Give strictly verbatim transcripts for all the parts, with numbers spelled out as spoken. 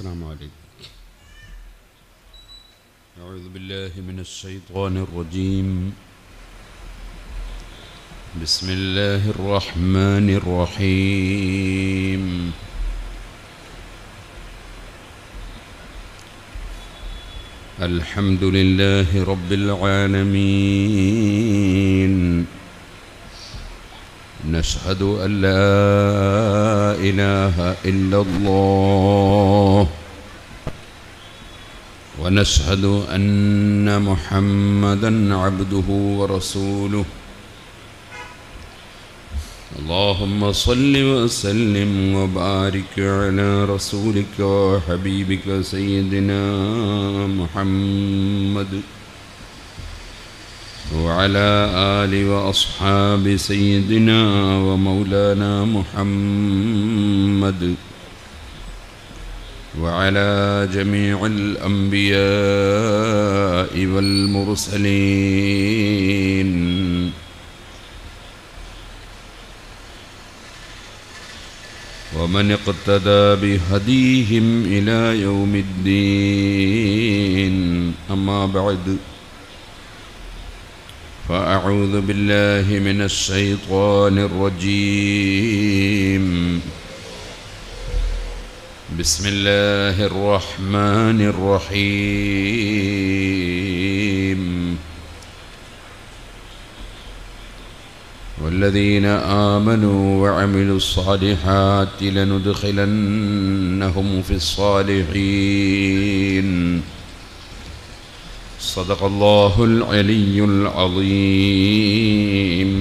السلام عليكم. أعوذ بالله من الشيطان الرجيم. بسم الله الرحمن الرحيم. الحمد لله رب العالمين. نشهد أن لا إله إلا الله ونشهد أن محمدًا عبده ورسوله. اللهم صل وسلم وبارك على رسولك وحبيبك سيدنا محمد وعلى آل وأصحاب سيدنا ومولانا محمد وعلى جميع الأنبياء والمرسلين ومن اقتدى بهديهم إلى يوم الدين. أما بعد، فأعوذ بالله من الشيطان الرجيم. بسم الله الرحمن الرحيم. والذين آمنوا وعملوا الصالحات لندخلنهم في الصالحين. صدق الله العلي العظيم.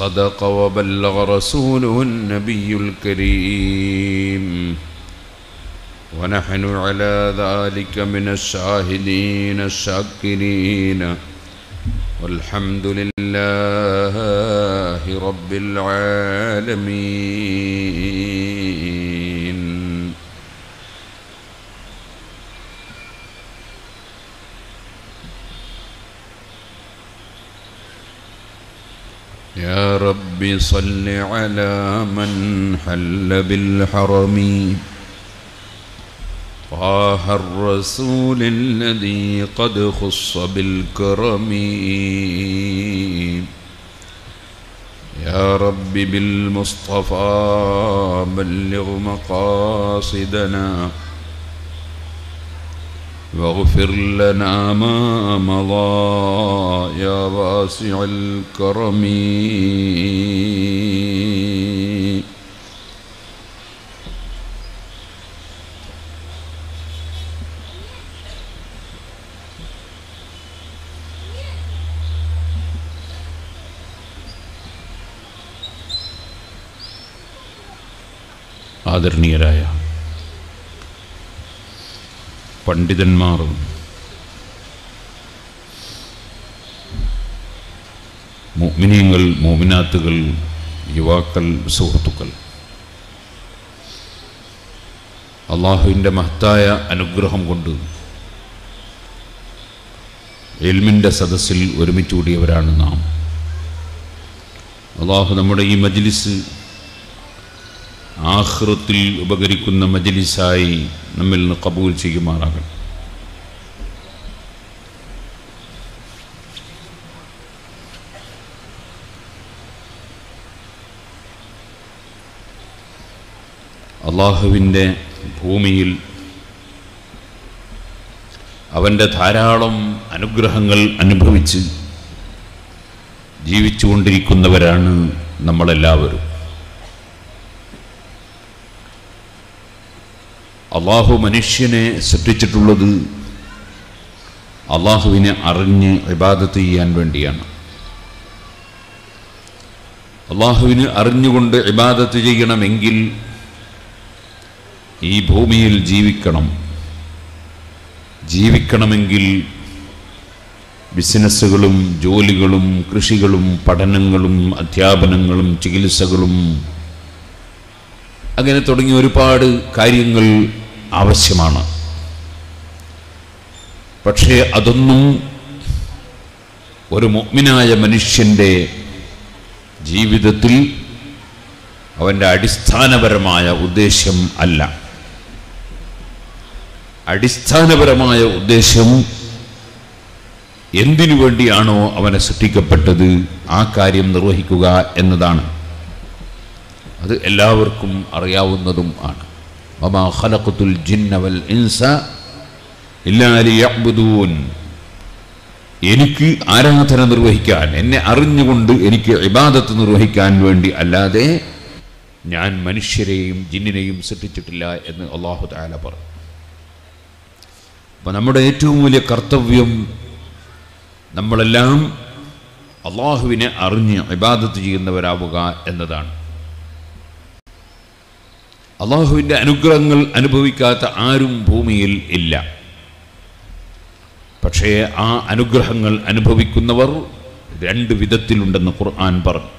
صدق وبلغ رسوله النبي الكريم. ونحن على ذلك من الشاهدين الشاكرين. والحمد لله رب العالمين. يا رب صل على من حل بالحرم طه الرسول الذي قد خص بالكرم. يا رب بالمصطفى بلغ مقاصدنا واغفر لنا ما مضى يا واسع الكرم. ആദരണീയരായ പണ്ഡിതന്മാരും മുഅ്മിനീങ്ങൾ, മുഅ്മിനാത്തുകൾ, യുവാക്കൾ, സുഹൃത്തുക്കൾ, അല്ലാഹുവിൻ്റെ മഹത്തായ അനുഗ്രഹം കൊണ്ട് ഇൽമിൻ്റെ സദസ്സിൽ ഒരുമിച്ച് കൂടിയവരാണ് നാം. അല്ലാഹു നമ്മുടെ ഈ മജ്ലിസ് ആഖിറത്തിൽ ഉപകരിക്കുന്ന മജ്ലിസായി നമ്മിൽ നിന്ന് ഖബൂൽ ചെയ്യുമാറാകട്ടെ. അല്ലാഹുവിൻ്റെ ഭൂമിയിൽ അവൻ്റെ ധാരാളം അനുഗ്രഹങ്ങൾ അനുഭവിച്ച് ജീവിച്ചുകൊണ്ടിരിക്കുന്നവരാണ് നമ്മളെല്ലാവരും. അള്ളാഹു മനുഷ്യനെ സൃഷ്ടിച്ചിട്ടുള്ളത് അള്ളാഹുവിനെ അറിഞ്ഞ് ഇബാദത്ത് ചെയ്യാൻ വേണ്ടിയാണ്. അള്ളാഹുവിനെ അറിഞ്ഞുകൊണ്ട് ഇബാദത്ത് ചെയ്യണമെങ്കിൽ ഈ ഭൂമിയിൽ ജീവിക്കണം. ജീവിക്കണമെങ്കിൽ ബിസിനസ്സുകളും ജോലികളും കൃഷികളും പഠനങ്ങളും അധ്യാപനങ്ങളും ചികിത്സകളും അങ്ങനെ തുടങ്ങിയ ഒരുപാട് കാര്യങ്ങൾ ആവശ്യമാണ്. പക്ഷേ അതൊന്നും ഒരു മുഅ്മിനായ മനുഷ്യൻ്റെ ജീവിതത്തിൽ അവൻ്റെ അടിസ്ഥാനപരമായ ഉദ്ദേശ്യം അല്ല. അടിസ്ഥാനപരമായ ഉദ്ദേശം എന്തിനു വേണ്ടിയാണോ അവനെ സൃഷ്ടിക്കപ്പെട്ടത് ആ കാര്യം നിർവഹിക്കുക എന്നതാണ്. അത് എല്ലാവർക്കും അറിയാവുന്നതും ആണ്. വമാ ഖലഖതുൽ ജിന്ന വൽ ഇൻസ ഇല്ലാ ലിയഅ്ബുദൂൻ. എനിക്ക് ആരാധന നിർവഹിക്കാൻ, എന്നെ അറിഞ്ഞുകൊണ്ട് എനിക്ക് ഇബാദത്ത് നിർവഹിക്കാൻ വേണ്ടി അല്ലാതെ ഞാൻ മനുഷ്യരെയും ജിന്നിനെയും സൃഷ്ടിച്ചിട്ടില്ല എന്ന് അല്ലാഹു തആല പറഞ്ഞു. അപ്പോൾ നമ്മുടെ ഏറ്റവും വലിയ കർത്തവ്യം നമ്മളെല്ലാം അള്ളാഹുവിനെ അറിഞ്ഞ് ഇബാദത്ത് ചെയ്യുന്നവരാവുക എന്നതാണ്. അള്ളാഹുവിൻ്റെ അനുഗ്രഹങ്ങൾ അനുഭവിക്കാത്ത ആരും ഭൂമിയിൽ ഇല്ല. പക്ഷേ ആ അനുഗ്രഹങ്ങൾ അനുഭവിക്കുന്നവർ രണ്ട് വിധത്തിലുണ്ടെന്ന് ഖുർആൻ പറഞ്ഞു.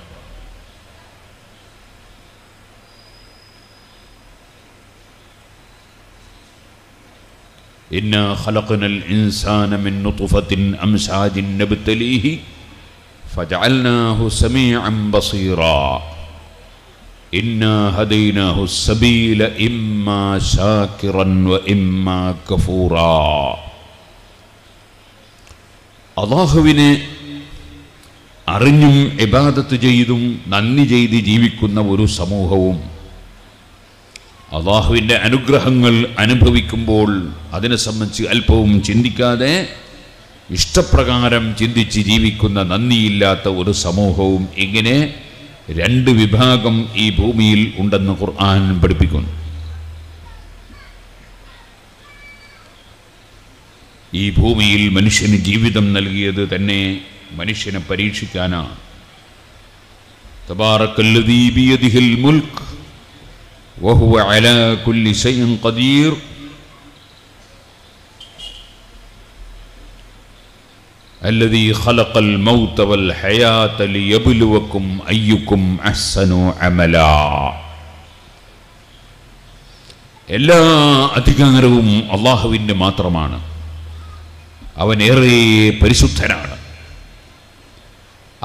إنا خلقنا الإنسان من نطفة أمشاج نبتليه فجعلناه سميعا بصيرا إنا هديناه السبيل إما شاكرا وإما كفورا. അല്ലാഹുവിനെ അറിഞ്ഞും ഇബാദത്ത് ചെയ്തും നന്ദി ചെയ്ത് ജീവിക്കുന്ന ഒരു സമൂഹവും അള്ളാഹുവിൻ്റെ അനുഗ്രഹങ്ങൾ അനുഭവിക്കുമ്പോൾ അതിനെ സംബന്ധിച്ച് അല്പവും ചിന്തിക്കാതെ ഇഷ്ടപ്രകാരം ചിന്തിച്ച് ജീവിക്കുന്ന നന്ദിയില്ലാത്ത ഒരു സമൂഹവും, ഇങ്ങനെ രണ്ട് വിഭാഗം ഈ ഭൂമിയിൽ ഉണ്ടെന്ന് ഖുർആൻ പഠിപ്പിക്കുന്നു. ഈ ഭൂമിയിൽ മനുഷ്യന് ജീവിതം നൽകിയത് തന്നെ മനുഷ്യനെ പരീക്ഷിക്കാനാണ്. തബാറക്കല്ലദീ ബിയദിഹിൽ മുൽക്ക് وهو على كل شيء قدير. الذي خلق الموت والحياة ليبلوكم أيكم أحسن عملا. എല്ലാ അധികാരവും അല്ലാഹുവിൻ്റെ മാത്രമാണ്. അവൻ ഏറെ പരിശുദ്ധനാണ്.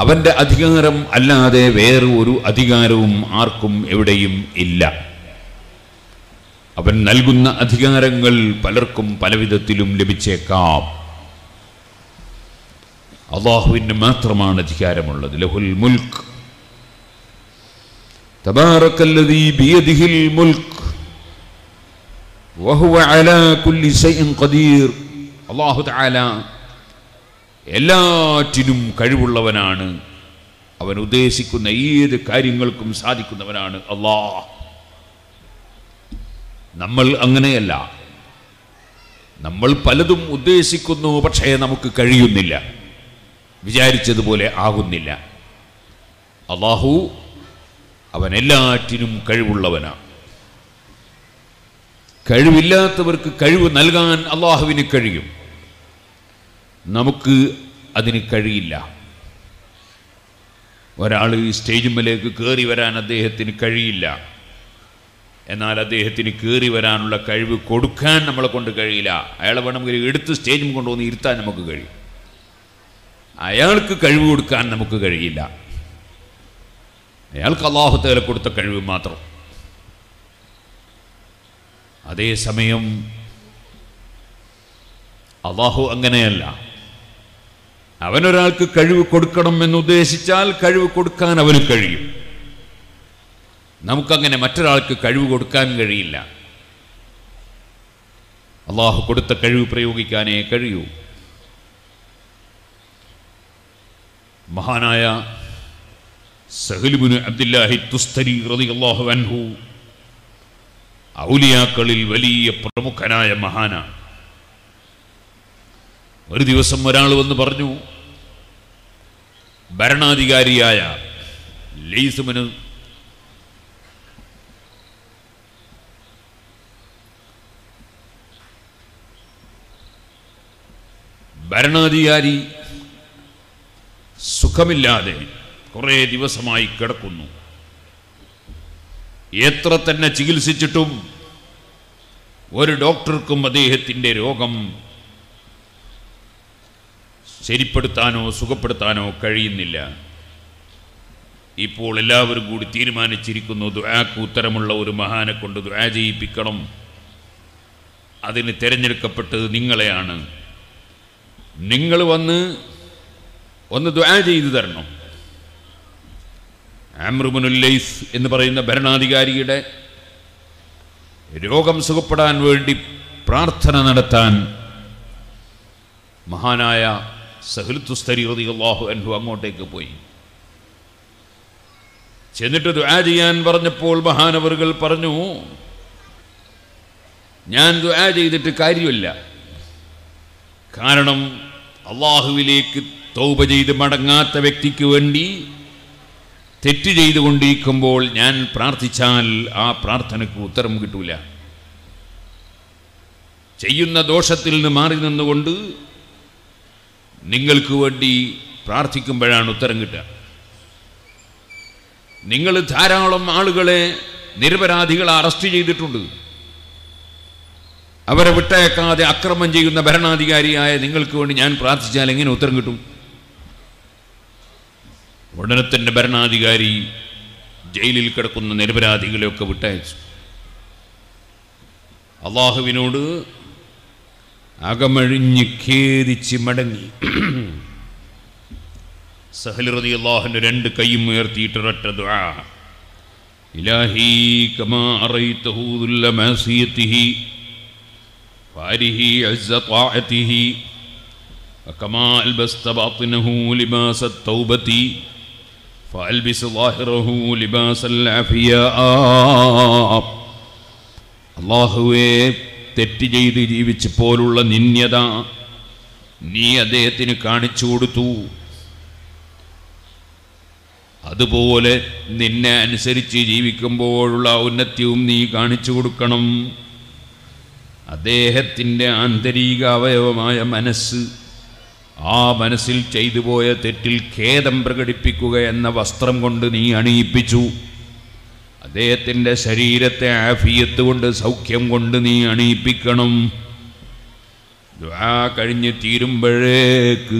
അവൻ്റെ അധികാരം അല്ലാതെ വേറെ ഒരു അധികാരവും ആർക്കും എവിടെയും ഇല്ല. അവൻ നൽകുന്ന അധികാരങ്ങൾ പലർക്കും പലവിധത്തിലും ലഭിച്ചേക്കാം. അല്ലാഹുവിന് മാത്രമാണ് അധികാരമുള്ളത്. ലഹുൽ മുൽക്ക് തബാറക്കല്ലദീ ബിയദിഹിൽ മുൽക്ക് വഹുവ അലാ കുല്ലി ശൈഇൻ ഖദീർ. അല്ലാഹു തആല എല്ലാറ്റിനും കഴിവുള്ളവനാണ്. അവൻ ഉദ്ദേശിക്കുന്ന ഏത് കാര്യങ്ങൾക്കും സാധിക്കുന്നവനാണ് അല്ലാഹ്. നമ്മൾ അങ്ങനെയല്ല. നമ്മൾ പലതും ഉദ്ദേശിക്കുന്നു, പക്ഷേ നമുക്ക് കഴിയുന്നില്ല, വിചാരിച്ചതുപോലെ ആകുന്നില്ല. അല്ലാഹു അവൻ എല്ലാറ്റിനും കഴിവുള്ളവനാണ്. കഴിവില്ലാത്തവർക്ക് കഴിവ് നൽകാൻ അല്ലാഹുവിന് കഴിയും, നമുക്ക് അതിന് കഴിയില്ല. ഒരാൾ സ്റ്റേജിലേക്ക് കയറി വരാൻ അദ്ദേഹത്തിന് കഴിയില്ല, എന്നാൽ അദ്ദേഹത്തിന് കയറി വരാനുള്ള കഴിവ് കൊടുക്കാൻ നമ്മളെ കൊണ്ട് കഴിയില്ല. അയാളെ വേണമെങ്കിൽ എടുത്ത് സ്റ്റേജിൽ കൊണ്ടുവന്ന് ഇരുത്താൻ നമുക്ക് കഴിയും, അയാൾക്ക് കഴിവ് കൊടുക്കാൻ നമുക്ക് കഴിയില്ല. അയാൾക്ക് അല്ലാഹു തആല കൊടുത്ത കഴിവ് മാത്രം. അതേസമയം അല്ലാഹു അങ്ങനെയല്ല. അവനൊരാൾക്ക് കഴിവ് കൊടുക്കണം എന്നുദ്ദേശിച്ചാൽ കഴിവ് കൊടുക്കാൻ അവന് കഴിയും. നമുക്കങ്ങനെ മറ്റൊരാൾക്ക് കഴിവ് കൊടുക്കാൻ കഴിയില്ല. അല്ലാഹു കൊടുത്ത കഴിവ് പ്രയോഗിക്കാനേ കഴിയൂ. മഹാനായ സഹ്ൽ ഇബ്നു അബ്ദുല്ലാഹി തുസ്തരി റളിയല്ലാഹു അൻഹു ഔലിയാക്കളിൽ വലിയ പ്രമുഖനായ മഹാനാണ്. ഒരു ദിവസം ഒരാൾ വന്ന് പറഞ്ഞു, ഭരണാധികാരിയായ ലൈസ് ഇബ്നു ഭരണാധികാരി സുഖമില്ലാതെ കുറേ ദിവസമായി കിടക്കുന്നു. എത്ര തന്നെ ചികിത്സിച്ചിട്ടും ഒരു ഡോക്ടർക്കും അദ്ദേഹത്തിൻ്റെ രോഗം ശരിപ്പെടുത്താനോ സുഖപ്പെടുത്താനോ കഴിയുന്നില്ല. ഇപ്പോൾ എല്ലാവരും കൂടി തീരുമാനിച്ചിരിക്കുന്നു, ദുആക്ക് ഉത്തരമുള്ള ഒരു മഹാനെ കൊണ്ട് ദുആ ചെയ്യിപ്പിക്കണം. അതിന് തിരഞ്ഞെടുക്കപ്പെട്ടത് നിങ്ങളെയാണ്. നിങ്ങൾ വന്ന് ഒന്ന് ദുആ ചെയ്തു തരണം. ആംർ ഇബ്നുൽ ലൈസ് എന്ന് പറയുന്ന ഭരണാധികാരിയുടെ രോഗം സുഖപ്പെടാൻ വേണ്ടി പ്രാർത്ഥന നടത്താൻ മഹാനായ സഹ്ൽ തുസ്തരി റളിയല്ലാഹു അൻഹു അങ്ങോട്ടേക്ക് പോയി. ചെന്നിട്ട് ദുആ ചെയ്യാൻ പറഞ്ഞപ്പോൾ മഹാനവറുകൾ പറഞ്ഞു, ഞാൻ ദുആ ചെയ്തിട്ട് കാര്യമില്ല, കാരണം അള്ളാഹുവിലേക്ക് തൗബ ചെയ്ത് മടങ്ങാത്ത വ്യക്തിക്ക് വേണ്ടി തെറ്റ് ചെയ്തുകൊണ്ടിരിക്കുമ്പോൾ ഞാൻ പ്രാർത്ഥിച്ചാൽ ആ പ്രാർത്ഥനയ്ക്ക് ഉത്തരം കിട്ടൂല. ചെയ്യുന്ന ദോഷത്തിൽ നിന്ന് മാറി നിന്നുകൊണ്ട് നിങ്ങൾക്ക് വേണ്ടി പ്രാർത്ഥിക്കുമ്പോഴാണ് ഉത്തരം കിട്ടുക. നിങ്ങൾ ധാരാളം ആളുകളെ, നിരപരാധികളെ അറസ്റ്റ് ചെയ്തിട്ടുണ്ട്. അവരെ വിട്ടയക്കാതെ അക്രമം ചെയ്യുന്ന ഭരണാധികാരിയായ നിങ്ങൾക്ക് വേണ്ടി ഞാൻ പ്രാർത്ഥിച്ചാൽ എങ്ങനെ ഉത്തരം കിട്ടും? ഉടനെ തന്നെ ഭരണാധികാരി ജയിലിൽ കിടക്കുന്ന നിരപരാധികളെയൊക്കെ വിട്ടയച്ചു. അള്ളാഹുവിനോട് അകമഴിഞ്ഞ് ഖേദിച്ച് മടങ്ങി സഹ്ൽ റളിയല്ലാഹുവിന്റെ രണ്ട് കൈയും ഉയർത്തിയിട്ട് ഒരൊറ്റ ദുആ, ഇലാഹി കമാ അറൈതഹു ദുല്ല മാസിയതിഹി ഫാരിഹി അസ്സ ത്വാഅതിഹി വകമാ അൽബസ്ത ബാതിനഹു ലിബാസ തൗബതി ഫഅൽബിസ് ളാഹിറഹു ലിബാസൽ അഫിയാ. അല്ലാഹുവേ, തെറ്റ് ചെയ്ത് ജീവിച്ചപ്പോലുള്ള നിന്യത നീ അദ്ദേഹത്തിന് കാണിച്ചു കൊടുത്തു. അതുപോലെ നിന്നെ അനുസരിച്ച് ജീവിക്കുമ്പോഴുള്ള ഔന്നത്യവും നീ കാണിച്ചു കൊടുക്കണം. അദ്ദേഹത്തിൻ്റെ ആന്തരിക അവയവമായ മനസ്സ്, ആ മനസ്സിൽ ചെയ്തു പോയ തെറ്റിൽ ഖേദം പ്രകടിപ്പിക്കുക എന്ന വസ്ത്രം കൊണ്ട് നീ അണിയിപ്പിച്ചു. അദ്ദേഹത്തിൻ്റെ ശരീരത്തെ ആഫിയത്ത് കൊണ്ട്, സൗഖ്യം കൊണ്ട് നീ അണിയിപ്പിക്കണം. ദുആ കഴിഞ്ഞ് തീരുമ്പോഴേക്ക്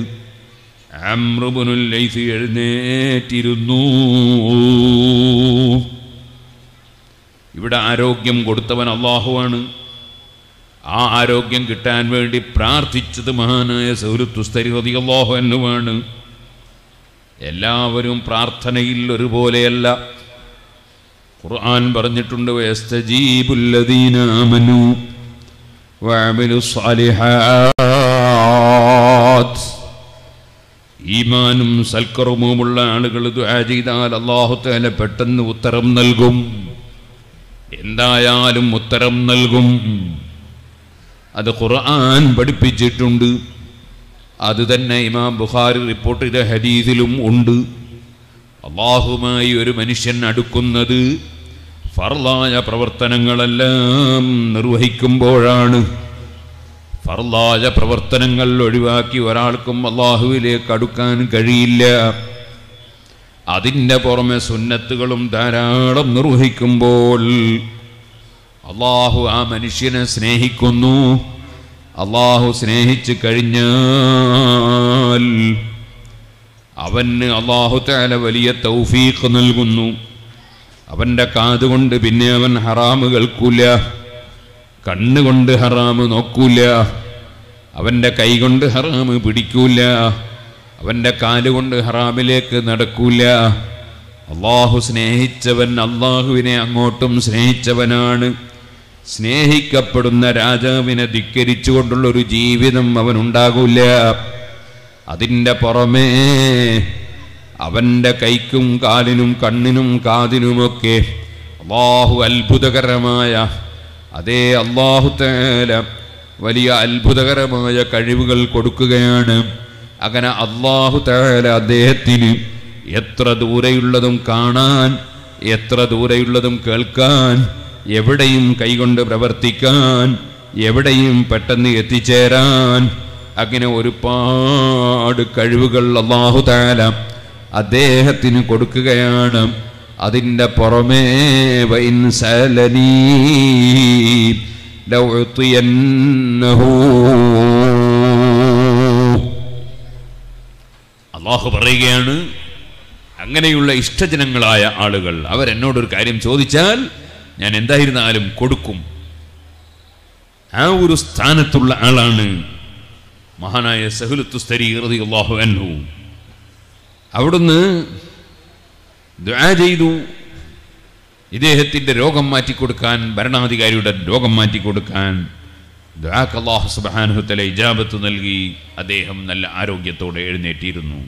ആംർ ഇബ്നുൽ ലൈസ് എഴുന്നേറ്റിരുന്നു. ഇവിടെ ആരോഗ്യം കൊടുത്തവൻ അല്ലാഹുവാണ്. ആ ആരോഗ്യം കിട്ടാൻ വേണ്ടി പ്രാർത്ഥിച്ചത് മഹാനായ സഹ്ൽ തുസ്തരി റളിയല്ലാഹു അൻഹുവാണ്. എല്ലാവരും പ്രാർത്ഥനയിൽ ഒരുപോലെയല്ല. ഖുർആൻ പറഞ്ഞിട്ടുണ്ട്, വയസ്തജീബുൽ ലദീന ആമനു വഅമിലുസ് സാലിഹാത്ത്. ഈമാനും സൽക്കർമ്മവുമുള്ള ആളുകൾ ദുആ ചെയ്താൽ അല്ലാഹു തആല പെട്ടെന്ന് ഉത്തരം നൽകും. എന്തായാലും ഉത്തരം നൽകും. അത് ഖുർആൻ പഠിപ്പിച്ചിട്ടുണ്ട്. അത് തന്നെ ഇമാം ബുഖാരി റിപ്പോർട്ട് ചെയ്ത ഹദീസിലും ഉണ്ട്. അല്ലാഹുമായി ഒരു മനുഷ്യൻ അടുക്കുന്നത് ഫർളായ പ്രവർത്തനങ്ങളെല്ലാം നിർവഹിക്കുമ്പോഴാണ്. ഫർളായ പ്രവർത്തനങ്ങൾ ഒഴിവാക്കി ഒരാൾക്കും അള്ളാഹുവിലേക്ക് അടുക്കാൻ കഴിയില്ല. അതിൻ്റെ പുറമെ സുന്നത്തുകളും ധാരാളം നിർവഹിക്കുമ്പോൾ അള്ളാഹു ആ മനുഷ്യനെ സ്നേഹിക്കുന്നു. അള്ളാഹു സ്നേഹിച്ചു കഴിഞ്ഞാൽ അവന് അള്ളാഹു തആല വലിയ തൗഫീഖ് നൽകുന്നു. അവൻ്റെ കാതുകൊണ്ട് പിന്നെ അവൻ ഹറാമ് കേൾക്കൂല, കണ്ണുകൊണ്ട് ഹറാമ് നോക്കൂല, അവൻ്റെ കൈകൊണ്ട് ഹറാമ് പിടിക്കൂല, അവൻ്റെ കാലുകൊണ്ട് ഹറാമിലേക്ക് നടക്കൂല. അള്ളാഹു സ്നേഹിച്ചവൻ അള്ളാഹുവിനെ അങ്ങോട്ടും സ്നേഹിച്ചവനാണ്. സ്നേഹിക്കപ്പെടുന്ന രാജാവിനെ ധിക്കരിച്ചു കൊണ്ടുള്ളൊരു ജീവിതം അവനുണ്ടാകൂല. അതിൻ്റെ പുറമേ അവൻ്റെ കൈക്കും കാലിനും കണ്ണിനും കാതിനുമൊക്കെ അള്ളാഹു അത്ഭുതകരമായ, അതേ അല്ലാഹു തആല വലിയ അത്ഭുതകരമായ കഴിവുകൾ കൊടുക്കുകയാണ്. അങ്ങനെ അല്ലാഹു തആല അദ്ദേഹത്തിന് എത്ര ദൂരെയുള്ളതും കാണാൻ, എത്ര ദൂരെയുള്ളതും കേൾക്കാൻ, എവിടെയും കൈകൊണ്ട് പ്രവർത്തിക്കാൻ, എവിടെയും പെട്ടെന്ന് എത്തിച്ചേരാൻ, അങ്ങനെ ഒരുപാട് കഴിവുകൾ അല്ലാഹു തആല അദ്ദേഹത്തിന് കൊടുക്കുകയാണ്. അതിൻ്റെ പുറമേ വൈൻ സലനീ ലഉതിയന്നഹു. അല്ലാഹു പറയുകയാണ്, അങ്ങനെയുള്ള ഇഷ്ടജനങ്ങളായ ആളുകൾ അവരെന്നോടൊരു കാര്യം ചോദിച്ചാൽ ഞാൻ എന്തായിരുന്നാലും കൊടുക്കും. ആ ഒരു സ്ഥാനത്തുള്ള ആളാണ് മഹാനായ സഹ്ലുത്തുസ്തരി റളിയല്ലാഹു അൻഹു. അവിടുന്ന് ദുആ ചെയ്തു ഇദ്ദേഹത്തിൻ്റെ രോഗം മാറ്റിക്കൊടുക്കാൻ, ഭരണാധികാരിയുടെ രോഗം മാറ്റിക്കൊടുക്കാൻ. ദുആക്ക് അല്ലാഹു സുബ്ഹാനഹു വ തആല ഇജാബത്ത് നൽകി. അദ്ദേഹം നല്ല ആരോഗ്യത്തോടെ എഴുന്നേറ്റിരുന്നു.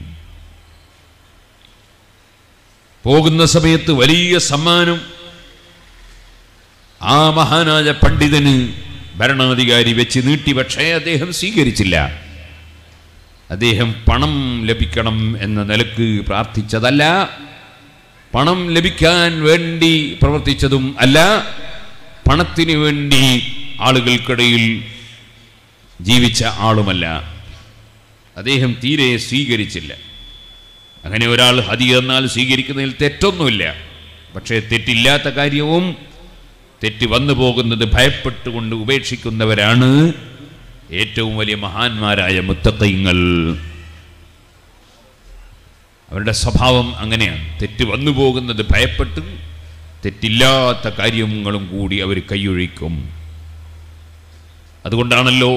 പോകുന്ന സമയത്ത് വലിയ സമ്മാനം ആ മഹാനായ പണ്ഡിതന് ഭരണാധികാരി വെച്ച് നീട്ടി. പക്ഷേ അദ്ദേഹം സ്വീകരിച്ചില്ല. അദ്ദേഹം പണം ലഭിക്കണം എന്ന നിലക്ക് പ്രാർത്ഥിച്ചതല്ല, പണം ലഭിക്കാൻ വേണ്ടി പ്രവർത്തിച്ചതും അല്ല, പണത്തിന് വേണ്ടി ആളുകൾക്കിടയിൽ ജീവിച്ച ആളുമല്ല. അദ്ദേഹം തീരെ സ്വീകരിച്ചില്ല. അങ്ങനെ ഒരാൾ ഹദിയ എന്നാൽ സ്വീകരിക്കുന്നതിൽ തെറ്റൊന്നുമില്ല. പക്ഷേ തെറ്റില്ലാത്ത കാര്യവും തെറ്റ് വന്നു പോകുന്നത് ഭയപ്പെട്ടുകൊണ്ട് ഉപേക്ഷിക്കുന്നവരാണ് ഏറ്റവും വലിയ മഹാന്മാരായ മുത്തഖീങ്ങൾ. അവരുടെ സ്വഭാവം അങ്ങനെയാണ്. തെറ്റ് വന്നു പോകുന്നത് ഭയപ്പെട്ട് തെറ്റില്ലാത്ത കാര്യങ്ങളും കൂടി അവർ കൈയൊഴിക്കും. അതുകൊണ്ടാണല്ലോ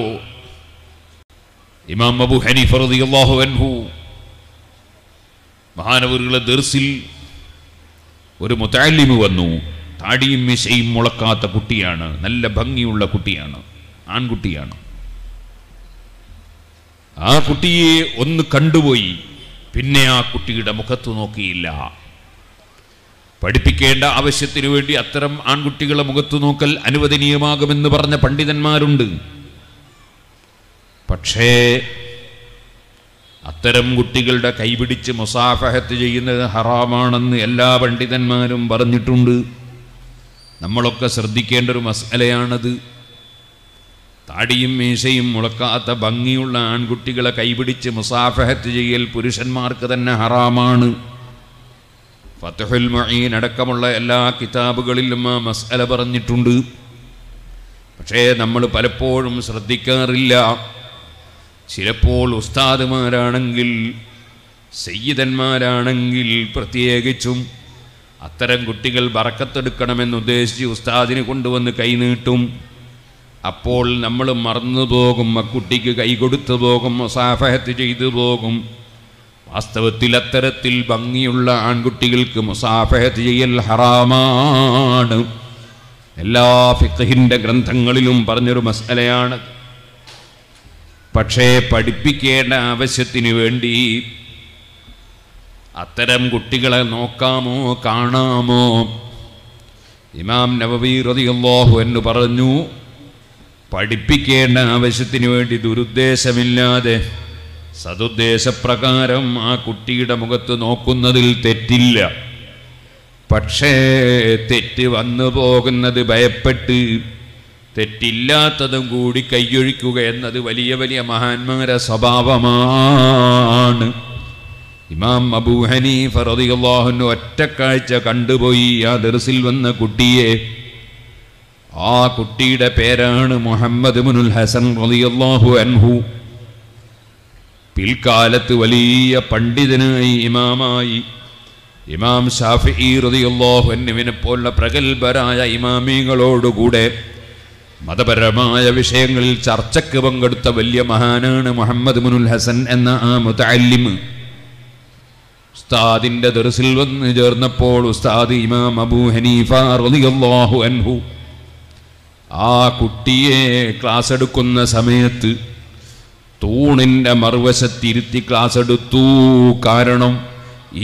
ഇമാം അബൂ ഹനീഫ റളിയല്ലാഹു അൻഹു മഹാനവറുകളുടെ ദർസിൽ ഒരു മുതഅല്ലിമു വന്നു. താടിയും മീശയും മുളക്കാത്ത കുട്ടിയാണ്, നല്ല ഭംഗിയുള്ള കുട്ടിയാണ്, ആൺകുട്ടിയാണ്. ആ കുട്ടിയെ ഒന്ന് കണ്ടുപോയി, പിന്നെ ആ കുട്ടിയുടെ മുഖത്ത് നോക്കിയില്ല. പഠിപ്പിക്കേണ്ട ആവശ്യത്തിനു വേണ്ടി അത്തരം ആൺകുട്ടികളെ മുഖത്ത് നോക്കൽ അനുവദനീയമാകുമെന്ന് പറഞ്ഞ പണ്ഡിതന്മാരുണ്ട്. പക്ഷേ അത്തരം കുട്ടികളുടെ കൈപിടിച്ച് മുസാഫഹത്ത് ചെയ്യുന്നത് ഹറാമാണെന്ന് എല്ലാ പണ്ഡിതന്മാരും പറഞ്ഞിട്ടുണ്ട്. നമ്മളൊക്കെ ശ്രദ്ധിക്കേണ്ട ഒരു മസലയാണത്. താടിയും മീശയും മുളക്കാത്ത ഭംഗിയുള്ള ആൺകുട്ടികളെ കൈപിടിച്ച് മുസാഫഹത്ത് ചെയ്യൽ പുരുഷന്മാർക്ക് തന്നെ ഹറാമാണ്. ഫത്ഹുൽ മുഈൻ അടക്കമുള്ള എല്ലാ കിതാബുകളിലും ആ മസല പറഞ്ഞിട്ടുണ്ട്. പക്ഷേ നമ്മൾ പലപ്പോഴും ശ്രദ്ധിക്കാറില്ല. ചിലപ്പോൾ ഉസ്താദുമാരാണെങ്കിൽ, സയ്യിദന്മാരാണെങ്കിൽ പ്രത്യേകിച്ചും അത്തരം കുട്ടികൾ ബറക്കത്തെടുക്കണമെന്നുദ്ദേശിച്ച് ഉസ്താദിനെ കൊണ്ടുവന്ന് കൈനീട്ടും. അപ്പോൾ നമ്മൾ മറന്നു പോകും, അക്കുട്ടിക്ക് കൈകൊടുത്തു പോകും, മുസാഫഹത്ത് ചെയ്തു പോകും. വാസ്തവത്തിൽ അത്തരത്തിൽ ഭംഗിയുള്ള ആൺകുട്ടികൾക്ക് മുസാഫഹത്ത് ചെയ്യൽ ഹറാമാണ്. എല്ലാ ഫിഖഹിൻ്റെ ഗ്രന്ഥങ്ങളിലും പറഞ്ഞൊരു മസലയാണ്. പക്ഷേ പഠിപ്പിക്കേണ്ട ആവശ്യത്തിന് വേണ്ടി അത്തരം കുട്ടികളെ നോക്കാമോ കാണാമോ? ഇമാം നവവി റളിയല്ലാഹു അൻഹു പറഞ്ഞു, പഠിപ്പിക്കേണ്ട ആവശ്യത്തിന് വേണ്ടി ദുരുദ്ദേശമില്ലാതെ സതുദ്ദേശപ്രകാരം ആ കുട്ടിയുടെ മുഖത്ത് നോക്കുന്നതിൽ തെറ്റില്ല. പക്ഷേ തെറ്റ് വന്നു പോകുന്നത് ഭയപ്പെട്ട് തെറ്റില്ലാത്തതും കൂടി കൈയൊഴിക്കുക എന്നത് വലിയ വലിയ മഹാന്മാരുടെ സ്വഭാവമാണ്. ഇമാം അബൂ ഹനീഫ റളിയല്ലാഹു അൻഹു ഒറ്റക്കാഴ്ച കണ്ടുപോയി ആ ദർസിൽ വന്ന കുട്ടിയെ. ആ കുട്ടിയുടെ പേരാണ് മുഹമ്മദ് ഇബ്നുൽ ഹസൻ റളിയല്ലാഹു അൻഹു. പിൽക്കാലത്ത് വലിയ പണ്ഡിതനായി, ഇമാമായി. ഇമാം ശാഫിഈ റളിയല്ലാഹു അൻഹുവിനെ പോലുള്ള പ്രഗൽഭരായ ഇമാമികളോടുകൂടെ മതപരമായ വിഷയങ്ങളിൽ ചർച്ചയ്ക്ക് പങ്കെടുത്ത വലിയ മഹാനാണ് മുഹമ്മദ് ഇബ്നുൽ ഹസൻ എന്ന ആ മുതഅല്ലിം. ഉസ്താദിൻ്റെ ദർസിൽ വന്ന് ചേർന്നപ്പോൾ ഉസ്താദ് ഇമാം അബൂ ഹനീഫ റളിയല്ലാഹു അൻഹു ആ കുട്ടിയെ ക്ലാസ് എടുക്കുന്ന സമയത്ത് തൂണിൻ്റെ മറുവശത്തിരുത്തി ക്ലാസ് എടുത്തു. കാരണം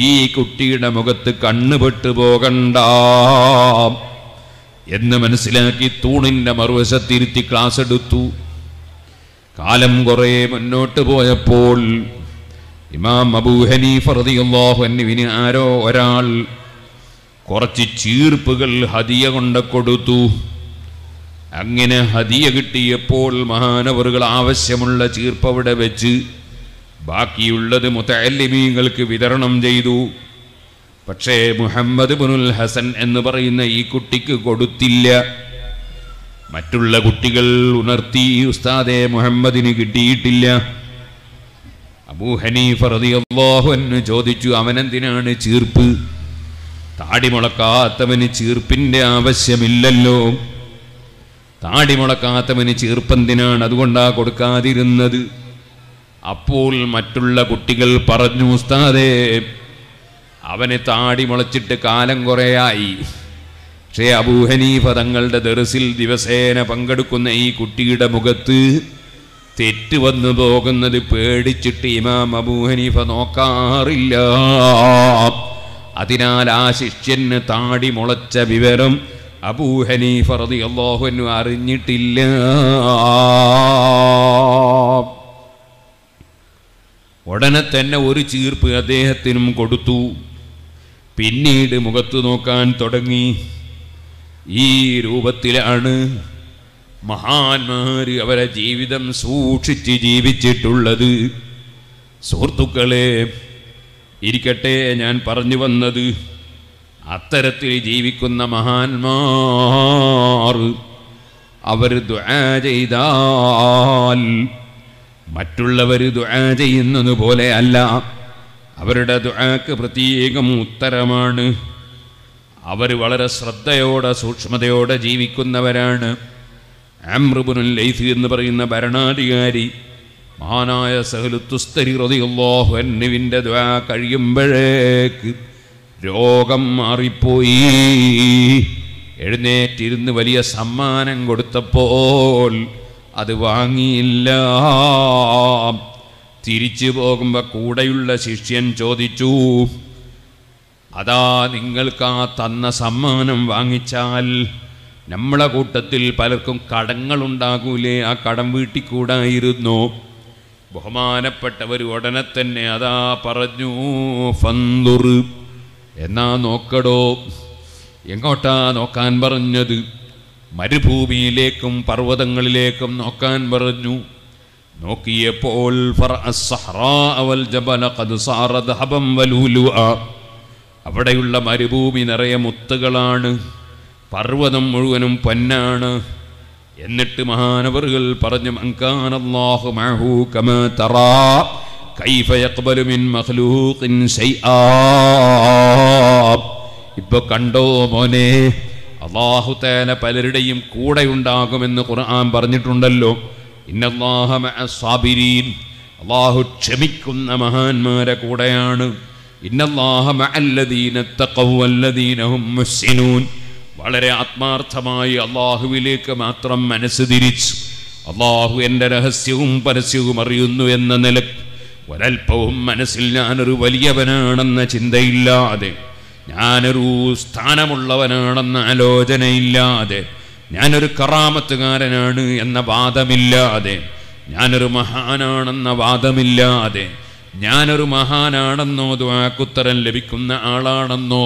ഈ കുട്ടിയുടെ മുഖത്ത് കണ്ണുപെട്ടു പോകണ്ട എന്ന് മനസ്സിലാക്കി തൂണിൻ്റെ മറുവശത്തിരുത്തി ക്ലാസ് എടുത്തു. കാലം കുറേ മുന്നോട്ട് പോയപ്പോൾ ഇമാം അബൂ ഹനീഫ റളിയല്ലാഹു അൻഹുവിന് ആരോ ഒരാൾ കുറച്ച് ചീർപ്പുകൾ ഹദിയ കൊണ്ട് കൊടുത്തു. അങ്ങനെ ഹദിയ കിട്ടിയപ്പോൾ മഹാനവറുകൾ ആവശ്യമുള്ള ചീർപ്പ് അവിടെ വെച്ച് ബാക്കിയുള്ളത് മുതഅല്ലിമീങ്ങൾക്ക് വിതരണം ചെയ്തു. പക്ഷേ മുഹമ്മദ് ഇബ്നുൽ ഹസൻ എന്ന് പറയുന്ന ഈ കുട്ടിക്ക് കൊടുത്തില്ല. മറ്റുള്ള കുട്ടികൾ ഉണർത്തി, ഉസ്താദേ മുഹമ്മദിന് കിട്ടിയിട്ടില്ല. അബൂ ഹനീഫ റളിയല്ലാഹു അൻഹു ചോദിച്ചു, അവനെന്തിനാണ് ചീർപ്പ്? താടി മുളക്കാത്തവന് ചീർപ്പിൻ്റെ ആവശ്യമില്ലല്ലോ. താടി മുളക്കാത്തവന് ചീർപ്പന്തിനാണ് അതുകൊണ്ടാ കൊടുക്കാതിരുന്നത്. അപ്പോൾ മറ്റുള്ള കുട്ടികൾ പറഞ്ഞു, ഉസ്താദേ അവനെ താടി മുളച്ചിട്ട് കാലം കുറേയായി, പക്ഷേ അബൂഹനീഫ തങ്ങളുടെ ദർസിൽ ദിവസേന പങ്കെടുക്കുന്ന ഈ കുട്ടിയുടെ മുഖത്ത് തെറ്റ് വന്നു പോകുന്നത് പേടിച്ചിട്ട് ഇമാം അബൂഹനീഫ നോക്കാറില്ല. അതിനാൽ ആ ശിഷ്യന് താടി മുളച്ച വിവരം അബൂഹനീഫ റളിയല്ലാഹു അൻഹു അറിഞ്ഞിട്ടില്ല. ഉടനെ തന്നെ ഒരു ചീർപ്പ് അദ്ദേഹത്തിനും കൊടുത്തു. പിന്നീട് മുഖത്ത് നോക്കാൻ തുടങ്ങി. ഈ രൂപത്തിലാണ് മഹാന്മാർ അവരെ ജീവിതം സൂക്ഷിച്ച് ജീവിച്ചിട്ടുള്ളത്. സുഹൃത്തുക്കളെ ഇരിക്കട്ടെ, ഞാൻ പറഞ്ഞു വന്നത് അത്തരത്തിൽ ജീവിക്കുന്ന മഹാന്മാർ അവർ ദുആ ചെയ്താൽ മറ്റുള്ളവർ ദുആ ചെയ്യുന്നത് പോലെ അല്ല, അവരുടെ ദുആക്ക് പ്രത്യേകം ഉത്തരമാണ്. അവർ വളരെ ശ്രദ്ധയോടെ സൂക്ഷ്മതയോടെ ജീവിക്കുന്നവരാണ്. അംർ ഇബ്നുൽ ലൈസ് എന്ന് പറയുന്ന ഭരണാധികാരി മഹാനായ സഹ്ലു തുസ്തരി റളിയല്ലാഹു അൻഹുവിൻ്റെ ദുആ കഴിയുമ്പോഴേക്ക് രോഗം മാറിപ്പോയി. എഴുന്നേറ്റിരുന്ന് വലിയ സമ്മാനം കൊടുത്തപ്പോൾ അത് വാങ്ങിയില്ല. തിരിച്ചു പോകുമ്പോൾ കൂടെയുള്ള ശിഷ്യൻ ചോദിച്ചു, അതാ നിങ്ങൾക്കാ തന്ന സമ്മാനം വാങ്ങിച്ചാൽ നമ്മളെ കൂട്ടത്തിൽ പലർക്കും കടങ്ങളുണ്ടാകൂലേ, ആ കടം വീട്ടിൽ കൂടായിരുന്നു? ബഹുമാനപ്പെട്ടവർ ഉടനെ തന്നെ അതാ പറഞ്ഞു, ഫന്ദുറ് എന്നാ നോക്കടോ. എങ്ങോട്ടാ നോക്കാൻ പറഞ്ഞത്? മരുഭൂമിയിലേക്കും പർവ്വതങ്ങളിലേക്കും നോക്കാൻ പറഞ്ഞു. നോക്കിയപ്പോൾ അവിടെയുള്ള മരുഭൂമി നിറയെ മുത്തുകളാണ്, പർവ്വതം മുഴുവനും പൊന്നാണ്. എന്നിട്ട് മഹാനവറുകൾ പറഞ്ഞു, മൻകാനല്ലാഹു മഅഹു കമാ തറാ കൈഫ യഖ്ബലു മിൻ മഖ്ലൂഖിൻ ശൈആ. ഇപ്പൊ കണ്ടോ മോനെ, അല്ലാഹു തആല പലരുടെയും കൂടെ ഉണ്ടാകുമെന്ന് ഖുർആൻ പറഞ്ഞിട്ടുണ്ടല്ലോ. ഇന്നല്ലാഹ മഅസ്സാബിരീൻ, അല്ലാഹു ക്ഷമിക്കുന്ന മഹാന്മാരെ കൂടെയാണ്. ഇന്നല്ലാഹ മഅല്ലദീന തഖവ വല്ലദീന ഹും മുഹ്സിനൂൻ. വളരെ ആത്മാർത്ഥമായി അല്ലാഹുവിലേക്ക് മാത്രം മനസ്സ് തിരിച്ചു, അല്ലാഹു എൻ്റെ രഹസ്യവും പരസ്യവും അറിയുന്നു എന്ന നിലക്ക് ഒരൽപ്പവും മനസ്സിൽ ഞാനൊരു വലിയവനാണെന്ന ചിന്തയില്ലാതെ, ഞാനൊരു സ്ഥാനമുള്ളവനാണെന്ന ആലോചനയില്ലാതെ, ഞാനൊരു കറാമത്തുകാരനാണ് എന്ന വാദമില്ലാതെ, ഞാനൊരു മഹാനാണെന്ന വാദമില്ലാതെ, ഞാനൊരു മഹാനാണെന്നോ ദുആക്കുത്തരം ലഭിക്കുന്ന ആളാണെന്നോ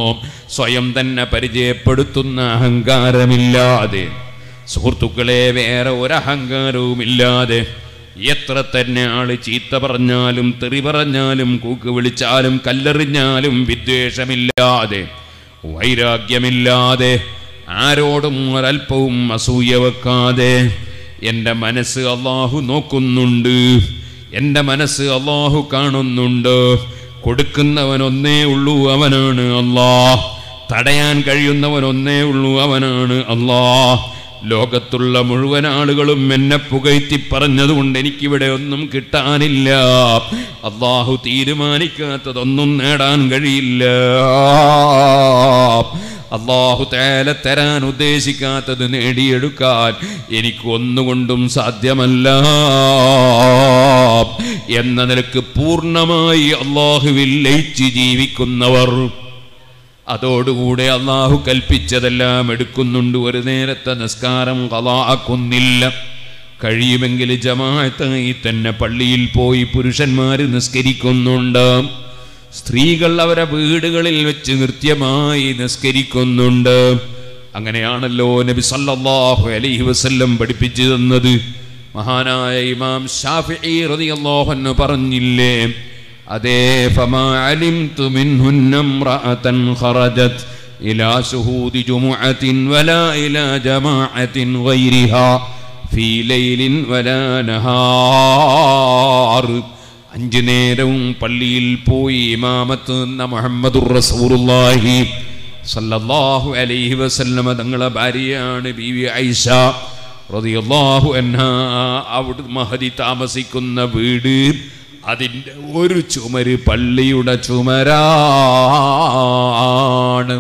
സ്വയം തന്നെ പരിചയപ്പെടുത്തുന്ന അഹങ്കാരമില്ലാതെ, സുഹൃത്തുക്കളെ വേറെ ഒരഹങ്കാരവുമില്ലാതെ, എത്ര തന്നെ ആള് ചീത്ത പറഞ്ഞാലും തെറി പറഞ്ഞാലും കൂക്ക് വിളിച്ചാലും കല്ലെറിഞ്ഞാലും വിദ്വേഷമില്ലാതെ, വൈരാഗ്യമില്ലാതെ, ആരോടും ഒരൽപ്പവും അസൂയ വെക്കാതെ, എൻ്റെ മനസ്സ് അല്ലാഹു നോക്കുന്നുണ്ട്, എൻ്റെ മനസ്സ് അല്ലാഹു കാണുന്നുണ്ട്. കൊടുക്കുന്നവനൊന്നേ ഉള്ളൂ, അവനാണ് അല്ലാഹ്. തടയാൻ കഴിയുന്നവനൊന്നേ ഉള്ളൂ, അവനാണ് അല്ലാഹ്. ലോകത്തുള്ള മുഴുവൻ ആളുകളും എന്നെ പുകഴ്ത്തി പറഞ്ഞതുകൊണ്ട് എനിക്കിവിടെ ഒന്നും കിട്ടാനില്ല. അല്ലാഹു തീരുമാനിക്കാത്തതൊന്നും നേടാൻ കഴിയില്ല. അല്ലാഹു തആല തരാൻ ഉദ്ദേശിക്കാത്തത് നേടിയെടുക്കാൻ എനിക്കൊന്നുകൊണ്ടും സാധ്യമല്ല എന്ന നിലക്ക് പൂർണ്ണമായി അല്ലാഹുവിൽ ലയിച്ച് ജീവിക്കുന്നവർ, അതോടുകൂടെ അല്ലാഹു കൽപ്പിച്ചതെല്ലാം എടുക്കുന്നുണ്ട്. ഒരു നേരത്തെ നിസ്കാരം ഖളാ ആക്കുന്നില്ല. കഴിയുമെങ്കിൽ ജമാഅത്തായി തന്നെ പള്ളിയിൽ പോയി പുരുഷന്മാർ നിസ്കരിക്കുന്നുണ്ട്. സ്ത്രീകൾ അവരെ വീടുകളിൽ വെച്ച് കൃത്യമായി നിസ്കരിക്കുന്നുണ്ട്. അങ്ങനെയാണല്ലോ നബി സല്ലല്ലാഹു അലൈഹി വസല്ലം പഠിപ്പിച്ചു തന്നത്. മഹാനായ ഇമാം ശാഫിഈ റളിയല്ലാഹു അൻഹു പറഞ്ഞില്ലേ, അതേ, ഫമാ അലിംതു മിൻഹുന്ന ഇംറഅതൻ ഖറജത് ഇലാ ശുഹൂദി ജുമുഅത്തിൻ വലാ ഇലാ ജമാഅത്തിൻ ഗൈരിഹാ ഫീ ലൈലിൻ വലാ നഹാർ. അഞ്ചു നേരവും പള്ളിയിൽ പോയി ഇമാമത്ത് എന്ന മുഹമ്മദുർ റസൂലുള്ളാഹി സല്ലല്ലാഹു അലൈഹി വസല്ലം തങ്ങളെ ഭാര്യയാണ് ബീവി ഐഷ റളിയല്ലാഹു അൻഹാ അവിടെ മഹദി താമസിക്കുന്ന വീട് അതിൻ്റെ ഒരു ചുമര് പള്ളിയുടെ ചുമരാണ്.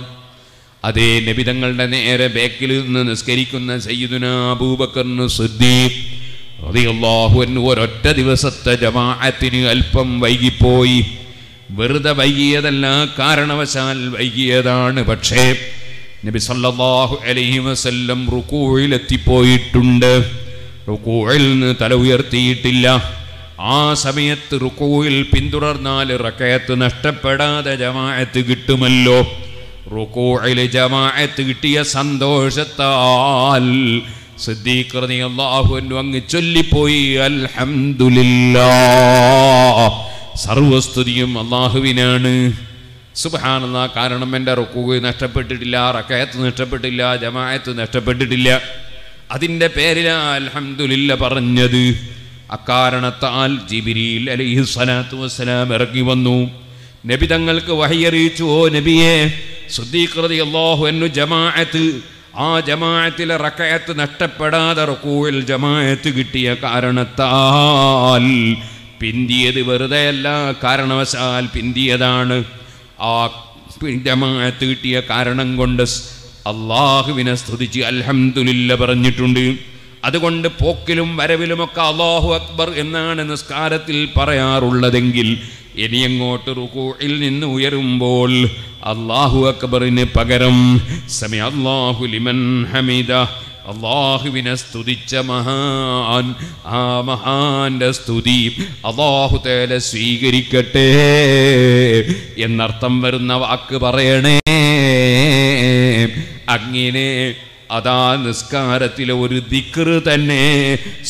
അതേ നബി തങ്ങളുടെ നേരെ ബേക്കിൽ നിന്ന് നിസ്കരിക്കുന്ന സയ്യിദുനാ അബൂബക്കർ സിദ്ദീഖ് റളിയല്ലാഹു അൻഹു ഒരൊറ്റ ദിവസത്തെ ജമാഅത്തിന് അല്പം വൈകിപ്പോയി. വെറുതെ വൈകിയതല്ല, കാരണവശാൽ വൈകിയതാണ്. പക്ഷേ നബി സല്ലല്ലാഹു അലൈഹി വസല്ലം റുകൂഇലെത്തിപ്പോയിട്ടുണ്ട്. റുകൂഇൽ നിന്ന് തല ഉയർത്തിയിട്ടില്ല. ആ സമയത്ത് റുകൂഇൽ പിന്തുടർന്നാൽ റകഅത്ത് നഷ്ടപ്പെടാതെ ജമാഅത്ത് കിട്ടുമല്ലോ. റുകൂഇൽ ജമാഅത്ത് കിട്ടിയ സന്തോഷത്താൽ സിദ്ദീഖ് റളിയല്ലാഹു അൻഹു അങ്ങ് ചൊല്ലിപ്പോയി അൽഹംദുലില്ലാഹ്, സർവസ്തുതിയും അല്ലാഹുവിനാണ്. സുബ്ഹാനല്ലാഹ്, കാരണം എൻ്റെ റുക്കൂഅ് നഷ്ടപ്പെട്ടിട്ടില്ല, റകഅത്ത് നഷ്ടപ്പെട്ടില്ല, ജമാഅത്ത് നഷ്ടപ്പെട്ടിട്ടില്ല. അതിൻ്റെ പേരിലാ അൽഹംദുലില്ലാ പറഞ്ഞത്. അക്കാരണത്താൽ ജിബ്രീൽ അലൈഹി സ്വലാത്തു വസ്സലാം ഇറങ്ങി വന്നു. നബി തങ്ങൾക്ക് വഹ്യ അറിയിച്ചു, ഓ നബിയെ, സിദ്ദീഖ് റളിയല്ലാഹു അൻഹു ജമാഅത്ത്, ആ ജമാഅത്തിലെ റകഅത്ത് നഷ്ടപ്പെടാതെ റുക്കൂഅിൽ ജമാഅത്ത് കിട്ടിയ കാരണത്താൽ പിന്തിയത് വെറുതെയല്ല, കാരണവശാൽ പിന്തിയതാണ്. ആ ജമാഅത്ത് കിട്ടിയ കാരണം കൊണ്ട് അള്ളാഹുവിനെ സ്തുതിച്ച് അൽഹംദുലില്ലാ പറഞ്ഞിട്ടുണ്ട്. അതുകൊണ്ട് പോക്കിലും വരവിലുമൊക്കെ അല്ലാഹു അക്ബർ എന്നാണ് നിസ്കാരത്തിൽ പറയാറുള്ളതെങ്കിൽ ഇനി അങ്ങോട്ട് റുകൂഇൽ നിന്ന് ഉയരുമ്പോൾ അല്ലാഹു അക്ബറിന് പകരം സമി അല്ലാഹു ലിമൻ ഹമിദ, അള്ളാഹുവിനെ സ്തുതിച്ച മഹാൻ, ആ മഹാന്റെ സ്തുതി അല്ലാഹു തആല സ്വീകരിക്കട്ടെ എന്നർത്ഥം വരുന്ന വാക്ക് പറയണേ. അങ്ങനെ അതാ നിസ്കാരത്തിലെ ഒരു ദിക്റ് തന്നെ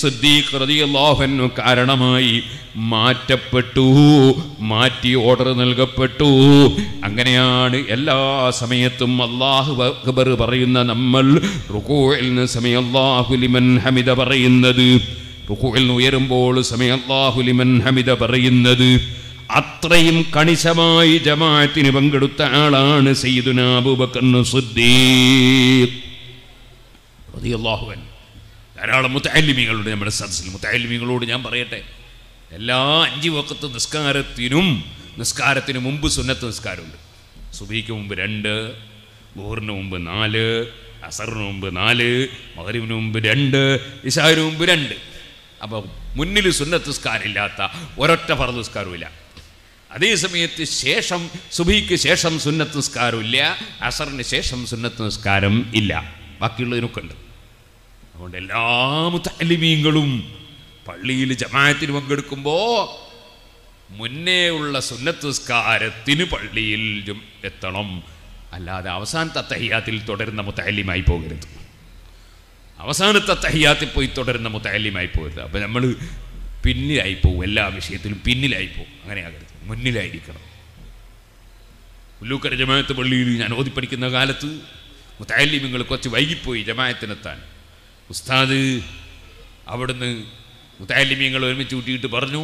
സിദ്ദീഖ് റളിയല്ലാഹു അൻഹു കാരണമായി മാറ്റപ്പെട്ടു, മാറ്റി ഓർഡർ നൽകപ്പെട്ടു. അങ്ങനെയാണ് എല്ലാ സമയത്തും അല്ലാഹു അക്ബർ പറയുന്ന നമ്മൾ റുകൂഇൽ നിന്ന് സമി അല്ലാഹു ലിമൻ ഹമിദ പറയുന്നത്, റുകൂഇൽ നിന്ന് ഉയരുമ്പോൾ സമി അല്ലാഹു ലിമൻ ഹമിദ പറയുന്നത്. അത്രയും കണിശമായി ജമാഅത്തിന് പങ്കെടുത്ത ആളാണ് സയ്യിദുനാ അബൂബക്കർ സിദ്ദീഖ് റളിയല്ലാഹു അൻഹു. ധാരാളം മുത്തഅല്ലിമീങ്ങളുണ്ട് നമ്മുടെ സദസ്സിൽ. മുത്തഅല്ലിമീങ്ങളോട് ഞാൻ പറയട്ടെ, എല്ലാ അഞ്ച് വഖത്ത് നിസ്കാരത്തിനും നിസ്കാരത്തിന് മുമ്പ് സുന്നത്ത് നിസ്കാരമുണ്ട്. സുബഹിക്ക് മുമ്പ് രണ്ട്, ളുഹറിന് മുമ്പ് നാല്, അസറിന് മുമ്പ് നാല്, മഗ്രിബിന് മുമ്പ് രണ്ട്, ഇശാഇന് മുമ്പ് രണ്ട്. അപ്പോൾ മുന്നിൽ സുന്നത്ത് നിസ്കാരമില്ലാത്ത ഒരൊറ്റ ഫർദ് നിസ്കാരമില്ല. അതേസമയത്ത് ശേഷം സുബഹിക്ക് ശേഷം സുന്നത്ത് നിസ്കാരമില്ല, അസറിന് ശേഷം സുന്നത്ത് നിസ്കാരം ഇല്ല, ബാക്കിയുള്ളതിനൊക്കെ ഉണ്ട്. അതുകൊണ്ട് എല്ലാ മുത്തഅല്ലിമീങ്ങളും പള്ളിയിൽ ജമാഅത്തിന് പങ്കെടുക്കുമ്പോൾ മുന്നേ ഉള്ള സുന്നത്ത് നിസ്കാരത്തിന് പള്ളിയിൽ എത്തണം. അല്ലാതെ അവസാനത്തെ തഹിയ്യാത്തിൽ തുടരുന്ന മുത്തഅല്ലിമായി പോകരുത്, അവസാനത്തെ തഹിയ്യാത്തിൽ പോയി തുടരുന്ന മുത്തഅല്ലിമായി പോകരുത്. അപ്പോൾ നമ്മൾ പിന്നിലായി പോകും, എല്ലാ വിഷയത്തിലും പിന്നിലായി പോകും. അങ്ങനെയാകരുത്, മുന്നിലായിരിക്കണം. ഉല്ലൂക്കര ജമാഅത്ത് പള്ളിയിൽ ഞാൻ ഓതിപ്പഠിക്കുന്ന കാലത്ത് മുത്തഅല്ലിമീങ്ങൾ കുറച്ച് വൈകിപ്പോയി ജമാഅത്തിനെത്താൻ. ഉസ്താദ് അവിടുന്ന് മുത്തഅല്ലിമീങ്ങൾ ഒരുമിച്ച് കൂട്ടിയിട്ട് പറഞ്ഞു,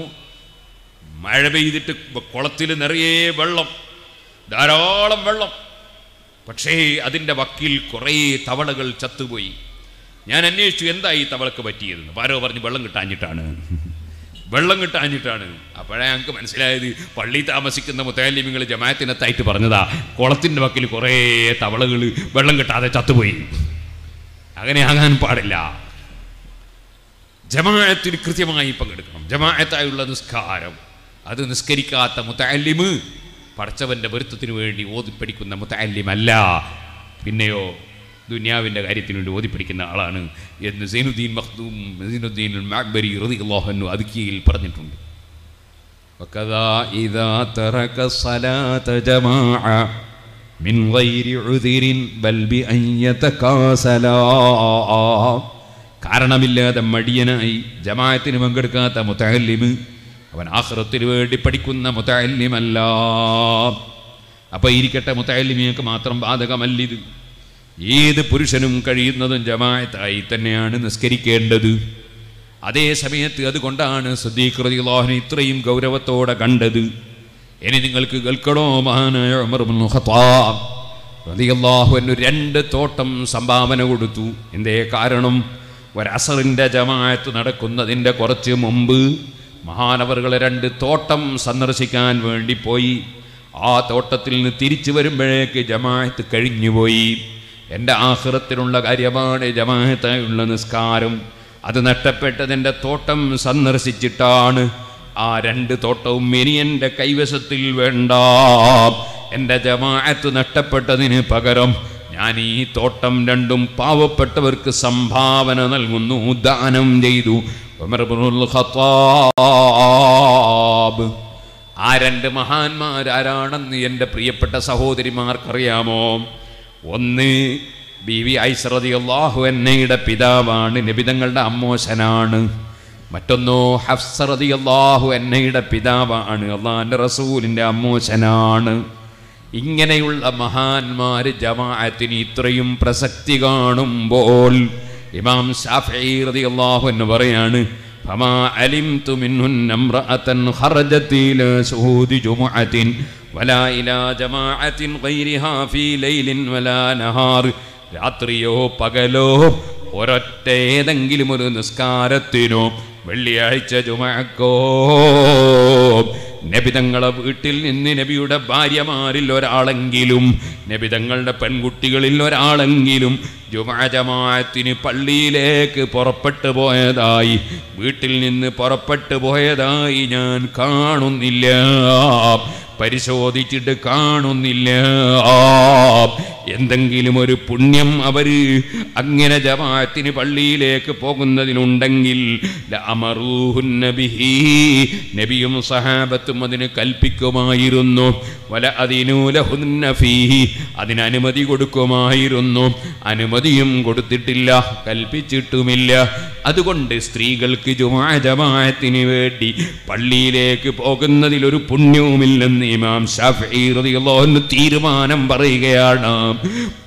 മഴ പെയ്തിട്ട് കുളത്തിൽ നിറയെ വെള്ളം, ധാരാളം വെള്ളം, പക്ഷേ അതിൻ്റെ വക്കിൽ കുറേ തവളകൾ ചത്തുപോയി. ഞാൻ അന്വേഷിച്ചു എന്തായി തവളക്ക് പറ്റിയതെന്ന്. ആരോ പറഞ്ഞ് വെള്ളം കിട്ടാഞ്ഞിട്ടാണ്, വെള്ളം കിട്ടാഞ്ഞിട്ടാണ്. അപ്പോഴേ ഞങ്ങൾക്ക് മനസ്സിലായത് പള്ളി താമസിക്കുന്ന മുത്തഅല്ലിമീങ്ങൾ ജമാഅത്തിനത്തായിട്ട് പറഞ്ഞതാ, കുളത്തിൻ്റെ വക്കിൽ കുറേ തവളകൾ വെള്ളം കിട്ടാതെ ചത്തുപോയി, അങ്ങനെ ആകാൻ പാടില്ല. ജമാഅത്തിൽ കൃത്യമായി പങ്കെടുക്കണം. ജമാഅത്തായുള്ള നിസ്കാരം, അത് നിസ്കരിക്കാത്ത മുത്തഅല്ലിമ് പഠിച്ചവൻ്റെ പൊരുത്തത്തിനു വേണ്ടി ഓതിപ്പഠിക്കുന്ന മുത്തഅല്ലിമല്ല, പിന്നെയോ ദുനിയാവിൻ്റെ കാര്യത്തിന് വേണ്ടി ഓതിപ്പഠിക്കുന്ന ആളാണ് എന്ന് സൈനുദ്ദീൻ മഖ്ദൂം സൈനുദ്ദീൻ മഅ്ബരി റളിയല്ലാഹു അൻഹു അദ്കിയയിൽ പറഞ്ഞിട്ടുണ്ട്. വകദാ ഇദാ തറക സലാത ജമാഅ മിൻ ഗൈരി ഉദിരിൻ ബൽ ബി അൻ യതകാസലാ. കാരണമില്ലാതെ മടിയനായി ജമാഅത്തിന് പങ്കെടുക്കാത്ത മുത്തഅല്ലിമ് അവൻ ആഖിറത്തിന് വേണ്ടി പഠിക്കുന്ന മുത്തഅല്ലിമല്ല. അപ്പോൾ ഇരിക്കട്ടെ, മുത്തഅല്ലിമിയക്ക് മാത്രം ബാധകമല്ലിത്. ഏത് പുരുഷനും കഴിയുന്നതും ജമാഅത്തായി തന്നെയാണ് നിസ്കരിക്കേണ്ടത്. അതേ സമയത്ത് അതുകൊണ്ടാണ് സിദ്ദീഖ് റളിയല്ലാഹു അൻഹു ഇത്രയും ഗൗരവത്തോടെ കണ്ടത്. ഇനി നിങ്ങൾക്ക് കേൾക്കണോ, മഹാനായ ഉമർ ഇബ്നു ഖത്താബ് റളിയല്ലാഹു അൻഹു രണ്ട് തോട്ടം സംഭാവന കൊടുത്തു. എന്തേ കാരണം? ഒരസറിൻ്റെ ജമാഅത്ത് നടക്കുന്നതിൻ്റെ കുറച്ച് മുമ്പ് മഹാനവർകൾ രണ്ട് തോട്ടം സന്ദർശിക്കാൻ വേണ്ടി പോയി. ആ തോട്ടത്തിൽ നിന്ന് തിരിച്ചു വരുമ്പോഴേക്ക് ജമാഅത്ത് കഴിഞ്ഞുപോയി. എൻ്റെ ആഖിറത്തിലുള്ള കാര്യമാണ് ജമാഅത്തായുള്ള നിസ്കാരം. അത് നഷ്ടപ്പെട്ടതിൻ്റെ തോട്ടം സന്ദർശിച്ചിട്ടാണ്. ആ രണ്ട് തോട്ടവും ഇനി എൻ്റെ കൈവശത്തിൽ വേണ്ട. എൻ്റെ ജമാഅത്ത് നഷ്ടപ്പെട്ടതിന് പകരം ഞാൻ ഈ തോട്ടം രണ്ടും പാവപ്പെട്ടവർക്ക് സംഭാവന നൽകുന്നു, ദാനം ചെയ്തു. Umar ibn al Khattab. ആ രണ്ട് മഹാന്മാരാരാണെന്ന് എൻ്റെ പ്രിയപ്പെട്ട സഹോദരിമാർക്കറിയാമോ? ഒന്ന് ബീവി ഐഷ റളിയല്ലാഹു അൻഹയുടെ പിതാവാണ്, നബി തങ്ങളുടെ അമ്മോശനാണ്. മറ്റൊന്നോ ഹഫ്സ റളിയല്ലാഹു അൻഹയുടെ പിതാവാണ്, അല്ലാഹുവിൻ്റെ റസൂലിൻ്റെ അമ്മോശനാണ്. ഇങ്ങനെയുള്ള മഹാന്മാർ ജമാഅത്തിന് ഇത്രയും പ്രസക്തി കാണുമ്പോൾ ഇമാം ശാഫിഈ റളിയല്ലാഹു അൻഹു പറയാണ്, ഫമാ അലിംതു മിൻഹുന്ന ഇംറഅതൻ ഖറജത ഇലാ ശുഹൂദി ജുമുഅത്തിൻ വലാ ഇലാ ജമാഅത്തിൻ ഗൈരിഹാ ഫീ ലൈലിൻ വലാ നഹാർ. രാത്രിയോ പകലോ ഒരൊറ്റ ഏതെങ്കിലും ഒരു നിസ്കാരത്തിനോ വെള്ളിയാഴ്ച ജുമുഅക്കോ നബി തങ്ങളെ വീട്ടിൽ നിന്ന് നബിയുടെ ഭാര്യമാരിൽ ഒരാളെങ്കിലും നബി തങ്ങളുടെ പെൺകുട്ടികളിൽ ഒരാളെങ്കിലും ജുമുഅ ജമാഅത്തിന് പള്ളിയിലേക്ക് പുറപ്പെട്ടു പോയതായി, വീട്ടിൽ നിന്ന് പുറപ്പെട്ടു പോയതായി ഞാൻ കാണുന്നില്ല, പരിശോധിച്ചിട്ട് കാണുന്നില്ല. എന്തെങ്കിലും ഒരു പുണ്യം അവർ അങ്ങനെ ജമാഅത്തിന് പള്ളിയിലേക്ക് പോകുന്നതിലുണ്ടെങ്കിൽ ലഅമറൂഹുന്ന ബിഹി, നബിയും സഹാബത്തും അതിന് കൽപ്പിക്കുമായിരുന്നു. വല അദീനൂലഹുന്ന ഫീഹി, അതിനനുമതി കൊടുക്കുമായിരുന്നു. അനുമതിയും കൊടുത്തിട്ടില്ല, കൽപ്പിച്ചിട്ടുമില്ല. അതുകൊണ്ട് സ്ത്രീകൾക്ക് ജുമുഅ ജമാഅത്തിന് വേണ്ടി പള്ളിയിലേക്ക് പോകുന്നതിലൊരു പുണ്യവുമില്ലെന്ന് ഇമാം ശാഫിഈ റളിയല്ലാഹു അൻഹു തീരുമാനം പറയുകയാണ്.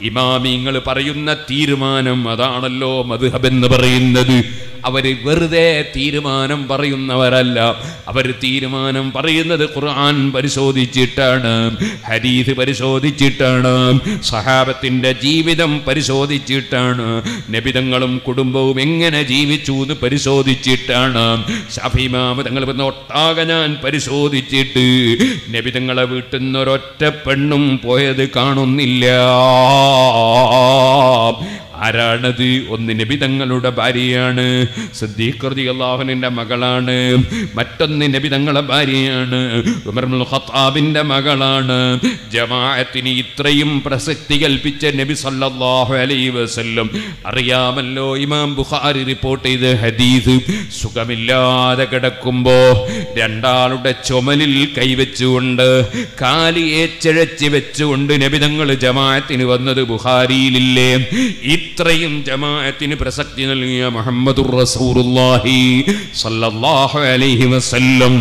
ഇമാമിങ്ങൾ പറയുന്ന തീരുമാനം അതാണല്ലോ മദ്ഹബ് എന്ന് പറയുന്നത്. അവർ വെറുതെ തീരുമാനം പറയുന്നവരല്ല, അവർ തീരുമാനം പറയുന്നത് ഖുർആൻ പരിശോധിച്ചിട്ടാണ്, ഹദീസ് പരിശോധിച്ചിട്ടാണ്, സഹാബത്തിൻ്റെ ജീവിതം പരിശോധിച്ചിട്ടാണ്, നബി തങ്ങളും കുടുംബവും എങ്ങനെ ജീവിച്ചു എന്ന് പരിശോധിച്ചിട്ടാണ്. ശാഫിഈ ഇമാം തങ്ങൾ പറഞ്ഞ ഒട്ടാകെ ഞാൻ പരിശോധിച്ചിട്ട് നബി തങ്ങളെ വീട്ടിൽ നിന്ന് ഒരൊറ്റ പെണ്ണും പോയത് കാണുന്നില്ല. ആരാണത്? ഒന്ന് നബി തങ്ങളുടെ ഭാര്യയാണ്, സിദ്ദീഖ് റളിയല്ലാഹു അൻഹുവിൻ്റെ മകളാണ്. മറ്റൊന്ന് നബി തങ്ങളുടെ ഭാര്യയാണ്, ഉമർ ഇബ്നുൽ ഖത്താബിൻ്റെ മകളാണ്. ജമാഅത്തിന് ഇത്രയും പ്രസക്തി കൽപ്പിച്ച നബി സല്ലല്ലാഹു അലൈഹി വസല്ലം അറിയാമല്ലോ. ഇമാം ബുഖാരി റിപ്പോർട്ട് ചെയ്ത ഹദീസ്, സുഖമില്ലാതെ കിടക്കുമ്പോൾ രണ്ടാളുടെ ചുമലിൽ കൈവച്ചുകൊണ്ട് കാലി ഏച്ചഴച്ച് വെച്ചുകൊണ്ട് നബി തങ്ങൾ ജമാഅത്തിന് വന്നത് ബുഖാരിയിലില്ലേ? ഇത്രയും ജമാഅത്തിന് പ്രസക്തി നൽകിയ മുഹമ്മദുർ റസൂലുള്ളാഹി സല്ലല്ലാഹു അലൈഹി വസല്ലം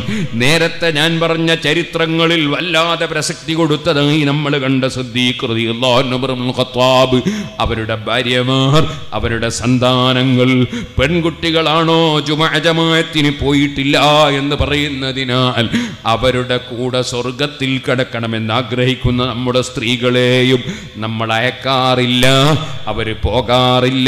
നേരത്തെ ഞാൻ പറഞ്ഞ ചരിത്രങ്ങളിൽ വല്ലാതെ പ്രസക്തി കൊടുത്തതായി നമ്മൾ കണ്ട സിദ്ദീഖ് റളിയല്ലാഹു അൻഹു, ഉമർ ഇബ്നുൽ ഖത്താബ്, അവരുടെ ഭാര്യമാർ, അവരുടെ സന്താനങ്ങൾ. പെൺകുട്ടികളാണോ ജുമുഅ ജമാഅത്തിന് പോയിട്ടില്ല എന്ന് പറയുന്നതിനാൽ അവരുടെ കൂടെ സ്വർഗത്തിൽ കടക്കണമെന്ന് ആഗ്രഹിക്കുന്ന നമ്മുടെ സ്ത്രീകളെയും നമ്മൾ അയക്കാറില്ല, അവർ പോകാറില്ല.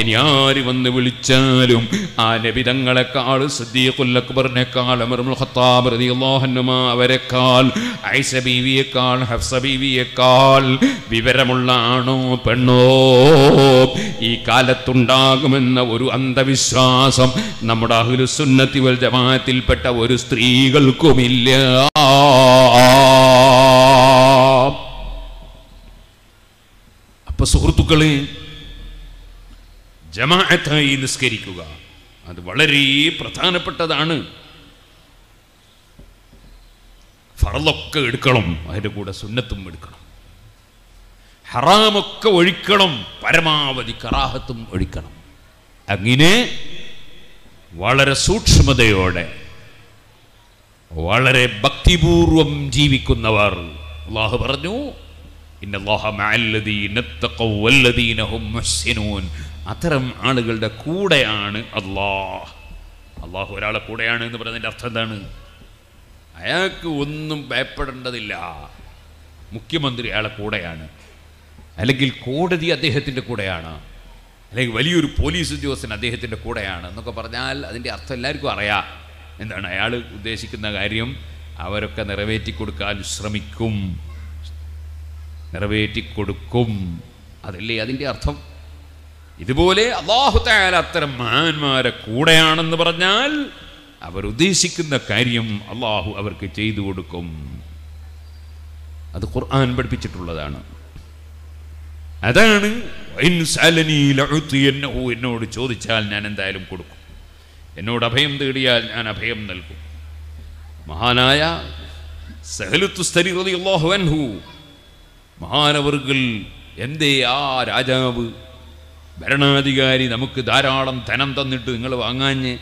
ഇനി ആര് വന്ന് വിളിച്ചാലും ആ നബി തങ്ങളെക്കാൾ, സിദ്ദീഖുൽ അക്ബറിനേക്കാൾ, ഉമർ ഇബ്നുൽ ഖത്താബ് റളിയല്ലാഹു അൻഹു അവരെക്കാൾ, ഐഷ ബീവിയേക്കാൾ, ഹഫ്സ ബീവിയേക്കാൾ വിവരമുള്ള ആണോ പെണ്ണോ? ഈ കാലത്തുണ്ടാകുമെന്ന ഒരു അന്ധവിശ്വാസം നമ്മുടെ അഹ്ലുസുന്നത്തി വൽ ജമാഅത്തിൽപ്പെട്ട ഒരു സ്ത്രീകൾക്കുമില്ല. അപ്പോൾ സുഹൃത്തുക്കളെ, ജമാഅത്തായി നിസ്കരിക്കുക അത് വളരെ പ്രധാനപ്പെട്ടതാണ്. ഫർളൊക്കെ എടുക്കണം, അതിൻ്റെ കൂടെ സുന്നത്തും എടുക്കണം, ഹറാമൊക്കെ ഒഴിക്കണം, പരമാവധി കറാഹത്തും ഒഴിക്കണം. അങ്ങനെ വളരെ സൂക്ഷ്മതയോടെ വളരെ ഭക്തിപൂർവം ജീവിക്കുന്നവർ, അല്ലാഹു പറഞ്ഞു അത്തരം ആളുകളുടെ കൂടെയാണ് അല്ലാഹ്. അല്ലാഹു ഒരാളെ കൂടെയാണ് എന്ന് പറയുന്നതിൻ്റെ അർത്ഥം എന്താണ്? അയാൾക്ക് ഒന്നും ഭയപ്പെടേണ്ടതില്ല. മുഖ്യമന്ത്രി അയാളെ കൂടെയാണ്, അല്ലെങ്കിൽ കോടതി അദ്ദേഹത്തിൻ്റെ കൂടെയാണ്, അല്ലെങ്കിൽ വലിയൊരു പോലീസ് ഉദ്യോഗസ്ഥൻ അദ്ദേഹത്തിൻ്റെ കൂടെയാണ് എന്നൊക്കെ പറഞ്ഞാൽ അതിൻ്റെ അർത്ഥം എല്ലാവർക്കും അറിയാം. എന്താണ് അയാൾ ഉദ്ദേശിക്കുന്ന കാര്യം? അവരൊക്കെ നിറവേറ്റിക്കൊടുക്കാൻ ശ്രമിക്കും, നിറവേറ്റിക്കൊടുക്കും. അതല്ലേ അതിൻ്റെ അർത്ഥം? ഇതുപോലെ അല്ലാഹു തആല അത്തരം മഹാന്മാരെ കൂടെയാണെന്ന് പറഞ്ഞാൽ അവരുദ്ദേശിക്കുന്ന കാര്യം അല്ലാഹു അവർക്ക് ചെയ്തു കൊടുക്കും. അത് ഖുർആൻ പഠിപ്പിച്ചിട്ടുള്ളതാണ്. അതാണ് എന്നോട് ചോദിച്ചാൽ ഞാൻ എന്തായാലും കൊടുക്കും, എന്നോട് അഭയം തേടിയാൽ ഞാൻ അഭയം നൽകും. മഹാനായ സഹ്ലു തുസ്തരി റളിയല്ലാഹു അൻഹു മഹാനവർകൾ, എന്തേ ആ രാജാവ് ഭരണാധികാരി നമുക്ക് ധാരാളം ധനം തന്നിട്ട് നിങ്ങൾ വാങ്ങാഞ്ഞ്,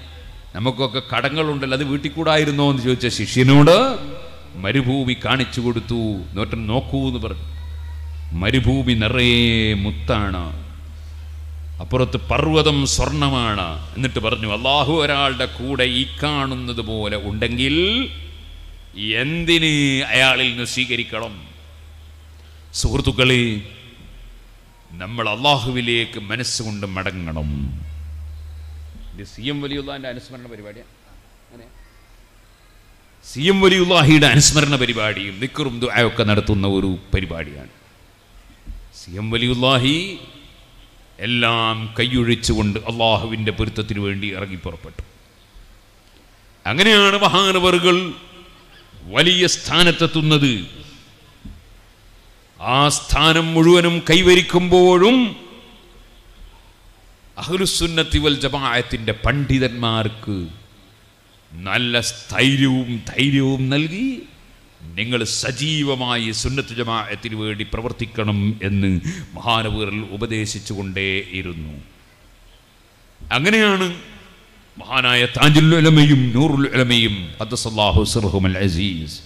നമുക്കൊക്കെ കടങ്ങളുണ്ടല്ലോ അത് വീട്ടിൽ കൂടായിരുന്നോ എന്ന് ചോദിച്ച ശിഷ്യനോട് മരുഭൂമി കാണിച്ചു കൊടുത്തു. നോട്ടം നോക്കൂ എന്ന് പറഞ്ഞു. മരുഭൂമി നിറയെ മുത്താണ്, അപ്പുറത്ത് പർവ്വതം സ്വർണമാണ്. എന്നിട്ട് പറഞ്ഞു, അല്ലാഹു ഒരാളുടെ കൂടെ ഈ കാണുന്നത് പോലെ ഉണ്ടെങ്കിൽ എന്തിന് അയാളിൽ നിന്ന് സ്വീകരിക്കണം? സുഹൃത്തുക്കളെ, നമ്മൾ അള്ളാഹുവിലേക്ക് മനസ്സുകൊണ്ട് മടങ്ങണം. ഇത് സി എം വലിയുള്ളാഹിന്റെ അനുസ്മരണ പരിപാടിയാണ്. അങ്ങനെ സി എം വലിയുള്ളാഹിയുടെ അനുസ്മരണ പരിപാടിയും ദിക്റും ദുആയൊക്കെ നടത്തുന്ന ഒരു പരിപാടിയാണ്. സി എം വലിയുള്ളാഹി എല്ലാം കൈയൊഴിച്ചുകൊണ്ട് അള്ളാഹുവിൻ്റെ പൊരുത്തത്തിനു വേണ്ടി ഇറങ്ങി പുറപ്പെട്ടു. അങ്ങനെയാണ് മഹാനവറുകൾ വലിയ സ്ഥാനത്തെത്തുന്നത്. ആ സ്ഥാനം മുഴുവനും കൈവരിക്കുമ്പോഴും അഹ്ലുസുന്നത്തി വൽ ജമാഅത്തിന്റെ പണ്ഡിതന്മാർക്ക് നല്ല സ്ഥൈര്യവും ധൈര്യവും നൽകി നിങ്ങൾ സജീവമായി സുന്നത്ത് ജമാഅത്തിന് വേണ്ടി പ്രവർത്തിക്കണം എന്ന് മഹാനവറുകൾ ഉപദേശിച്ചുകൊണ്ടേയിരുന്നു. അങ്ങനെയാണ് മഹാനായ താജുൽ ഉലമയും നൂറുൽ ഉലമയും ഖദ്ദസല്ലാഹു സിർഹുൽ അസീസ്,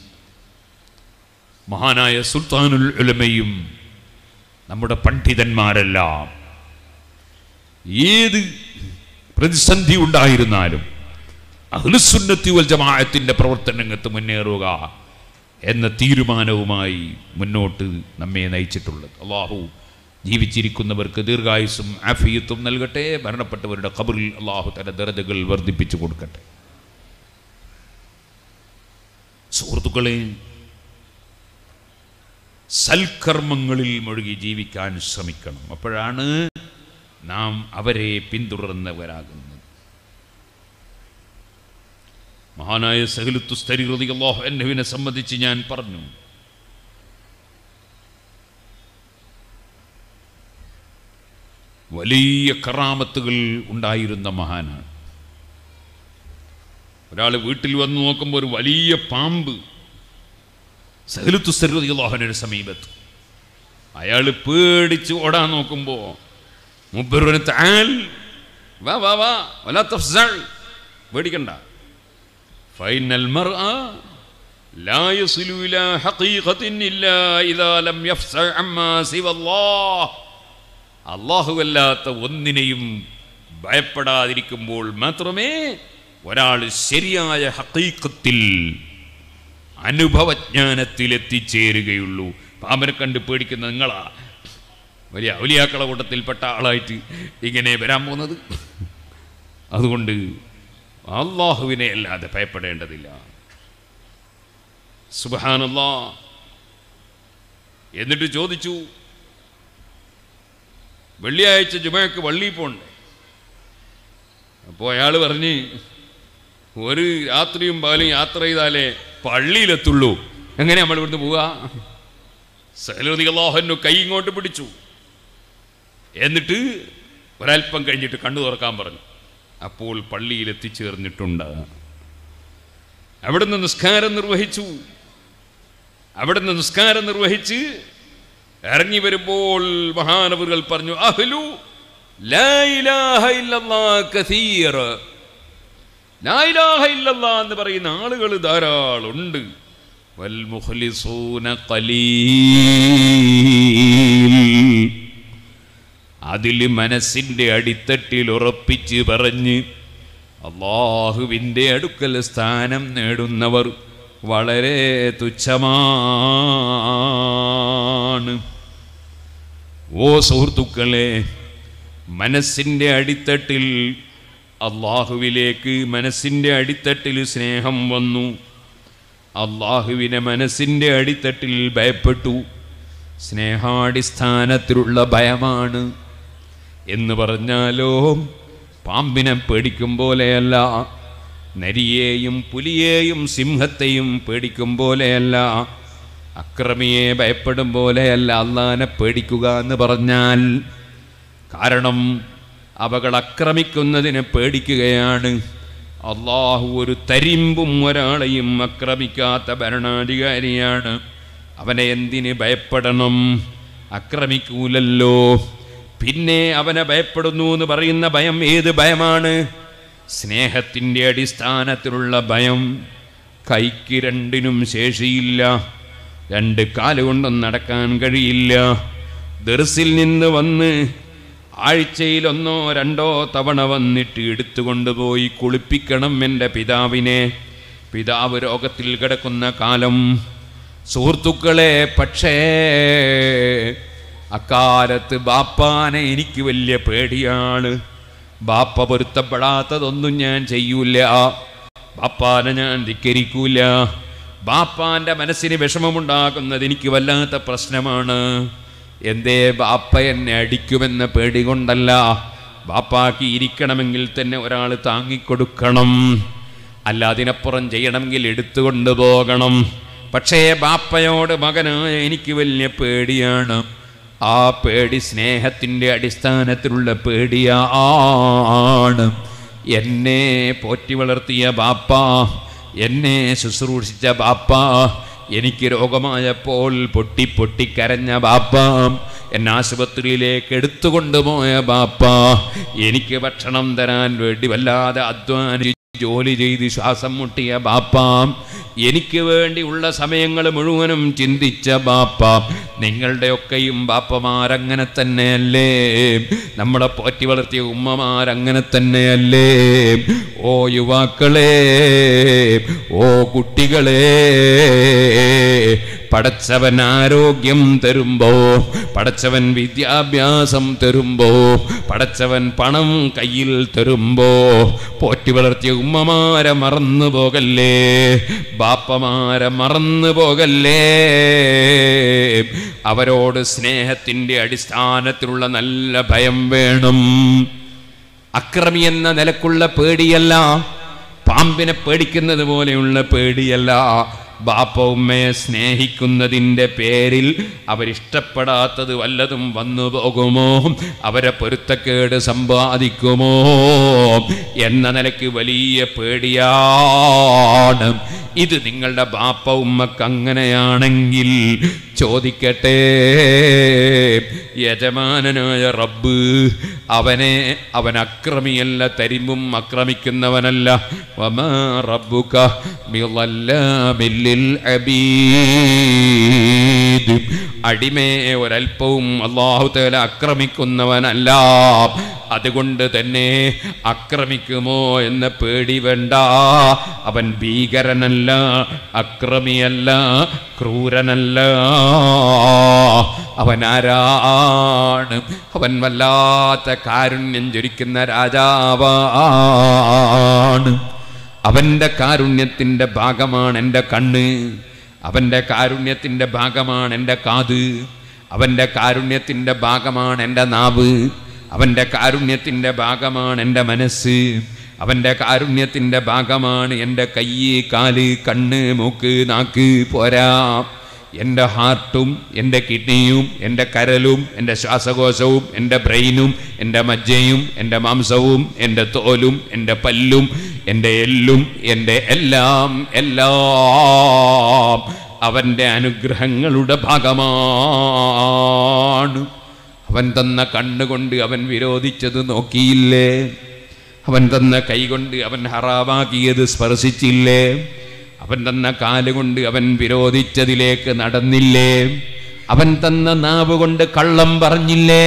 മഹാനായ സുൽത്താനുൽ ഉലമയും നമ്മുടെ പണ്ഡിതന്മാരെല്ലാം ഏത് പ്രതിസന്ധി ഉണ്ടായിരുന്നാലും അഹ്ലുസുന്നത്തി വൽ ജമാഅത്തിന്റെ പ്രവർത്തനരംഗത്ത് മുന്നേറുക എന്ന തീരുമാനവുമായി മുന്നോട്ട് നമ്മെ നയിച്ചിട്ടുള്ളത്. അല്ലാഹു ജീവിച്ചിരിക്കുന്നവർക്ക് ദീർഘായുസ്സും ആഫിയത്തും നൽകട്ടെ. മരണപ്പെട്ടവരുടെ ഖബറിൽ അല്ലാഹു തആല ദർജകൾ വർദ്ധിപ്പിച്ചു കൊടുക്കട്ടെ. സുഹൃത്തുക്കളെ, സൽക്കർമ്മങ്ങളിൽ മുഴുകി ജീവിക്കാൻ ശ്രമിക്കണം. അപ്പോഴാണ് നാം അവരെ പിന്തുടരുന്നവരാകുന്നത്. മഹാനായ സഹ്ലു തുസ്തരി റളിയല്ലാഹു അൻഹുവിനെ സംബന്ധിച്ച് ഞാൻ പറഞ്ഞു. വലിയ കറാമത്തുകൾ ഉണ്ടായിരുന്ന മഹാനാണ്. ഒരാൾ വീട്ടിൽ വന്ന് നോക്കുമ്പോൾ ഒരു വലിയ പാമ്പ് സഹ്ലു തുസ്തരി റളിയല്ലാഹു അൻഹുവിന്റെ സമീപത്ത്. അയാൾ പേടിച്ച് ഓടാൻ നോക്കുമ്പോൾ മുബറുൻ തആൽ വാ വാ വാ വലാ തഫ്സൽ, പേടിക്കണ്ട. فإن المرأة لا يصل إلى حقيقة إلا إذا لم يفزع عما سوى الله. അല്ലാഹുവല്ലാത്ത ഒന്നിനെയും ഭയപ്പെടാതിരിക്കുമ്പോൾ മാത്രമേ ഒരാൾ ശരിയായ ഹഖീഖത്തിൽ അനുഭവജ്ഞാനത്തിൽ എത്തിച്ചേരുകയുള്ളൂ. പാമ്പനെ കണ്ട് പേടിക്കുന്ന നിങ്ങളാ വലിയ ഔലിയാക്കള കൂട്ടത്തിൽപ്പെട്ട ആളായിട്ട് ഇങ്ങനെ വരാൻ പോകുന്നത്. അതുകൊണ്ട് അള്ളാഹുവിനെ അല്ലാതെ ഭയപ്പെടേണ്ടതില്ല. സുബ്ഹാനല്ലാഹ്. എന്നിട്ട് ചോദിച്ചു, വെള്ളിയാഴ്ച ജുമഅക്ക് പള്ളിയിൽ പോകണ്ടേ? അപ്പോൾ അയാൾ പറഞ്ഞ്, ഒരു രാത്രിയും പകലും യാത്ര ചെയ്താലേ പള്ളിയിലെത്തുള്ളൂ, എങ്ങനെ നമ്മൾ ഇവിടുന്ന് പോവുക? സഹ്ലു റളിയല്ലാഹു അൻഹു കൈ ഇങ്ങോട്ട് പിടിച്ചു. എന്നിട്ട് ഒരൽപ്പം കഴിഞ്ഞിട്ട് കണ്ണു തുറക്കാൻ പറഞ്ഞു. അപ്പോൾ പള്ളിയിൽ എത്തിച്ചേർന്നിട്ടുണ്ട്. അവിടുന്ന് നിസ്കാരം നിർവഹിച്ചു. അവിടുന്ന് നിസ്കാരം നിർവഹിച്ച് ഇറങ്ങി വരുമ്പോൾ മഹാനവറുകൾ പറഞ്ഞു, അഹ്ലു ലാ ഇലാഹ ഇല്ലല്ലാഹ് കസീർ. ലാ ഇലാഹ ഇല്ലല്ലാഹ് എന്ന് പറയുന്ന ആളുകൾ ധാരാളം ഉണ്ട്. വൽ മുഖ്ലിസൂന ഖലീൽ. അതിൽ മനസ്സിൻ്റെ അടിത്തട്ടിൽ ഉറപ്പിച്ച് പറഞ്ഞ് അള്ളാഹുവിൻ്റെ അടുക്കൽ സ്ഥാനം നേടുന്നവർ വളരെ തുച്ഛമാണ്. ഓ സുഹൃത്തുക്കളെ, മനസ്സിൻ്റെ അടിത്തട്ടിൽ അള്ളാഹുവിലേക്ക് മനസ്സിൻ്റെ അടിത്തട്ടിൽ സ്നേഹം വന്നു. അള്ളാഹുവിനെ മനസ്സിൻ്റെ അടിത്തട്ടിൽ ഭയപ്പെട്ടു. സ്നേഹാടിസ്ഥാനത്തിലുള്ള ഭയമാണ് എന്ന് പറഞ്ഞാലോ പാമ്പിനെ പേടിക്കും പോലെയല്ല, നരിയെയും പുലിയെയും സിംഹത്തെയും പേടിക്കും പോലെയല്ല, അക്രമിയെ ഭയപ്പെടും പോലെയല്ല അള്ളാഹനെ പേടിക്കുക എന്ന് പറഞ്ഞാൽ. കാരണം അവകൾ അക്രമിക്കുന്നതിനെ പേടിക്കുകയാണ്. അള്ളാഹു ഒരു തരിമ്പും ഒരാളെയും അക്രമിക്കാത്ത ഭരണാധികാരിയാണ്. അവനെ എന്തിന് ഭയപ്പെടണം? അക്രമിക്കൂലല്ലോ. പിന്നെ അവനെ ഭയപ്പെടുന്നു എന്ന് പറയുന്ന ഭയം ഏത് ഭയമാണ്? സ്നേഹത്തിൻ്റെ അടിസ്ഥാനത്തിലുള്ള ഭയം. കൈക്ക് രണ്ടിനും ശേഷിയില്ല, രണ്ട് കാലുകൊണ്ടും നടക്കാൻ കഴിയില്ല. ദർസിൽ നിന്ന് വന്ന് ആഴ്ചയിലൊന്നോ രണ്ടോ തവണ വന്നിട്ട് എടുത്തുകൊണ്ടുപോയി കുളിപ്പിക്കണം എൻ്റെ പിതാവിനെ, പിതാവ് രോഗത്തിൽ കിടക്കുന്ന കാലം. സുഹൃത്തുക്കളെ, പക്ഷേ അക്കാലത്ത് ബാപ്പാനെ എനിക്ക് വലിയ പേടിയാണ്, ബാപ്പ പൊരുത്തപ്പെടാത്തതൊന്നും ഞാൻ ചെയ്യൂല, ബാപ്പാനെ ഞാൻ ധിക്കരിക്കൂല, ബാപ്പാൻ്റെ മനസ്സിന് വിഷമമുണ്ടാക്കുന്നത് എനിക്ക് വല്ലാത്ത പ്രശ്നമാണ്. എന്തേ? ബാപ്പ എന്നെ അടിക്കുമെന്ന പേടി കൊണ്ടല്ല, ബാപ്പാക്ക് ഇരിക്കണമെങ്കിൽ തന്നെ ഒരാൾ താങ്ങിക്കൊടുക്കണം, അല്ല അതിനപ്പുറം ചെയ്യണമെങ്കിൽ എടുത്തുകൊണ്ട് പോകണം. പക്ഷേ ബാപ്പയോട് മകനായ എനിക്ക് വലിയ പേടിയാണ്. ആ പേടി സ്നേഹത്തിൻ്റെ അടിസ്ഥാനത്തിലുള്ള പേടിയാണ്. എന്നെ പോറ്റി വളർത്തിയ ബാപ്പ, എന്നെ ശുശ്രൂഷിച്ച ബാപ്പ, എനിക്ക് രോഗമായപ്പോൾ പൊട്ടി പൊട്ടി കരഞ്ഞ ബാപ്പ, എന്നെ ആശുപത്രിയിലേക്ക് എടുത്തുകൊണ്ടുപോയ ബാപ്പ, എനിക്ക് ഭക്ഷണം തരാൻ വേണ്ടി വല്ലാതെ അധ്വാനിച്ച് ജോലി ചെയ്ത് ശ്വാസം മുട്ടിയ ബാപ്പ, എനിക്ക് വേണ്ടിയുള്ള സമയങ്ങൾ മുഴുവനും ചിന്തിച്ച ബാപ്പ. നിങ്ങളുടെയൊക്കെയും ബാപ്പമാരങ്ങനെ തന്നെയല്ലേ? നമ്മളെ പോറ്റി വളർത്തിയ ഉമ്മമാരങ്ങനെ തന്നെയല്ലേ? ഓ യുവാക്കളെ, ഓ കുട്ടികളെ, പടച്ചവൻ ആരോഗ്യം തരുമ്പോ, പടച്ചവൻ വിദ്യാഭ്യാസം തരുമ്പോ, പടച്ചവൻ പണം കയ്യിൽ തരുമ്പോ പോറ്റി വളർത്തിയ ഉമ്മമാരെ മറന്നു പോകല്ലേ, ബാപ്പമാരെ മറന്നു പോകല്ലേ. അവരോട് സ്നേഹത്തിൻ്റെ അടിസ്ഥാനത്തിലുള്ള നല്ല ഭയം വേണം. അക്രമി എന്ന നിലക്കുള്ള പേടിയല്ല, പാമ്പിനെ പേടിക്കുന്നത് പോലെയുള്ള പേടിയല്ല. ബാപ്പ ഉമ്മയെ സ്നേഹിക്കുന്നതിൻ്റെ പേരിൽ അവരിഷ്ടപ്പെടാത്തത് വല്ലതും വന്നു പോകുമോ, അവരെ പൊരുത്തക്കേട് സമ്പാദിക്കുമോ എന്ന നിലയ്ക്ക് വലിയ പേടിയാണ്. ഇത് നിങ്ങളുടെ ബാപ്പ ഉമ്മക്ക് അങ്ങനെയാണെങ്കിൽ ചോദിക്കട്ടെ, യജമാനനായ റബ്ബ് അവനെ, അവൻ അക്രമിയല്ല, തരിമ്പും അക്രമിക്കുന്നവനല്ല. വമാ റബ്ബുക ബിളല്ലാമിൻ ലിൽ അബീദ്, അടിമയെ ഒരൽപ്പവും അല്ലാഹു തആല അക്രമിക്കുന്നവനല്ല. അതുകൊണ്ട് തന്നെ അക്രമിക്കുമോ എന്ന പേടി വേണ്ട. അവൻ ഭീകരനല്ല, അക്രമിയല്ല, ക്രൂരനല്ല. അവനാരാണ്? അവൻ വല്ലാത്ത കാരുണ്യം ചൊരിക്കുന്ന രാജാവാണ്. അവൻ്റെ കാരുണ്യത്തിൻ്റെ ഭാഗമാണ് എൻ്റെ കണ്ണ്, അവൻ്റെ കാരുണ്യത്തിൻ്റെ ഭാഗമാണ് എൻ്റെ കാത്, അവൻ്റെ കാരുണ്യത്തിൻ്റെ ഭാഗമാണ് എൻ്റെ നാവ്, അവൻ്റെ കാരുണ്യത്തിൻ്റെ ഭാഗമാണ് എൻ്റെ മനസ്സ്, അവൻ്റെ കാരുണ്യത്തിൻ്റെ ഭാഗമാണ് എൻ്റെ കൈ, കാല്, കണ്ണ്, മൂക്ക്, നാക്ക്. പോരാ, എൻ്റെ ഹാർട്ടും എൻ്റെ കിഡ്നിയും എൻ്റെ കരലും എൻ്റെ ശ്വാസകോശവും എൻ്റെ ബ്രെയിനും എൻ്റെ മജ്ജയും എൻ്റെ മാംസവും എൻ്റെ തോലും എൻ്റെ പല്ലും എൻ്റെ എല്ലും എൻ്റെ എല്ലാം എല്ലാം അവൻ്റെ അനുഗ്രഹങ്ങളുടെ ഭാഗമാണ്. അവൻ തന്ന കണ്ണുകൊണ്ട് അവൻ വിരോധിച്ചത് നോക്കിയില്ലേ? അവൻ തന്ന കൈകൊണ്ട് അവൻ ഹറാമാക്കിയത് സ്പർശിച്ചില്ലേ? അവൻ തന്ന കാലുകൊണ്ട് അവൻ വിരോധിച്ചതിലേക്ക് നടന്നില്ലേ? അവൻ തന്ന നാവ് കൊണ്ട് കള്ളം പറഞ്ഞില്ലേ?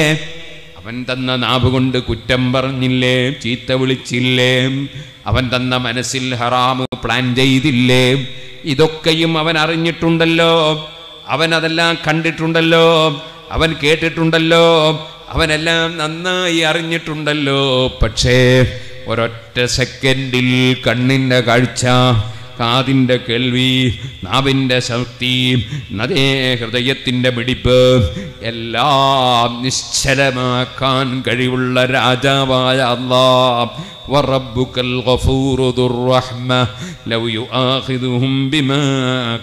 അവൻ തന്ന നാവ് കൊണ്ട് കുറ്റം പറഞ്ഞില്ലേ? ചീത്ത വിളിച്ചില്ലേ? അവൻ തന്ന മനസ്സിൽ ഹറാമ് പ്ലാൻ ചെയ്തില്ലേ? ഇതൊക്കെയും അവൻ അറിഞ്ഞിട്ടുണ്ടല്ലോ, അവൻ അതെല്ലാം കണ്ടിട്ടുണ്ടല്ലോ, അവൻ കേട്ടിട്ടുണ്ടല്ലോ, അവനെല്ലാം നന്നായി അറിഞ്ഞിട്ടുണ്ടല്ലോ. പക്ഷേ ഒരൊറ്റ സെക്കൻഡിൽ കണ്ണിൻ്റെ കാഴ്ച, കാതിൻ്റെ കേൾവി, നാവിൻ്റെ ശക്തി, നദേ ഹൃദയത്തിൻ്റെ പിടിപ്പ് എല്ലാം നിശ്ചലമാക്കാൻ കഴിവുള്ള രാജാവായ അല്ലാഹ്. وَرَبُّكَ الْغَفُورُ ذُو الرَّحْمَةِ لَوْ يُؤَاخِذُهُمْ بِمَا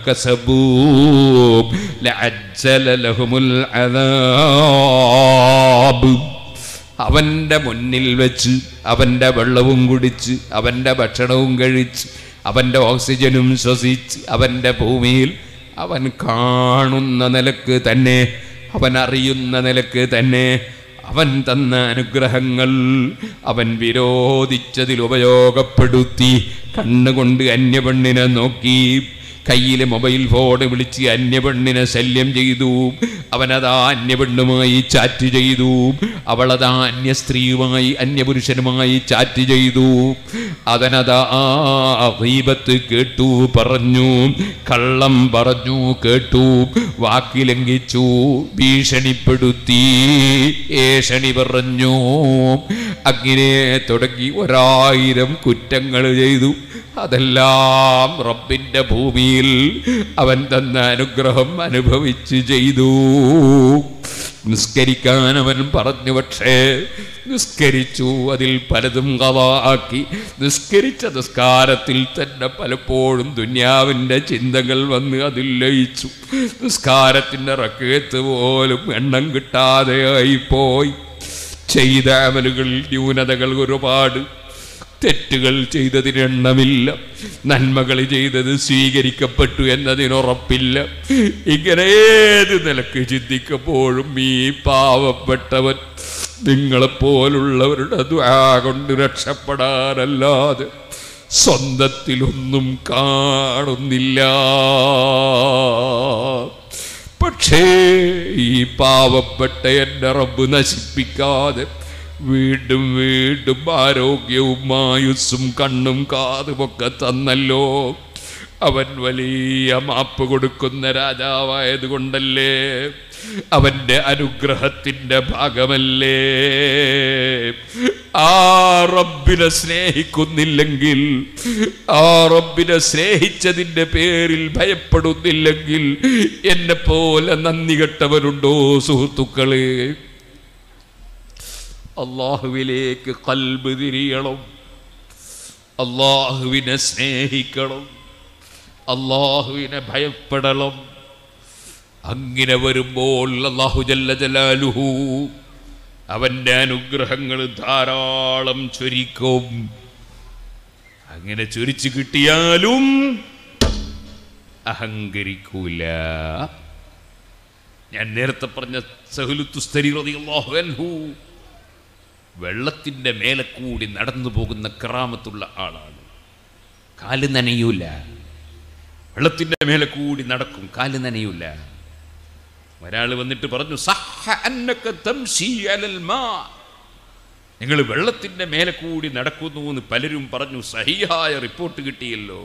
كَسَبُوا لَعَجَّلَ لَهُمُ الْعَذَابَ. അവൻ്റെ മുന്നിൽ വെച്ച് അവൻ്റെ വെള്ളവും കുടിച്ച് അവൻ്റെ ഭക്ഷണവും കഴിച്ച് അവൻ്റെ ഓക്സിജനും ശ്വസിച്ച് അവൻ്റെ ഭൂമിയിൽ അവൻ കാണുന്ന നിലക്ക് തന്നെ, അവൻ അറിയുന്ന നിലക്ക് തന്നെ അവൻ തന്ന അനുഗ്രഹങ്ങൾ അവൻ വിരോധിച്ചതിൽ ഉപയോഗപ്പെടുത്തി. കണ്ണുകൊണ്ട് അന്യപെണ്ണിനെ നോക്കി, കയ്യിലെ മൊബൈൽ ഫോൺ വിളിച്ച് അന്യപെണ്ണിനെ ശല്യം ചെയ്തു, അവനതാ അന്യപെണ്ണുമായി ചാറ്റ് ചെയ്തു, അവളതാ അന്യ സ്ത്രീയുമായി അന്യപുരുഷനുമായി ചാറ്റ് ചെയ്തു, അവനതാ ഗീബത്ത് കേട്ടു പറഞ്ഞു, കള്ളം പറഞ്ഞു കേട്ടു, വാക്ക് ലംഘിച്ചു, ഭീഷണിപ്പെടുത്തി, ഏഷണി പറഞ്ഞു, അങ്ങനെ തുടങ്ങി ഒരായിരം കുറ്റങ്ങൾ ചെയ്തു. അതെല്ലാം റബ്ബിൻ്റെ ഭൂമിയിൽ അവൻ തന്ന അനുഗ്രഹം അനുഭവിച്ച് ചെയ്തു. നിസ്കരിക്കാൻ അവൻ പറഞ്ഞു, പക്ഷേ നിസ്കരിച്ചു, അതിൽ പലതും ഖളാക്കി. നിസ്കരിച്ച നിസ്കാരത്തിൽ തന്നെ പലപ്പോഴും ദുനിയാവിൻ്റെ ചിന്തകൾ വന്ന് അതിൽ ലയിച്ചു. നിസ്കാരത്തിൻ്റെ റക്അത്ത് പോലും എണ്ണം കിട്ടാതെ ആയിപ്പോയി. ചെയ്ത അമലുകൾ ന്യൂനതകൾ ഒരുപാട്, തെറ്റുകൾ ചെയ്തതിനെണ്ണമില്ല, നന്മകൾ ചെയ്തത് സ്വീകരിക്കപ്പെട്ടു എന്നതിനുറപ്പില്ല. ഇങ്ങനെ ഏത് നിലക്ക് ചിന്തിക്കുമ്പോഴും ഈ പാവപ്പെട്ടവൻ നിങ്ങളെപ്പോലുള്ളവരുടെ ദുആ കൊണ്ട് രക്ഷപ്പെടാനല്ലാതെ സ്വന്തത്തിലൊന്നും കാണുന്നില്ല. പക്ഷേ ഈ പാവപ്പെട്ട എൻ്റെ റബ്ബ് നശിപ്പിക്കാതെ വീണ്ടും വീണ്ടും ആരോഗ്യവും ആയുസ്സും കണ്ണും കാതുമൊക്കെ തന്നല്ലോ. അവൻ വലിയ മാപ്പ് കൊടുക്കുന്ന രാജാവായതുകൊണ്ടല്ലേ, അവൻ്റെ അനുഗ്രഹത്തിൻ്റെ ഭാഗമല്ലേ. ആ റബ്ബിനെ സ്നേഹിക്കുന്നില്ലെങ്കിൽ, ആ റബ്ബിനെ സ്നേഹിച്ചതിൻ്റെ പേരിൽ ഭയപ്പെടുന്നില്ലെങ്കിൽ എന്നെപ്പോലെ നന്ദി കെട്ടവരുണ്ടോ സുഹൃത്തുക്കളെ? അള്ളാഹുവിലേക്ക് ഖൽബ് തിരിയണം, അള്ളാഹുവിനെ സ്നേഹിക്കണം, അള്ളാഹുവിനെ ഭയപ്പെടണം. അങ്ങനെ വരുമ്പോൾ അല്ലാഹു ജല്ല ജലാലുഹു അവൻ്റെ അനുഗ്രഹങ്ങൾ ധാരാളം ചൊരിക്കും. അങ്ങനെ ചൊരിച്ചു കിട്ടിയാലും അഹങ്കരിക്കൂല. ഞാൻ നേരത്തെ പറഞ്ഞ സഹ്ലു തുസ്തരി റളിയല്ലാഹു അൻഹു വെള്ളത്തിൻ്റെ മേലെ കൂടി നടന്നു പോകുന്ന കറാമത്തുള്ള ആളാണ്. കാല് നനയൂല, വെള്ളത്തിൻ്റെ മേലെ കൂടി നടക്കും, കാല് നനയൂല. ഒരാൾ വന്നിട്ട് പറഞ്ഞു, സഹ അന്നക തംശി അലൽ മാ, നിങ്ങൾ വെള്ളത്തിൻ്റെ മേലെ കൂടി നടക്കുന്നു എന്ന് പലരും പറഞ്ഞു. സഹിയായ റിപ്പോർട്ട് കിട്ടിയല്ലോ.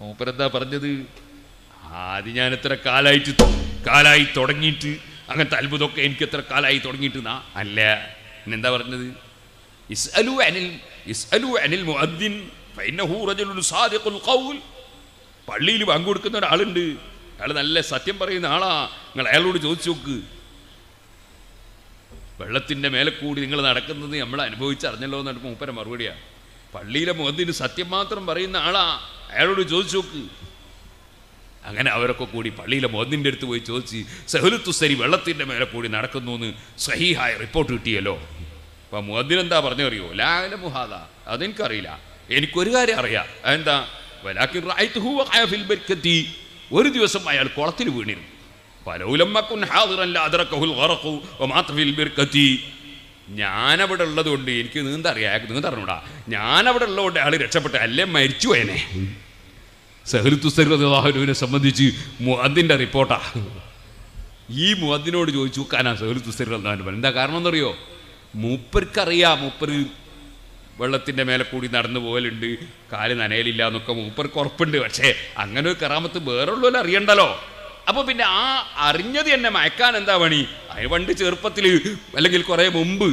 മൂപ്പരെന്താ പറഞ്ഞത്? ആദ്യം ഞാൻ എത്ര കാലായിട്ട് കാലായി തുടങ്ങിയിട്ട് അങ്ങനത്തെ അത്ഭുതമൊക്കെ എനിക്ക് എത്ര കാലായി തുടങ്ങിയിട്ട് നാ അല്ല എന്താ പറഞ്ഞത്? ഇസ്അലു അനിൽ ഇസ്അലു അനിൽ മുഅദ്ദിൻ ഫഇന്നഹു റജലുൻ സാദിഖുൽ ഖൗൽ. പള്ളിയിൽ വാങ്ങി കൊടുക്കുന്ന ഒരാളുണ്ട്, അയാൾ നല്ല സത്യം പറയുന്ന ആളാ. നിങ്ങൾ അയാളോട് ചോദിച്ചു നോക്ക്, വെള്ളത്തിൻ്റെ മേലെ കൂടി നിങ്ങൾ നടക്കുന്നത് നമ്മൾ അനുഭവിച്ചറിഞ്ഞല്ലോ എന്നിട്ട് മൂപ്പര മറുപടിയാണ്. പള്ളിയിലെ മുഅദ്ദിൻ സത്യം മാത്രം പറയുന്ന ആളാ, അയാളോട് ചോദിച്ചു നോക്ക്. അങ്ങനെ അവരൊക്കെ കൂടി പള്ളിയിലെ മുഅദ്ദിൻ്റെ അടുത്ത് പോയി ചോദിച്ച്, സഹ്ലു തുസ്തരി വെള്ളത്തിൻ്റെ മേലെ കൂടി നടക്കുന്നു എന്ന് സഹീഹായ റിപ്പോർട്ട് കിട്ടിയല്ലോ. അപ്പം മുഅദ്ദിൻ എന്താ പറഞ്ഞറിയോ? ലാ അഅലമു ഹാദാ, അതെനിക്കറിയില്ല, എനിക്കൊരു കാര്യം അറിയാം. അതെന്താ? വലാക്കിൻ റഅയ്തുഹു വഖഅ ഫിൽ ബർകതി, ഒരു ദിവസം അയാൾ കുളത്തിൽ വീണിരുന്നു. ഫലൗലമ്മ കുൻ ഹാദിറൻ ലാ അദ്റകഹുൽ ഗറഖു വമാത ഫിൽ ബർകതി. ഞാനവിടെ ഉള്ളതുകൊണ്ട് എനിക്ക് നീന്തറിയാം, അയാൾക്ക് നീന്തറിഞ്ഞൂടാ, ഞാനവിടെ ഉള്ളതുകൊണ്ട് അയാൾ രക്ഷപ്പെട്ട, അല്ലേ മരിച്ചു പോയനെ. സഹ്ലു തുസ്തരി റളിയല്ലാഹു അൻഹുവിനെ സംബന്ധിച്ച് മുഅദ്ദിൻ്റെ റിപ്പോർട്ടാണ്. ഈ മുഅദ്ദിനോട് ചോദിച്ചു കാനാ സഹ്ലു തുസ്തരി റളിയല്ലാഹു അൻഹു. എന്താ കാരണം എന്നറിയോ? മൂപ്പർക്കറിയാം, മൂപ്പർ വെള്ളത്തിൻ്റെ മേലെ കൂടി നടന്നു പോകലുണ്ട്, കാല് നനയലില്ല എന്നൊക്കെ മൂപ്പർക്ക് ഉറപ്പുണ്ട്. പക്ഷേ അങ്ങനെ ഒരു കറാമത്ത് വേറുള്ളവർ അറിയണ്ടല്ലോ, അപ്പോൾ പിന്നെ ആ അറിഞ്ഞത് എന്നെ മയക്കാൻ എന്താ പണി? അതിന് പണ്ട് ചെറുപ്പത്തിൽ അല്ലെങ്കിൽ കുറേ മുമ്പ്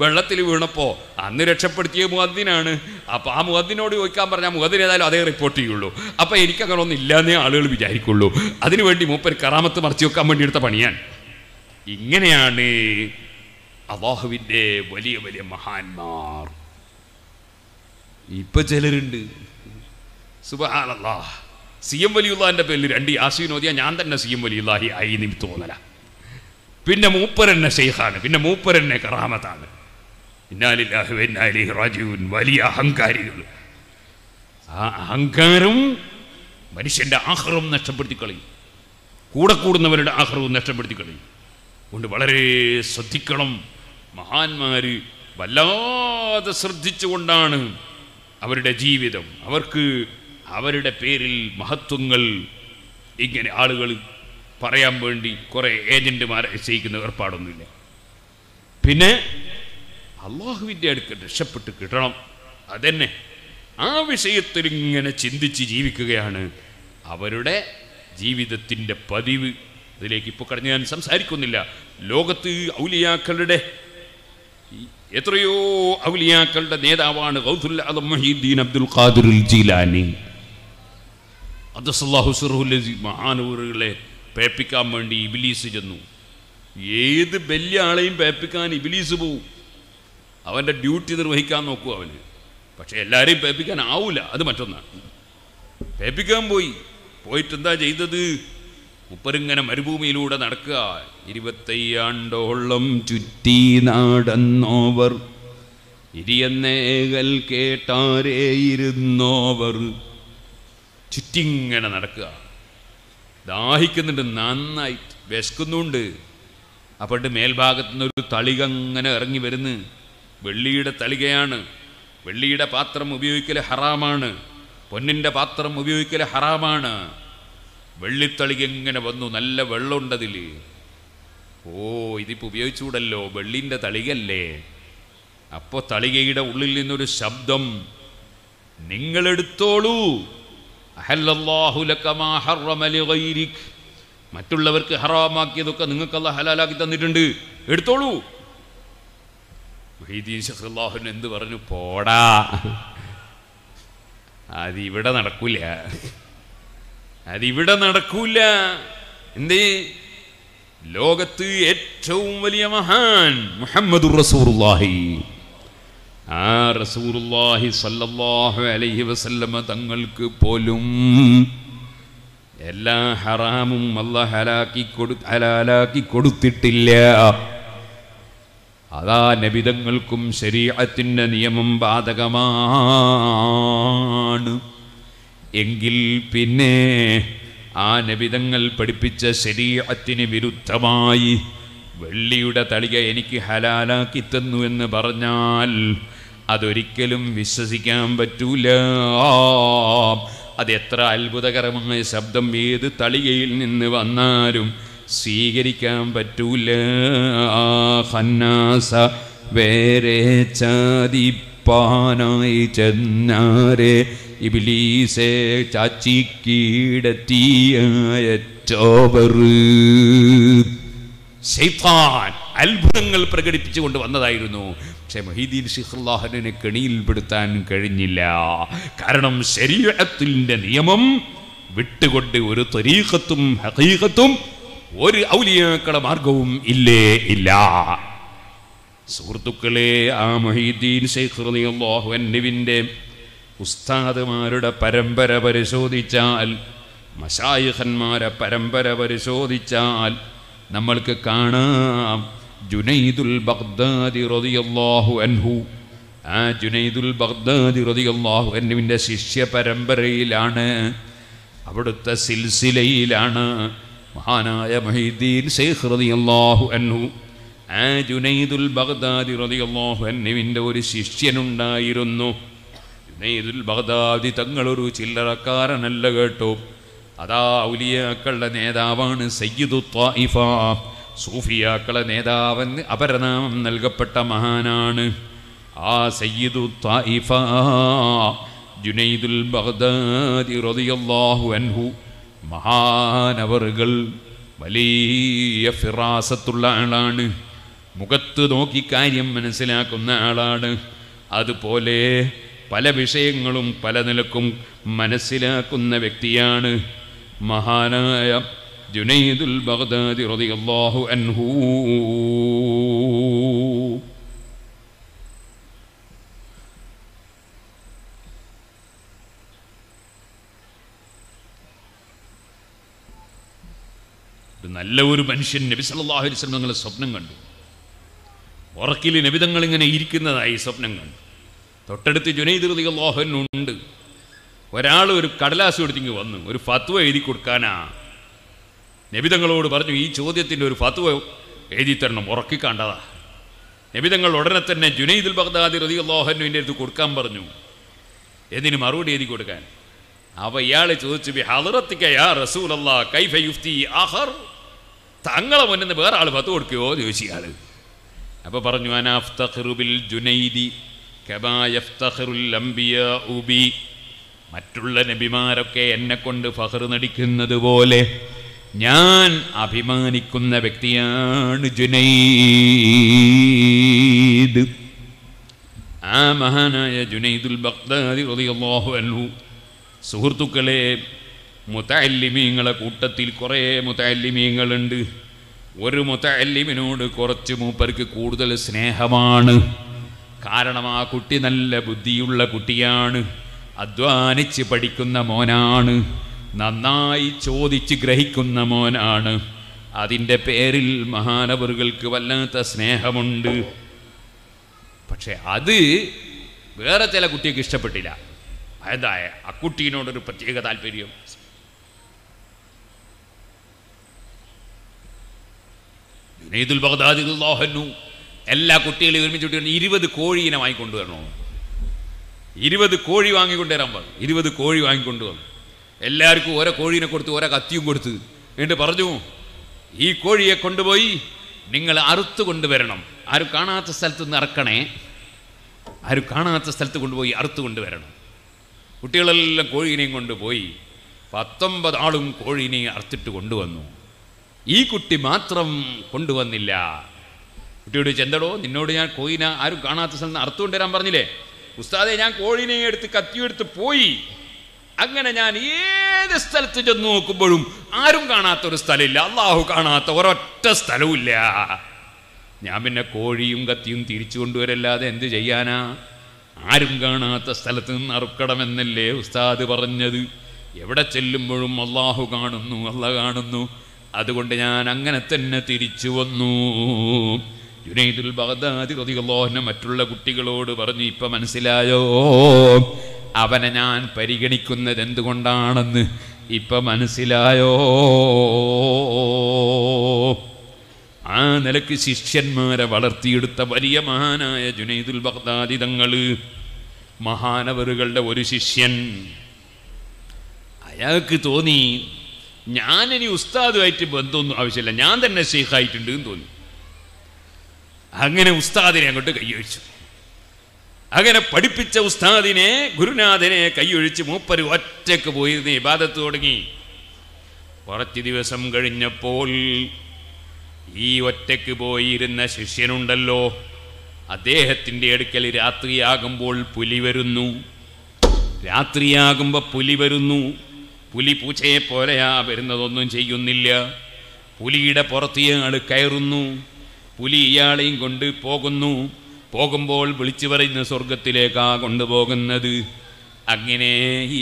വെള്ളത്തിൽ വീണപ്പോൾ അന്ന് രക്ഷപ്പെടുത്തിയ മുഅദ്ദിനാണ്. അപ്പോൾ ആ മുഅദ്ദിനോട് ചോദിക്കാൻ പറഞ്ഞാൽ മുഅദ്ദിൻ ഏതായാലും അതേ റിപ്പോർട്ട് ചെയ്യുള്ളൂ. അപ്പോൾ എനിക്കങ്ങനെ ഒന്നും ഇല്ലാന്നേ ആളുകൾ വിചാരിക്കുള്ളൂ. അതിനുവേണ്ടി മൂപ്പർ കറാമത്ത് മറച്ചു വെക്കാൻ വേണ്ടി എടുത്ത പണിയാൻ. ഇങ്ങനെയാണ് അല്ലാഹുവിൻ്റെ വലിയ വലിയ മഹാന്മാർ. ഇപ്പം ചിലരുണ്ട് സുബ്ഹാനല്ലാഹ്, സി എം വലിയുള്ളാഹിൻ്റെ പേരിൽ രണ്ട് യാസീൻ ഓതിയാൽ ഞാൻ തന്നെ സി എം വലിയുള്ളാഹി ആയി നിമിത്ത് തോന്നല. പിന്നെ മൂപ്പരന്നെ ഷെയ്ഖാണ്, പിന്നെ മൂപ്പരന്നെ കറാമത്താണ്. ഇന്നാ ലില്ലാഹി വ ഇന്നാ ഇലൈഹി റാജിഊൻ. വലിയ അഹങ്കാരികൾ. ആ അഹങ്കാരം മനുഷ്യൻ്റെ ആഖിറവും നഷ്ടപ്പെടുത്തി കളയും, കൂടെ കൂടുന്നവരുടെ ആഖിറവും നഷ്ടപ്പെടുത്തി കളയും. അതുകൊണ്ട് വളരെ ശ്രദ്ധിക്കണം. മഹാന്മാർ വല്ലാതെ ശ്രദ്ധിച്ചുകൊണ്ടാണ് അവരുടെ ജീവിതം. അവർക്ക് അവരുടെ പേരിൽ മഹത്വങ്ങൾ ഇങ്ങനെ ആളുകൾ പറയാൻ വേണ്ടി കുറേ ഏജൻറ്റുമാരെ ചെയ്യിക്കുന്ന ഏർപ്പാടൊന്നുമില്ല. പിന്നെ അള്ളാഹുവിൻ്റെ അടുക്ക് രക്ഷപ്പെട്ട് കിട്ടണം. അതന്നെ ആ വിഷയത്തിൽ ഇങ്ങനെ ചിന്തിച്ച് ജീവിക്കുകയാണ് അവരുടെ ജീവിതത്തിൻ്റെ പതിവ്. അതിലേക്ക് ഇപ്പോൾ കടന്ന് ഞാൻ സംസാരിക്കുന്നില്ല. ലോകത്ത് ഔലിയാക്കളുടെ എത്രയോ ഔലിയാക്കളുടെ നേതാവാണ് ഗൗസുൽ ആലം മുഹീദ്ദീൻ അബ്ദുൽ ഖാദിറുൽ ജീലാനി. അദസ്സല്ലാഹു സിറഹുൽ ലസീ മഹാനൂറുകളെ പേപ്പിക്കാൻ വേണ്ടി ഇബിലീസ് ചെന്നു. ഏത് വലിയ ആളെയും പേപ്പിക്കാൻ ഇബിലീസ് പോവും. അവൻ്റെ ഡ്യൂട്ടി നിർവഹിക്കാൻ നോക്കും അവന്. പക്ഷേ എല്ലാവരെയും പേപ്പിക്കാൻ ആവില്ല, അത് മറ്റൊന്നാണ്. പേപ്പിക്കാൻ പോയി പോയിട്ടെന്താ ചെയ്തത്? മുപ്പരിങ്ങനെ മരുഭൂമിയിലൂടെ നടക്കുക. ഇരുപത്തയ്യാണ്ടോളം ചുറ്റി നടന്നോവർ, ഇരിയന്നേകൽ കേട്ടാരേ ഇരുന്നോവർ. ചുറ്റിങ്ങനെ നടക്കുക. ദാഹിക്കുന്നുണ്ട്, നന്നായി വിശക്കുന്നുണ്ട്. അപ്പോട്ട് മേൽഭാഗത്തുനിന്നൊരു തളിക അങ്ങനെ ഇറങ്ങി വരുന്നു. വെള്ളിയുടെ തളികയാണ്. വെള്ളിയുടെ പാത്രം ഉപയോഗിക്കൽ ഹറാമാണ്, പൊന്നിൻ്റെ പാത്രം ഉപയോഗിക്കൽ ഹറാമാണ്. വെള്ളിത്തളിക എങ്ങനെ വന്നു, നല്ല വെള്ളമുണ്ടതിൽ. ഓ, ഇതിപ്പോൾ ഉപയോഗിച്ചുകൂടല്ലോ, വെള്ളിൻ്റെ തളികല്ലേ. അപ്പോൾ തളികയുടെ ഉള്ളിൽ നിന്നൊരു ശബ്ദം, നിങ്ങളെടുത്തോളൂ, അഹല്ലല്ലാഹു ലക മാ ഹറമ ലിഗൈരിക്. മറ്റുള്ളവർക്ക് ഹറാമാക്കിയതൊക്കെ നിങ്ങൾക്ക് അല്ലാഹ് ഹലാലാക്കി തന്നിട്ടുണ്ട്, എടുത്തോളൂ. മുഹീദ്ദീൻ ശഖ്റുല്ലാഹിന് എന്ത് പറഞ്ഞു? പോടാ, അതിവിടെ നടക്കൂല, അതിവിടെ നടക്കൂല. എന്തേ? ലോകത്ത് ഏറ്റവും വലിയ മഹാൻ മുഹമ്മദുർ റസൂലുള്ളാഹി. ആ റസൂലുള്ളാഹി സല്ലല്ലാഹു അലൈഹി വസല്ലമ തങ്ങൾക്ക് പോലും എല്ലാ ഹറാമും അല്ലാഹ് ഹലാക്കി കൊടു ഹലാലാക്കി കൊടുത്തിട്ടില്ല. അതാ നബി തങ്ങൾക്കും ശരീഅത്തിന്റെ നിയമം ബാധകമാണ്. എങ്കിൽ പിന്നെ ആ നബിതങ്ങൾ പഠിപ്പിച്ച ശരീഅത്തിന് വിരുദ്ധമായി വെള്ളിയുടെ തളിക എനിക്ക് ഹലാലാക്കി തന്നു എന്ന് പറഞ്ഞാൽ അതൊരിക്കലും വിശ്വസിക്കാൻ പറ്റൂല. അതെത്ര അത്ഭുതകരമായ ശബ്ദം ഏത് തളികയിൽ നിന്ന് വന്നാലും സ്വീകരിക്കാൻ പറ്റൂല. ഖന്നാസ വേറെ ചാതിപ്പാനായി ചെന്നാരെ ഇബിലീസേ ചാച്ചി കീടത്തിയോവർ. ശൈത്താൻ അത്ഭുതങ്ങൾ പ്രകടിപ്പിച്ചു കൊണ്ട് വന്നതായിരുന്നു. പക്ഷേ മുഹീദ്ദീൻ ശിഖുല്ലാഹിനെ കെണിയിൽപ്പെടുത്താൻ കഴിഞ്ഞില്ല. കാരണം ശരീഅത്തിന്റെ നിയമം വിട്ടുകൊണ്ട് ഒരു ത്വരീഖത്തും ഹഖീഖത്തും ഒരു ഔലിയാക്കളുടെ മാർഗവും ഇല്ലേ ഇല്ല. സുഹൃത്തുക്കളെ, ആ മുഹീദ്ദീൻ ശൈഖ് റളിയല്ലാഹു അൻഹുവിൻ്റെ ഉസ്താദുമാരുടെ പരമ്പര പരിശോധിച്ചാൽ, മശായിഖന്മാരെ പരമ്പര പരിശോധിച്ചാൽ നമ്മൾക്ക് കാണാം, ജുനൈദുൽ ബഗ്ദാദി റളിയല്ലാഹു അൻഹു. ആ ജുനൈദുൽ ബഗ്ദാദി റളിയല്ലാഹു അൻഹുവിൻ്റെ ശിഷ്യ പരമ്പരയിലാണ്, അവിടുത്തെ സിൽസിലയിലാണ് മഹാനായ മുഹീദ്ദീൻ ശൈഖ് റളിയല്ലാഹു അൻഹു. ആ ജുനൈദുൽ ബഗ്ദാദി റളിയല്ലാഹു അൻഹുവിൻ്റെ ഒരു ശിഷ്യനുണ്ടായിരുന്നു. ജുനൈദുൽ ബഗ്ദാദി തങ്ങളൊരു ചില്ലറക്കാരനല്ല കേട്ടോ. അതാ ഔലിയാക്കളുടെ നേതാവാണ്, സയ്യിദു ത്വായിഫ, സൂഫിയാക്കളെ നേതാവെന്ന് അപരനാമം നൽകപ്പെട്ട മഹാനാണ്. ആ സയ്യിദു ത്വായിഫ ജുനൈദുൽ ബഗ്ദാദി റളിയല്ലാഹു അൻഹു മഹാനവറുകൾ വലിയ ഫിറാസത്തുള്ള ആളാണ്, മുഖത്ത് നോക്കി കാര്യം മനസ്സിലാക്കുന്ന ആളാണ്. അതുപോലെ പല വിഷയങ്ങളും പല നിലക്കും മനസ്സിലാക്കുന്ന വ്യക്തിയാണ് മഹാനായ ജുനൈദുൽ ബഗ്ദാദി റളിയല്ലാഹു അൻഹു. നല്ല ഒരു മനുഷ്യൻ നബി സല്ലല്ലാഹു അലൈഹി വസല്ലം തങ്ങളെ സ്വപ്നം കണ്ടു. ഉറക്കിൽ നബി തങ്ങൾ ഇങ്ങനെ ഇരിക്കുന്നതായി സ്വപ്നം കണ്ടു. തൊട്ടടുത്ത് ജുനൈദ് റളിയല്ലാഹു അൻഹു ഉണ്ട്. ഒരാൾ ഒരു കടലാസ് എടുത്തിങ്ങ് വന്നു, ഒരു ഫത്വ എഴുതി കൊടുക്കാനാ. നബി തങ്ങളോട് പറഞ്ഞു, ഈ ചോദ്യത്തിൻ്റെ ഒരു ഫത്വ എഴുതി തരണം, ഉറക്കിക്കാണ്ടതാ. നബി തങ്ങൾ ഉടനെ തന്നെ ജുനൈദുൽ ബഗ്ദാദി റളിയല്ലാഹു അൻഹുവിൻ്റെ അടുത്ത് കൊടുക്കാൻ പറഞ്ഞു. എന്തിന്? മറുപടി എഴുതി കൊടുക്കാൻ. അപ്പോൾ ഇയാൾ ചോദിച്ചു, ബി ഹളറത്തിക്ക യാ റസൂലല്ലാഹ് കൈഫ യുഫ്തി ആഖർ, തങ്ങളെ മുന്നിൽ നിന്ന് വേറെ ആൾ ഫത്വ കൊടുക്കുകയോ ചോദിച്ചു ഇയാൾ. അപ്പോൾ പറഞ്ഞു, അനാ അഫ്തഖിറു ബിൽ ജുനൈദി കമാ യഫ്തഖിറുൽ അംബിയാഉ ബി, മറ്റുള്ള നബിമാരൊക്കെ എന്നെക്കൊണ്ട് ഫഖർ നടിക്കുന്നത് പോലെ ഞാൻ അഭിമാനിക്കുന്ന വ്യക്തിയാണ് ജുനൈദ്. ആ മഹാനായ ജുനൈദുൽ ബഗ്ദാദി റളിയല്ലാഹു അൻഹു. സുഹൃത്തുക്കളെ, മുതഅല്ലിമീങ്ങളെ കൂട്ടത്തിൽ കുറേ മുതഅല്ലിമീങ്ങളുണ്ട്. ഒരു മുതഅല്ലിമിനോട് കുറച്ച് മൂപ്പർക്ക് കൂടുതൽ സ്നേഹമാണ്. കാരണം ആ കുട്ടി നല്ല ബുദ്ധിയുള്ള കുട്ടിയാണ്, അധ്വാനിച്ച് പഠിക്കുന്ന മോനാണ്, നന്നായി ചോദിച്ച് ഗ്രഹിക്കുന്ന മോനാണ്. അതിൻ്റെ പേരിൽ മഹാനവറുകൾക്ക് വല്ലാത്ത സ്നേഹമുണ്ട്. പക്ഷെ അത് വേറെ ചില കുട്ടിക്ക് ഇഷ്ടപ്പെട്ടില്ല. അതായ അക്കുട്ടീനോടൊരു പ്രത്യേക താല്പര്യം. ജുനൈദുൽ ബഗ്ദാദി റളിയല്ലാഹു അൻഹു എല്ലാ കുട്ടികളെയും ഒരുമിച്ച് കൂട്ടി ഇരുപത് കോഴീനെ വാങ്ങിക്കൊണ്ടുവരണോ, ഇരുപത് കോഴി വാങ്ങിക്കൊണ്ടുവരാൻ പറഞ്ഞു. ഇരുപത് കോഴി വാങ്ങിക്കൊണ്ടുവന്നു. എല്ലാവർക്കും ഓരോ കോഴീനെ കൊടുത്ത് ഓരോ കത്തിയും കൊടുത്ത് എന്നിട്ട് പറഞ്ഞു, ഈ കോഴിയെ കൊണ്ടുപോയി നിങ്ങൾ അറുത്ത് കൊണ്ടുവരണം. ആരും കാണാത്ത സ്ഥലത്ത് നിന്ന് അറക്കണേ, ആരും കാണാത്ത സ്ഥലത്ത് കൊണ്ടുപോയി അറുത്ത് കൊണ്ടുവരണം. കുട്ടികളെല്ലാം കോഴീനെയും കൊണ്ടുപോയി. പത്തൊമ്പത് ആളും കോഴീനെ അറുത്തിട്ട് കൊണ്ടുവന്നു. ഈ കുട്ടി മാത്രം കൊണ്ടുവന്നില്ല. കുട്ടിയോട് ചെന്തടോ, നിന്നോട് ഞാൻ കോഴീനെ ആരും കാണാത്ത സ്ഥലത്ത് അറുത്ത് കൊണ്ടുവരാൻ പറഞ്ഞില്ലേ? ഉസ്താദെ, ഞാൻ കോഴീനെ എടുത്ത് കത്തിയെടുത്ത് പോയി. അങ്ങനെ ഞാൻ ഏത് സ്ഥലത്ത് ചെന്ന് നോക്കുമ്പോഴും ആരും കാണാത്തൊരു സ്ഥലമില്ല, അള്ളാഹു കാണാത്ത ഒരൊറ്റ സ്ഥലവുമില്ല. ഞാൻ പിന്നെ കോഴിയും കത്തിയും തിരിച്ചു കൊണ്ടുവരല്ലാതെ എന്ത് ചെയ്യാനാ? ആരും കാണാത്ത സ്ഥലത്ത് നിന്ന് അറുക്കണമെന്നല്ലേ ഉസ്താദ് പറഞ്ഞത്? എവിടെ ചെല്ലുമ്പോഴും അള്ളാഹു കാണുന്നു, അള്ളാഹ് കാണുന്നു. അതുകൊണ്ട് ഞാൻ അങ്ങനെ തന്നെ തിരിച്ചു വന്നു. ജുനൈദുൽ ബഗ്ദാദി റളിയല്ലാഹു അൻഹു മറ്റുള്ള കുട്ടികളോട് പറഞ്ഞു, ഇപ്പം മനസ്സിലായോ അവനെ ഞാൻ പരിഗണിക്കുന്നത് എന്തുകൊണ്ടാണെന്ന്? ഇപ്പം മനസ്സിലായോ? ആ നിലക്ക് ശിഷ്യന്മാരെ വളർത്തിയെടുത്ത വലിയ മഹാനായ ജുനൈദുൽ ബഗ്ദാദി തങ്ങൾ. മഹാനവറുകളുടെ ഒരു ശിഷ്യൻ, അയാൾക്ക് തോന്നി ഞാനിനി ഉസ്താദുമായിട്ട് ബന്ധമൊന്നും ആവശ്യമില്ല, ഞാൻ തന്നെ ഷെയ്ഖായിട്ടുണ്ട് എന്ന് തോന്നി. അങ്ങനെ ഉസ്താദിനെ അങ്ങോട്ട് കൈയൊഴിച്ചു. അങ്ങനെ പഠിപ്പിച്ച ഉസ്താദിനെ, ഗുരുനാഥനെ കൈയൊഴിച്ച് മൂപ്പര് ഒറ്റക്ക് പോയിരുന്ന ഇബാദത്ത് തുടങ്ങി. കുറച്ച് ദിവസം കഴിഞ്ഞപ്പോൾ ഈ ഒറ്റക്ക് പോയിരുന്ന ശിഷ്യനുണ്ടല്ലോ, അദ്ദേഹത്തിൻ്റെ അടുക്കൽ രാത്രിയാകുമ്പോൾ പുലി വരുന്നു. രാത്രിയാകുമ്പോൾ പുലി വരുന്നു. പുലി പൂച്ചയെ പോലെയാ വരുന്നതൊന്നും ചെയ്യുന്നില്ല. പുലിയുടെ പുറത്ത് ഇയാൾ കയറുന്നു. പുലി ഇയാളെയും കൊണ്ട് പോകുന്നു. പോകുമ്പോൾ വിളിച്ചു പറയുന്ന സ്വർഗത്തിലേക്കാ കൊണ്ടുപോകുന്നത്. അങ്ങനെ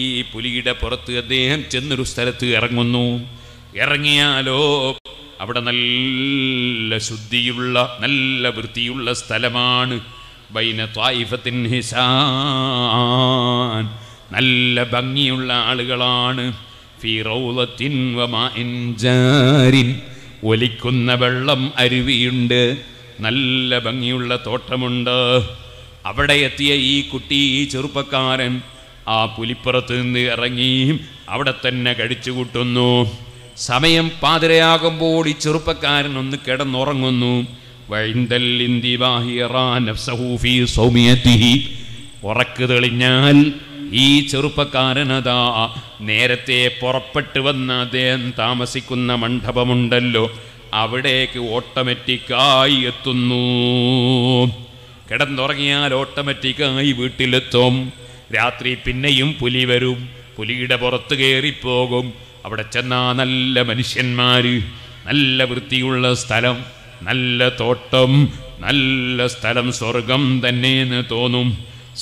ഈ പുലിയുടെ പുറത്ത് അദ്ദേഹം ചെന്നൊരു സ്ഥലത്ത് ഇറങ്ങുന്നു. ഇറങ്ങിയാലോ അവിടെ നല്ല ശുദ്ധിയുള്ള നല്ല വൃത്തിയുള്ള സ്ഥലമാണ്. ബൈന ത്വായിഫത്തിൻ ഹിസാൻ, നല്ല ഭംഗിയുള്ള ആളുകളാണ്. ഫീ റൗളത്തിൻ വമാഇൻ ജാരിൻ, ഒലിക്കുന്ന വെള്ളം അരുവിയുണ്ട്, നല്ല ഭംഗിയുള്ള തോട്ടമുണ്ട്. അവിടെ എത്തിയ ഈ കുട്ടി, ഈ ചെറുപ്പക്കാരൻ ആ പുലിപ്പുറത്ത് നിന്ന് ഇറങ്ങി അവിടെ തന്നെ കഴിച്ചു കൂട്ടുന്നു. സമയം പാതിരയാകുമ്പോൾ ഈ ചെറുപ്പക്കാരൻ ഒന്ന് കിടന്നുറങ്ങുന്നു. ഉറക്ക് തെളിഞ്ഞാൽ ഈ ചെറുപ്പക്കാരനതാ നേരത്തെ പുറപ്പെട്ടു വന്ന അദ്ദേഹം താമസിക്കുന്ന മണ്ഡപമുണ്ടല്ലോ, അവിടേക്ക് ഓട്ടോമാറ്റിക്കായി എത്തുന്നു. കിടന്നുറങ്ങിയാൽ ഓട്ടോമാറ്റിക്കായി വീട്ടിലെത്തും. രാത്രി പിന്നെയും പുലി വരും, പുലിയുടെ പുറത്ത് കയറിപ്പോകും. അവിടെ ചെന്നാ നല്ല മനുഷ്യന്മാർ, നല്ല വൃത്തിയുള്ള സ്ഥലം, നല്ല തോട്ടം, നല്ല സ്ഥലം, സ്വർഗം തന്നെയെന്ന് തോന്നും.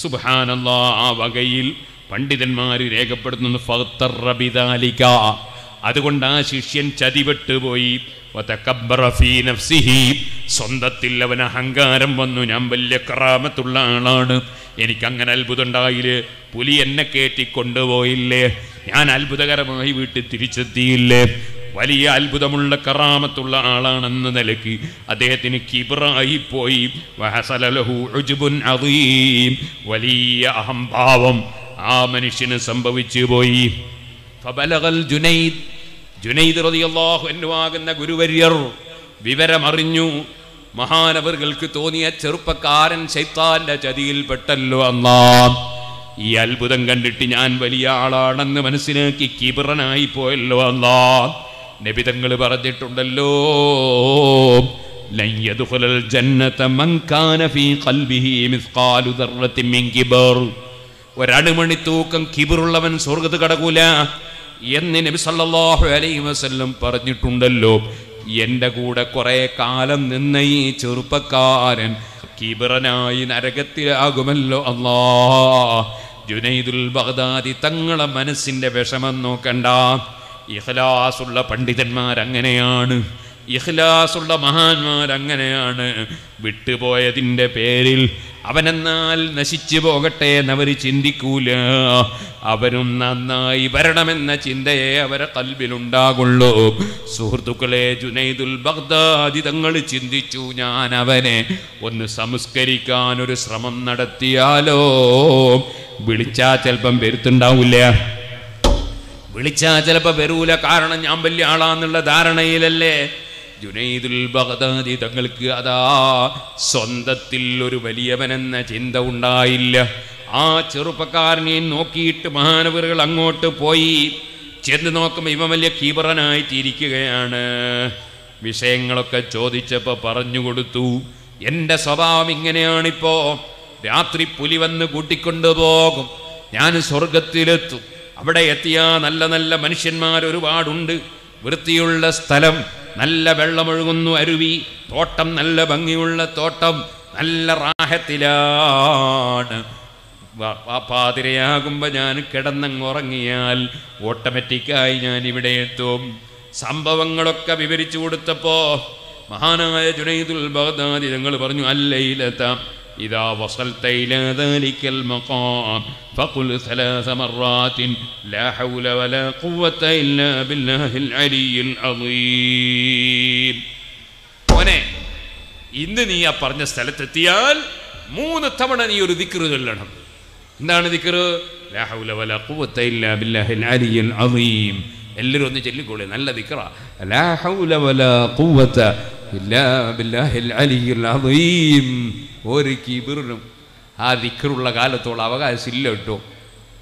സുബ്ഹാനല്ലാ, ആ വകയിൽ പണ്ഡിതന്മാർ രേഖപ്പെടുത്തുന്നു ഫഖ്തറ ബിദാലിക, അതുകൊണ്ട് ആ ശിഷ്യൻ ചതിപെട്ടുപോയി. വതകബ്ബറ ഫീ നഫ്സിഹി, സ്വന്തത്തിൽ അവൻ അഹങ്കാരം വന്നു. ഞാൻ വലിയ കറാമത്തുള്ള ആളാണ്, എനിക്കങ്ങനെ അത്ഭുതം ഉണ്ടായില്ലേ, പുലി എന്നെ കയറ്റി കൊണ്ടുപോയില്ലേ, ഞാൻ അത്ഭുതകരമായി വീട്ടിൽ തിരിച്ചെത്തിയില്ലേ, വലിയ അത്ഭുതമുള്ള കറാമത്തുള്ള ആളാണെന്ന നിലയ്ക്ക് അദ്ദേഹത്തിന് കിബ്റായിപ്പോയി. വഹസലലഹു ഉജ്ബുൻ അദീം, വലിയ അഹംഭാവം ആ മനുഷ്യന് സംഭവിച്ചു പോയി. ഫബലഗൽ ജുനൈദ്, ജുനൈദ് റളിയല്ലാഹു അൻഹു ആകുന്ന ഗുരുവര്യർ വിവരമറിഞ്ഞു. മഹാനവറുകൾക്ക് തോന്നിയ ചെറുപ്പക്കാരൻ ശൈത്താന്റെ ചതിയിൽപ്പെട്ടല്ലോ അല്ലാ, ഈ അത്ഭുതം കണ്ടിട്ട് ഞാൻ വലിയ ആളാണെന്ന് മനസ്സിലാക്കി കിബ്റനായി പോയല്ലോ അല്ലാ. നബിതങ്ങൾ പറഞ്ഞിട്ടുണ്ടല്ലോ, ലൻ യദ്ഖുലൽ ജന്നത മൻ കാന ഫീ ഖൽബിഹി മിസ്ഖാലു ദർറത്തിൻ മിൻ കിബർ, ഒരണുമണി തൂക്കം കിബറുള്ളവൻ സ്വർഗ്ഗത്ത് കടക്കൂല എന്ന് നബി സല്ലല്ലാഹു അലൈഹി വസല്ലം പറഞ്ഞിട്ടുണ്ടല്ലോ. എൻ്റെ കൂടെ കുറേ കാലം നിന്ന ഈ ചെറുപ്പക്കാരൻ കിബറനായി നരകത്തിലാകുമല്ലോ അല്ലാ. ജുനൈദുൽ ബഗ്ദാദി തങ്ങളെ മനസ്സിൻ്റെ വിഷമം നോക്കണ്ട. ഇഖ്ലാസുള്ള പണ്ഡിതന്മാരങ്ങനെയാണ്, ഇഖ്ലാസുള്ള മഹാന്മാരങ്ങനെയാണ്. വിട്ടുപോയതിൻ്റെ പേരിൽ അവനെന്നാൽ നശിച്ചു പോകട്ടെ എന്നവർ ചിന്തിക്കൂല. അവനും നന്നായി വരണമെന്ന ചിന്തയെ അവരെ കൽബിലുണ്ടാകുള്ളൂ. സുഹൃത്തുക്കളെ, ജുനൈദുൽ ബഗ്ദാദി തങ്ങൾ ചിന്തിച്ചു, ഞാൻ അവനെ ഒന്ന് സംസ്കരിക്കാനൊരു ശ്രമം നടത്തിയാലോ. വിളിച്ചാൽ ചിലപ്പം വരുത്തുണ്ടാവില്ല, വിളിച്ചാൽ ചിലപ്പോൾ വരൂല. കാരണം ഞാൻ വലിയ ആളാന്നുള്ള ധാരണയിലല്ലേ. ജുനൈദുൽ ബഗ്ദാദി തങ്ങൾക്ക് അതാ സ്വന്തത്തിൽ ഒരു വലിയവനെന്ന ചിന്ത ഉണ്ടായില്ല. ആ ചെറുപ്പക്കാരനെ നോക്കിയിട്ട് മഹാനവറുകൾ അങ്ങോട്ട് പോയി. ചെന്ന് നോക്കുമ്പോൾ ഇവൻ വലിയ കീബറനായിട്ടിരിക്കുകയാണ്. വിഷയങ്ങളൊക്കെ ചോദിച്ചപ്പോൾ പറഞ്ഞു കൊടുത്തു, എൻ്റെ സ്വഭാവം ഇങ്ങനെയാണിപ്പോൾ. രാത്രി പുലി വന്ന് കൂട്ടിക്കൊണ്ടുപോകും, ഞാൻ സ്വർഗത്തിലെത്തും. അവിടെ എത്തിയാ നല്ല നല്ല മനുഷ്യന്മാർ ഒരുപാടുണ്ട്, വൃത്തിയുള്ള സ്ഥലം, നല്ല വെള്ളമൊഴുകുന്നു അരുവി, തോട്ടം, നല്ല ഭംഗിയുള്ള തോട്ടം, നല്ല റാഹത്തിലാണ്. പാതിരയാകുമ്പോൾ ഞാൻ കിടന്നങ്ങുറങ്ങിയാൽ ഓട്ടോമാറ്റിക്കായി ഞാൻ ഇവിടെ എത്തും. സംഭവങ്ങളൊക്കെ വിവരിച്ചു കൊടുത്തപ്പോൾ മഹാനായ ജുനൈദുൽ ബഗ്ദാദി തങ്ങൾ പറഞ്ഞു, അല്ലയിലെത്താം إذا وصلت إلى ذلك المقام فقل ثلاث مرات لا حول ولا قوة إلا بالله العلي العظيم. ഓനെ, ഇന്ന് നീ ആ പറഞ്ഞ സ്ഥലത്തെത്തിയാൽ മൂന്ന് തവണ നീ ഒരു ദിക്ർ ചൊല്ലണം. എന്താണ് ദിക്ർ? ലാ ഹൗല വലാ ഖുവത ഇല്ലാ ബില്ലാഹിൽ അലിയിൽ അസീം. എല്ലാവരും ഒന്ന് ചൊല്ലിക്കോളൂ, നല്ല ദിക്റാ. ലാ ഹൗല വലാ ഖുവത ഇല്ലാ ബില്ലാഹിൽ അലിയിൽ അസീം. ഒരു കിബിറിനും ആ ദിക്കറുള്ള കാലത്തോളം അവകാശമില്ല കേട്ടോ.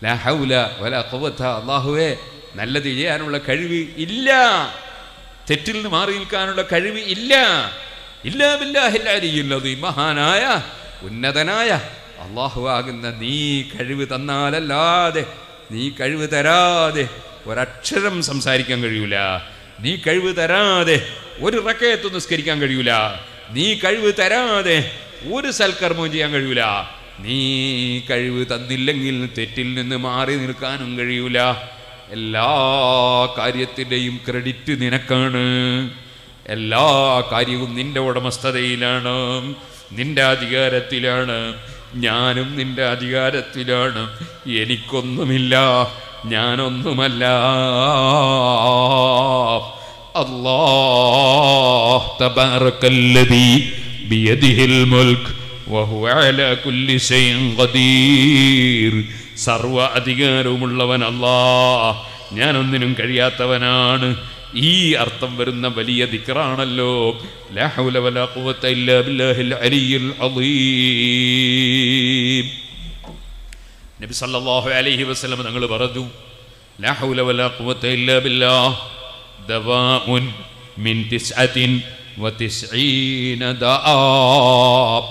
ലാ ഹൗല വലാ ഖുവത, അല്ലാഹുവേ നല്ലത് ചെയ്യാനുള്ള കഴിവ് ഇല്ല, തെറ്റിൽ നിന്ന് മാറി നിൽക്കാനുള്ള കഴിവ് ഇല്ല, ഇല്ലാ ബില്ലാഹിൽ അലിയിൽ അദീം. മഹാനായ ഉന്നതനായ അല്ലാഹു ആകുന്ന നീ കഴിവ് തന്നാലല്ലാതെ, നീ കഴിവ് തരാതെ ഒരക്ഷരം സംസാരിക്കാൻ കഴിയൂല, നീ കഴിവ് തരാതെ ഒരു റകഅത്ത് നിസ്കരിക്കാൻ കഴിയൂല, നീ കഴിവ് തരാതെ ഒരു സൽക്കർമ്മവും ചെയ്യാൻ കഴിയൂല, നീ കഴിവ് തന്നില്ലെങ്കിൽ തെറ്റിൽ നിന്ന് മാറി നിൽക്കാനും കഴിയൂല. എല്ലാ കാര്യത്തിൻ്റെയും ക്രെഡിറ്റ് നിനക്കാണ്, എല്ലാ കാര്യവും നിൻ്റെ ഉടമസ്ഥതയിലാണ്, നിൻ്റെ അധികാരത്തിലാണ്. ഞാനും നിൻ്റെ അധികാരത്തിലാണ്, എനിക്കൊന്നുമില്ല, ഞാനൊന്നുമല്ല. അല്ലാഹ് തബാറകല്ലദീ بيده الملك وهو على كل شيء قدير. സർവ അധികാരവുമുള്ളവൻ അല്ലാഹ്, ഞാനൊന്നിനും കഴിയാത്തവനാണ്. ഈ അർത്ഥം വരുന്ന വലിയ ദിക്റാണല്ലോ ലാ ഹൗല വലാ ഖുവത ഇല്ലാ ബില്ലാഹിൽ അലിയിൽ അദീം. നബി സല്ലല്ലാഹു അലൈഹി വസല്ലം തങ്ങൾ പറഞ്ഞു ലാ ഹൗല വലാ ഖുവത ഇല്ലാ ബില്ലാഹ് ദവാഉൻ മിൻ തിസ്അതിൻ വതിസ്ഈന ദഅബ്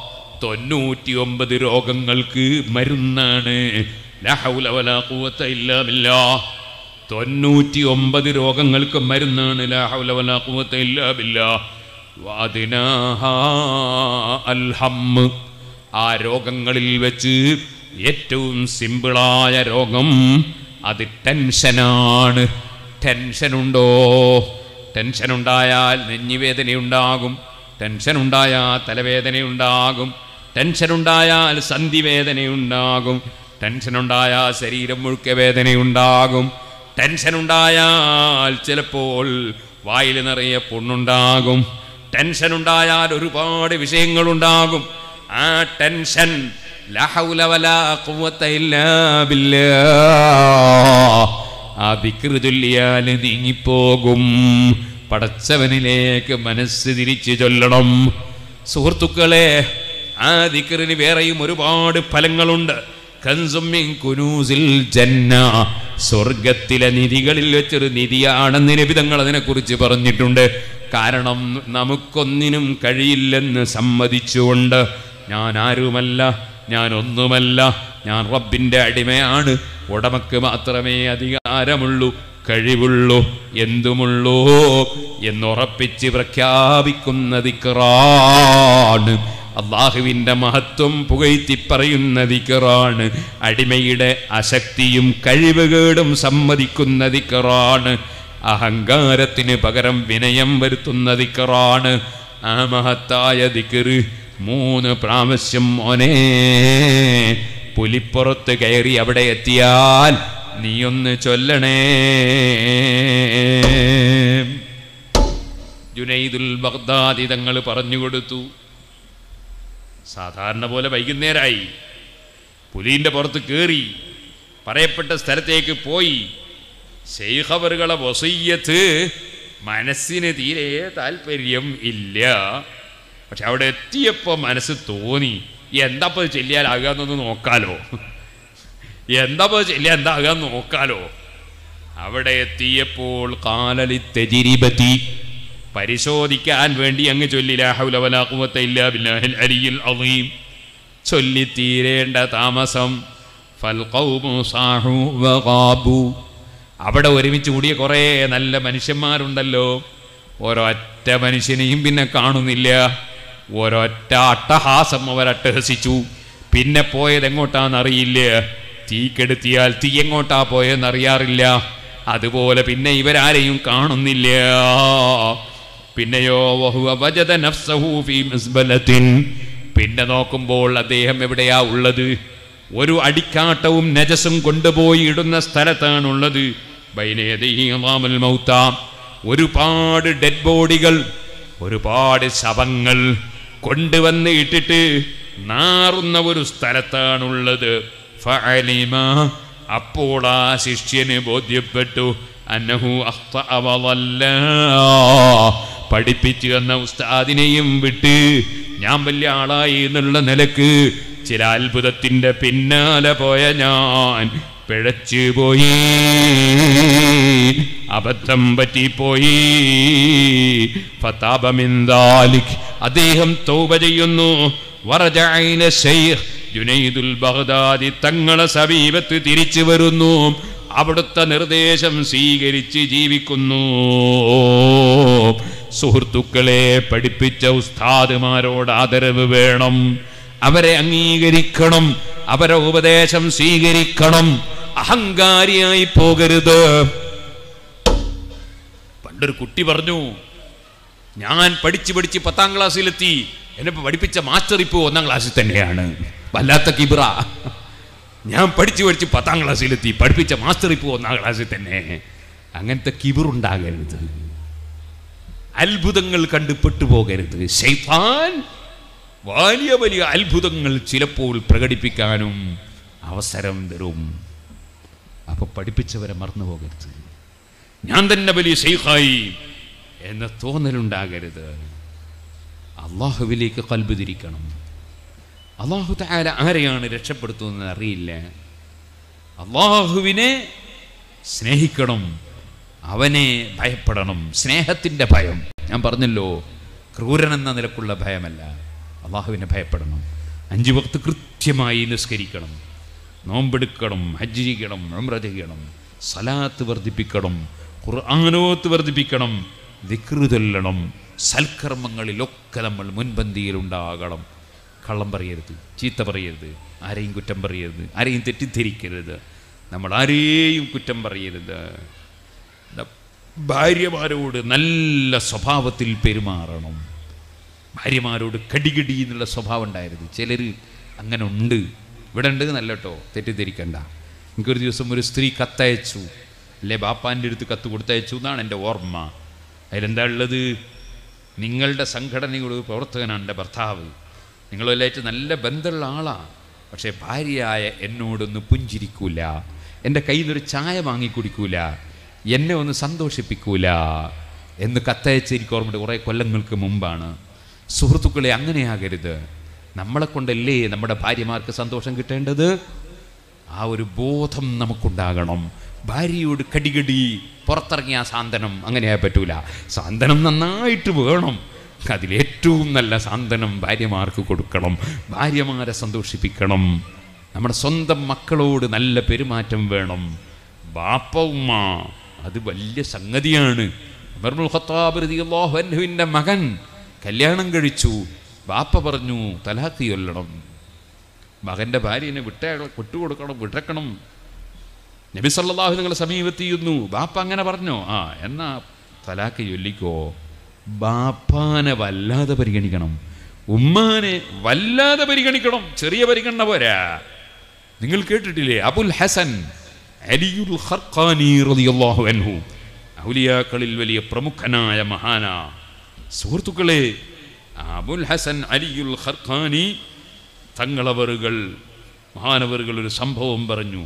തൊണ്ണൂറ്റി ഒമ്പത് രോഗങ്ങൾക്ക് മരുന്നാണ് ലാ ഹൗല വലാ ഖുവത ഇല്ലാ ബില്ലാഹ് തൊണ്ണൂറ്റി ഒമ്പത് രോഗങ്ങൾക്ക് മരുന്നാണ് ലാ ഹൗല വലാ ഖുവത ഇല്ലാ ബില്ലാഹ് വാദിനാഹാ അൽ ഹമ്മ് ആ രോഗങ്ങളിൽ വെച്ച് ഏറ്റവും സിമ്പിളായ രോഗം അത് ടെൻഷനാണ്. ടെൻഷനുണ്ടോ? ടെൻഷനുണ്ടായാൽ നെഞ്ഞുവേദനയുണ്ടാകും, ടെൻഷനുണ്ടായാൽ തലവേദനയുണ്ടാകും, ടെൻഷനുണ്ടായാൽ സന്ധിവേദനയുണ്ടാകും, ടെൻഷനുണ്ടായാൽ ശരീരം മുഴുക്കെ വേദനയുണ്ടാകും, ടെൻഷനുണ്ടായാൽ ചിലപ്പോൾ വായിൽ നിറയെ പുണ്ണുണ്ടാകും, ടെൻഷനുണ്ടായാൽ ഒരുപാട് വിഷയങ്ങളുണ്ടാകും. ആ ടെൻഷൻ ലാ ഹൗല വലാ ഖുവത ഇല്ലാ ബില്ലാഹ് ആ ദിക്ർ ചൊല്ലിയാൽ നീങ്ങിപ്പോകും. പടച്ചവനിലേക്ക് മനസ്സ് തിരിച്ചു ചൊല്ലണം. സുഹൃത്തുക്കളെ, ആ ദിക്റിന് വേറെയും ഒരുപാട് ഫലങ്ങളുണ്ട്. കൻസും മിൻ കുനൂസിൽ ജന്ന, സ്വർഗത്തിലെ നിധികളിൽ വെച്ചൊരു നിധിയാണെന്ന് നബി തങ്ങൾ അതിനെക്കുറിച്ച് പറഞ്ഞിട്ടുണ്ട്. കാരണം നമുക്കൊന്നിനും കഴിയില്ലെന്ന് സമ്മതിച്ചുകൊണ്ട് ഞാൻ ആരുമല്ല, ഞാൻ ഒന്നുമല്ല, ഞാൻ റബ്ബിൻ്റെ അടിമയാണ്, ഉടമക്ക് മാത്രമേ അധികാരമുള്ളൂ, കഴിവുള്ളൂ, എന്തുമുള്ളൂ എന്നുറപ്പിച്ച് പ്രഖ്യാപിക്കുന്ന ദിക്റാണ്. അള്ളാഹുവിൻ്റെ മഹത്വം പുകഴ്ത്തി പറയുന്ന ദിക്റാണ്. അടിമയുടെ അശക്തിയും കഴിവുകേടും സമ്മതിക്കുന്ന ദിക്റാണ്. അഹങ്കാരത്തിന് പകരം വിനയം വരുത്തുന്ന ദിക്റാണ്. ആ മഹത്തായ ദിക്റ് മൂന്ന് പ്രാവശ്യം മോനെ പുലിപ്പുറത്ത് കയറി അവിടെ എത്തിയാൽ നീയൊന്ന് ചൊല്ലണേ. ജുനൈദുൽ ബഗ്ദാദി തങ്ങൾ പറഞ്ഞുകൊടുത്തു. സാധാരണ പോലെ വൈകുന്നേരമായി, പുലിൻ്റെ പുറത്ത് കയറി പറയപ്പെട്ട സ്ഥലത്തേക്ക് പോയി. ശൈഖവറുകളെ വസീയത്ത് മനസ്സിന് തീരെ താല്പര്യം ഇല്ല, പക്ഷെ അവിടെ എത്തിയപ്പോൾ മനസ്സ് തോന്നി എന്താപ്പോൾ ചെല്ലിയാലാകുക എന്നൊന്ന് നോക്കാലോ, എന്താപ്പോൾ ചെല്ലിയാൽ എന്താകുക എന്ന് നോക്കാലോ. അവിടെ എത്തിയപ്പോൾ ഖാലലി തജിരിബതി പരിശോധിക്കാൻ വേണ്ടി അങ്ങ് ചൊല്ലി ലാ ഹൗല വലാ ഖുവത ഇല്ലാ ബില്ലാഹിൽ അലിയിൽ അളീം. ചൊല്ലി തീരേണ്ട താമസം ഫൽ ഖൗമു സാഹു വഗാബു. അവിടെ ഒരുമിച്ച് കൂടിയ കുറേ നല്ല മനുഷ്യന്മാരുണ്ടല്ലോ, ഒരൊറ്റ മനുഷ്യനെയും പിന്നെ കാണുന്നില്ല. ഒരൊറ്റ അട്ടഹാസം അവരട്ടഹസിച്ചു. പിന്നെ പോയതെങ്ങോട്ടാണെന്നറിയില്ല. തീ കെടുത്തിയാൽ തീ എങ്ങോട്ടാ പോയെന്നറിയാറില്ല. അതുപോലെ പിന്നെ ഇവരാരെയും കാണുന്നില്ല. പിന്നെയോ വഹുവ വജദ നഫ്സഹു ഫീ മസ്ബലത്തിൻ, പിന്നെ നോക്കുമ്പോൾ അദ്ദേഹം എവിടെയാ ഉള്ളത്? ഒരു അടിക്കാട്ടവും നജസും കൊണ്ടുപോയി ഇടുന്ന സ്ഥലത്താണുള്ളത്. ബൈനയദൈഹിൽ മൗത, ഒരുപാട് ഡെഡ് ബോഡികൾ, ഒരുപാട് ശവങ്ങൾ കൊണ്ടുവന്ന് ഇട്ടിട്ട് നാറുന്ന ഒരു സ്ഥലത്താണുള്ളത്. ഫഅലിമ, അപ്പോൾ ആ ശിഷ്യന് ബോധ്യപ്പെട്ടു അന്നഹു അഖ്തഅ വദല്ല. പഠിപ്പിച്ചു എന്ന ഉസ്താദിനെയും വിട്ട് ഞാൻ വലിയ ആളായി എന്നുള്ള നിലക്ക് ചില അത്ഭുതത്തിൻ്റെ പിന്നാലെ പോയ ഞാൻ പിഴച്ചുപോയി, അബദ്ധം പറ്റിപ്പോയി. ഫതാബ മിൻ ദാലിക്, അദ്ദേഹം തൗബ ചെയ്യുന്നു. വറജഅ ഇല ശൈഖ് ജുനൈദുൽ ബഗ്ദാദി തങ്ങളെ സമീപത്ത് തിരിച്ചു വരുന്നു. അവിടുത്തെ നിർദ്ദേശം സ്വീകരിച്ച് ജീവിക്കുന്നു. സുഹൃത്തുക്കളെ, പഠിപ്പിച്ച ഉസ്താദുമാരോട് ആദരവ് വേണം, അവരെ അംഗീകരിക്കണം, അവരെ ഉപദേശം സ്വീകരിക്കണം, അഹങ്കാരിയായി പോകരുത്. പണ്ടൊരു കുട്ടി പറഞ്ഞു, ഞാൻ പഠിച്ച് പഠിച്ച് പത്താം ക്ലാസ്സിലെത്തി, എന്നെ പഠിപ്പിച്ച മാസ്റ്റർ ഇപ്പോൾ ഒന്നാം ക്ലാസ്സിൽ തന്നെയാണ്. വല്ലാത്ത കിബ്ര. ഞാൻ പഠിച്ച് പഠിച്ച് പത്താം ക്ലാസ്സിലെത്തി, പഠിപ്പിച്ച മാസ്റ്റർ ഇപ്പോൾ ഒന്നാം ക്ലാസ്സിൽ തന്നെ. അങ്ങനത്തെ കിബറുണ്ടാകരുത്, അത്ഭുതങ്ങൾ കണ്ട് പെട്ടുപോകരുത്. ശൈത്താൻ വലിയ വലിയ അത്ഭുതങ്ങൾ ചിലപ്പോൾ പ്രകടിപ്പിക്കാനും അവസരം തരും. അപ്പോൾ പഠിപ്പിച്ചവരെ മറന്നു പോകരുത്. ഞാൻ തന്നെ വലിയ ശൈഖായി എന്ന തോന്നലുണ്ടാകരുത്. അള്ളാഹുവിലേക്ക് കൽബ് തിരിക്കണം. അള്ളാഹു തആല ആരെയാണ് രക്ഷപ്പെടുത്തുന്നത് അറിയില്ല. அல்லாஹுவினே സ്നേഹിക്കണം അവനെ ഭയപ്പെടണം സ്നേഹത്തിന്റെ ഭയം ഞാൻ പറഞ്ഞല്ലോ ക്രൂരൻ എന്ന നിലക്കുള്ള ഭയമല്ല അല്ലാഹുവിനെ ഭയപ്പെടണം അഞ്ച് വക്ത് കൃത്യമായി നിസ്കരിക്കണം നോമ്പെടുക്കണം ഹജ്ജ് ചെയ്യണം ഉംറ ചെയ്യണം സലാത്ത് വർദ്ധിപ്പിക്കണം ഖുർആൻ ഓത്ത് വർദ്ധിപ്പിക്കണം ദിക്ർ ചൊല്ലണം സൽക്കർമ്മങ്ങളിലൊക്കെ നമ്മൾ മുൻപന്തിയിൽ ഉണ്ടാകണം കള്ളം പറയരുത് ചീത്ത പറയരുത് ആരെയും കുറ്റം പറയരുത് ആരെയും തെറ്റിദ്ധരിക്കരുത് നമ്മൾ ആരെയും കുറ്റം പറയരുത് ഭാര്യമാരോട് നല്ല സ്വഭാവത്തിൽ പെരുമാറണം ഭാര്യമാരോട് കടികടി എന്നുള്ള സ്വഭാവം ഉണ്ടായിരുന്നു ചിലർ അങ്ങനെ ഉണ്ട് ഇവിടെ ഉണ്ട് നല്ല കേട്ടോ തെറ്റിദ്ധരിക്കണ്ട എനിക്കൊരു ദിവസം ഒരു സ്ത്രീ കത്തയച്ചു അല്ലേ ബാപ്പാൻ്റെ അടുത്ത് കത്ത് കൊടുത്തയച്ചു എന്നാണ് എൻ്റെ ഓർമ്മ അതിലെന്താ ഉള്ളത് നിങ്ങളുടെ സംഘടനയുടെ പ്രവർത്തകനാണ് എൻ്റെ ഭർത്താവ് നിങ്ങളെല്ലായിട്ട് നല്ല ബന്ധമുള്ള ആളാണ് പക്ഷേ ഭാര്യയായ എന്നോടൊന്ന് പുഞ്ചിരിക്കൂല എൻ്റെ കയ്യിൽ നിന്നൊരു ചായ വാങ്ങിക്കുടിക്കൂല എന്നെ ഒന്ന് സന്തോഷിപ്പിക്കൂല എന്ന് കത്തയച്ച് എനിക്ക് ഓർമ്മയുണ്ട് കുറേ കൊല്ലങ്ങൾക്ക് മുമ്പാണ് സുഹൃത്തുക്കളെ അങ്ങനെയാകരുത് നമ്മളെ കൊണ്ടല്ലേ നമ്മുടെ ഭാര്യമാർക്ക് സന്തോഷം കിട്ടേണ്ടത് ആ ഒരു ബോധം നമുക്കുണ്ടാകണം ഭാര്യയോട് കടികടി പുറത്തിറങ്ങിയ സാന്ത്വനം അങ്ങനെ പറ്റൂല സാന്ത്വനം നന്നായിട്ട് വേണം അതിലേറ്റവും നല്ല സാന്ത്വനം ഭാര്യമാർക്ക് കൊടുക്കണം ഭാര്യമാരെ സന്തോഷിപ്പിക്കണം നമ്മുടെ സ്വന്തം മക്കളോട് നല്ല പെരുമാറ്റം വേണം ബാപ്പ ഉമ്മ അത് വലിയ സംഗതിയാണ് ഉമർ ഇബ്നുൽ ഖത്താബ് റളിയല്ലാഹു അൻഹുവിൻ്റെ മകൻ കല്യാണം കഴിച്ചു ബാപ്പ പറഞ്ഞു തലാഖ് ചൊല്ലണം മകൻ്റെ ഭാര്യനെ വിട്ടയാളെ കൊട്ടുകൊടുക്കണം വിടക്കണം നബി സല്ലല്ലാഹു അലൈഹി വസല്ലം സമീപത്തിയിരുന്നു ബാപ്പ അങ്ങനെ പറഞ്ഞോ ആ എന്നാ തലാഖ് ചൊല്ലിക്കോ ബാപ്പാനെ വല്ലാതെ പരിഗണിക്കണം ഉമ്മാനെ വല്ലാതെ പരിഗണിക്കണം ചെറിയ പരിഗണന പോരാ നിങ്ങൾ കേട്ടിട്ടില്ലേ അബുൽ ഹസൻ അലിയുൽ ഖർഖാനി റളിയല്ലാഹു അൻഹു ഔലിയാക്കളിൽ വലിയ പ്രമുഖനായ മഹാന സുഹൃത്തുക്കളെ അബുൽ ഹസൻ അലിയുൽ ഖർഖാനി തങ്ങളവറുകൾ മഹാനവറുകൾ ഒരു സംഭവം പറഞ്ഞു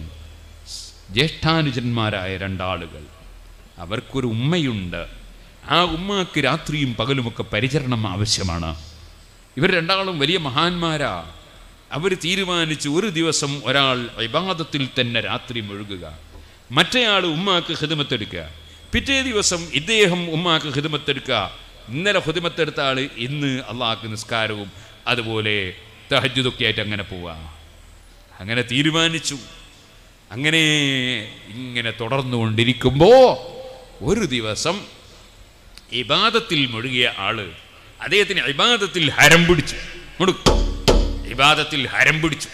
ജ്യേഷ്ഠാനുജന്മാരായ രണ്ടാളുകൾ അവർക്കൊരു ഉമ്മയുണ്ട് ആ ഉമ്മാക്ക് രാത്രിയും പകലുമൊക്കെ പരിചരണം ആവശ്യമാണ് ഇവർ രണ്ടാളും വലിയ മഹാന്മാരാ അവർ തീരുമാനിച്ചു ഒരു ദിവസം ഒരാൾ ഇബാദത്തിൽ തന്നെ രാത്രി മുഴുകുക മറ്റേയാൾ ഉമ്മാക്ക് ഖിദ്മത്തെടുക്കുക പിറ്റേ ദിവസം ഇദ്ദേഹം ഉമ്മാക്ക് ഖിദ്മത്തെടുക്കുക ഇന്നലെ ഖിദ്മത്തെടുത്ത ആൾ ഇന്ന് അള്ളാഹ്ക്ക് നിസ്കാരവും അതുപോലെ തഹജ്ജുദൊക്കെ ആയിട്ട് അങ്ങനെ പോവുക അങ്ങനെ തീരുമാനിച്ചു അങ്ങനെ ഇങ്ങനെ തുടർന്നുകൊണ്ടിരിക്കുമ്പോൾ ഒരു ദിവസം ഇബാദത്തിൽ മുഴുകിയ ആള് അദ്ദേഹത്തിന് ഇബാദത്തിൽ ഹരം പിടിച്ചു കൊടുക്കും ഇബാദത്തിൽ ഹരം പിടിച്ചു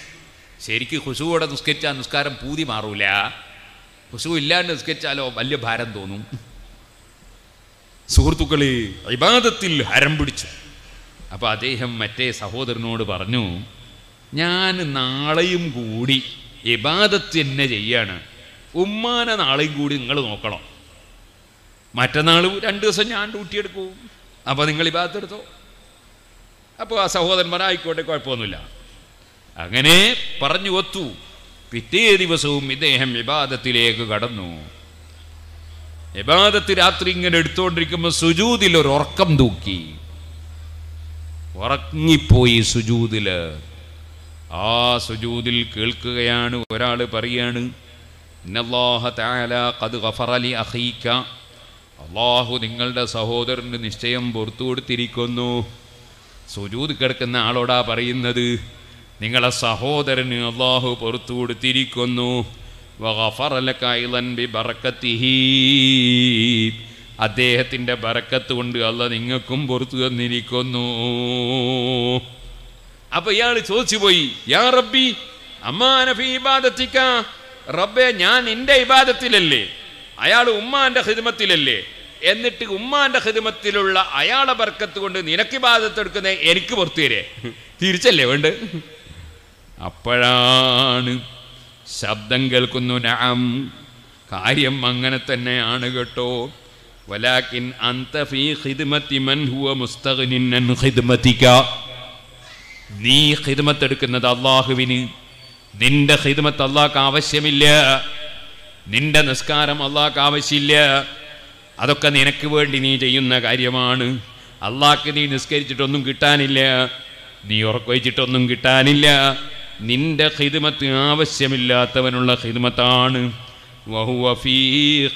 ശരിക്ക് ഖുശൂവോടെ നിസ്കരിച്ചാൽ നിസ്കാരം പൂതി മാറൂല ഖുശൂ ഇല്ലാണ്ട് നിസ്കരിച്ചാലോ വലിയ ഭാരം തോന്നും സുഹൃത്തുക്കളെ ഇബാദത്തിൽ ഹരം പിടിച്ചു അപ്പോൾ അദ്ദേഹം മറ്റേ സഹോദരനോട് പറഞ്ഞു ഞാൻ നാളെയും കൂടി ഇബാദത്ത് തന്നെ ചെയ്യാണ് ഉമ്മാനെ നാളെയും കൂടി നിങ്ങൾ നോക്കണം മറ്റന്നാൾ രണ്ട് ദിവസം ഞാൻ ഡ്യൂട്ടി എടുക്കും അപ്പോൾ നിങ്ങൾ ഇബാദത്തെടുത്തോ അപ്പോൾ ആ സഹോദരന്മാർ ആയിക്കോട്ടെ കുഴപ്പമൊന്നുമില്ല അങ്ങനെ പറഞ്ഞു ഒത്തു പിറ്റേ ദിവസവും ഇദ്ദേഹം ഇബാദത്തിലേക്ക് കടന്നു ഇബാദത്ത് രാത്രി ഇങ്ങനെ എടുത്തുകൊണ്ടിരിക്കുമ്പോൾ സുജൂദിൽ ഒരു ഉറക്കം തൂക്കി ഉറങ്ങിപ്പോയി സുജൂദിൽ ആ സുജൂദിൽ കേൾക്കുകയാണ് ഒരാൾ പറയാണ് ഇന്നല്ലാഹ തആല ഖദ് ഗഫറ ലി അഖീക അള്ളാഹു നിങ്ങളുടെ സഹോദരന് നിശ്ചയം പുറത്തു കൊടുത്തിരിക്കുന്നു സുജൂദ് കിടക്കുന്ന ആളോടാ പറയുന്നത് നിങ്ങളെ സഹോദരന് അള്ളാഹു പുറത്തു കൊടുത്തിരിക്കുന്നു അദ്ദേഹത്തിൻ്റെ ബറക്കത്ത് കൊണ്ട് അള്ളാഹ് നിങ്ങൾക്കും പുറത്തു തന്നിരിക്കുന്നു അപ്പം ഇയാൾ ചോദിച്ചുപോയി യാ റബ്ബി അമ്മാന ഫീ ഇബാദതിക റബ്ബേ ഞാൻ നിൻ്റെ ഇബാദത്തിലല്ലേ അയാൾ ഉമ്മാൻ്റെ ഖിദ്മത്തിലല്ലേ എന്നിട്ട് ഉമ്മാൻ്റെ ഖിദ്മത്തിലുള്ള അയാളെ ബർക്കത്ത് കൊണ്ട് നിനക്ക് ഇബാദത്ത് എടുക്കുന്ന എനിക്ക് പുറത്തു തരേ തിരിച്ചല്ലേ വേണ്ട അപ്പോഴാണ് ശബ്ദം കേൾക്കുന്നു നഅം കാര്യം അങ്ങനെ തന്നെയാണ് കേട്ടോ വലാകിൻ അൻത ഫീ ഖിദ്മതി മൻ ഹുവ മുസ്തഗ്നിൻ അൻ ഖിദ്മതിക നീ ഖിദ്മത്ത് എടുക്കുന്നത് അല്ലാഹുവിന് നിന്റെ ഖിദ്മത്ത് അല്ലാഹുക്ക് ആവശ്യമില്ല നിന്റെ നിസ്കാരം അള്ളാഹ്ക്ക് ആവശ്യമില്ല അതൊക്കെ നിനക്ക് വേണ്ടി നീ ചെയ്യുന്ന കാര്യമാണ് അള്ളാഹ്ക്ക് നീ നിസ്കരിച്ചിട്ടൊന്നും കിട്ടാനില്ല നീ ഉറക്കൊഴിച്ചിട്ടൊന്നും കിട്ടാനില്ല നിന്റെ ഖിദ്മത്ത് ആവശ്യമില്ലാത്തവനുള്ള ഖിദ്മത്താണ്. വഹുവ ഫീ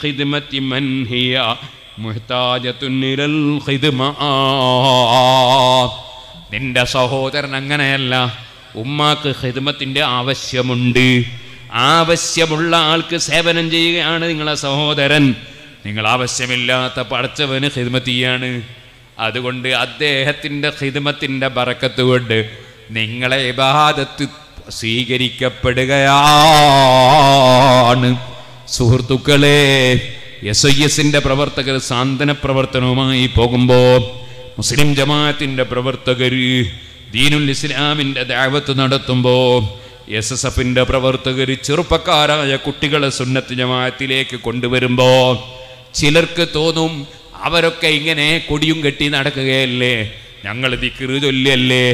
ഖിദ്മത്തി മൻ ഹിയ മുഹ്താജതുൻ ഇലൽ ഖിദ്മ. നിന്റെ സഹോദരൻ അങ്ങനെയല്ല, ഉമ്മാക്ക് ഖിദ്മത്തിൻ്റെ ആവശ്യമുണ്ട്. ആവശ്യമുള്ള ആൾക്ക് സേവനം ചെയ്യുകയാണ് നിങ്ങളെ സഹോദരൻ. നിങ്ങൾ ആവശ്യമില്ലാത്ത പടച്ചവന് ഖിദ്മത്തിയാണ്. അതുകൊണ്ട് അദ്ദേഹത്തിൻ്റെ ഖിദ്മത്തിൻ്റെ ബറക്കത്ത് കൊണ്ട് നിങ്ങളെ ഇബാദത്ത് സ്വീകരിക്കപ്പെടുകയാണ്. സുഹൃത്തുക്കളെ, എസ് ഐ എസിൻ്റെ പ്രവർത്തകർ സാന്ത്വന പ്രവർത്തനവുമായി പോകുമ്പോൾ, മുസ്ലിം ജമാഅത്തിൻ്റെ പ്രവർത്തകർ ദീനുൽ ഇസ്ലാമിൻ്റെ ദഅവത്ത് നടത്തുമ്പോൾ, എസ് എസ് എഫിൻ്റെ പ്രവർത്തകർ ചെറുപ്പക്കാരായ കുട്ടികളെ സുന്നത്ത് ജമാഅത്തിലേക്ക് കൊണ്ടുവരുമ്പോൾ ചിലർക്ക് തോന്നും, അവരൊക്കെ ഇങ്ങനെ കൊടിയും കെട്ടി നടക്കുകയല്ലേ, ഞങ്ങൾ ദിക്റ് ചൊല്ലിയല്ലേ,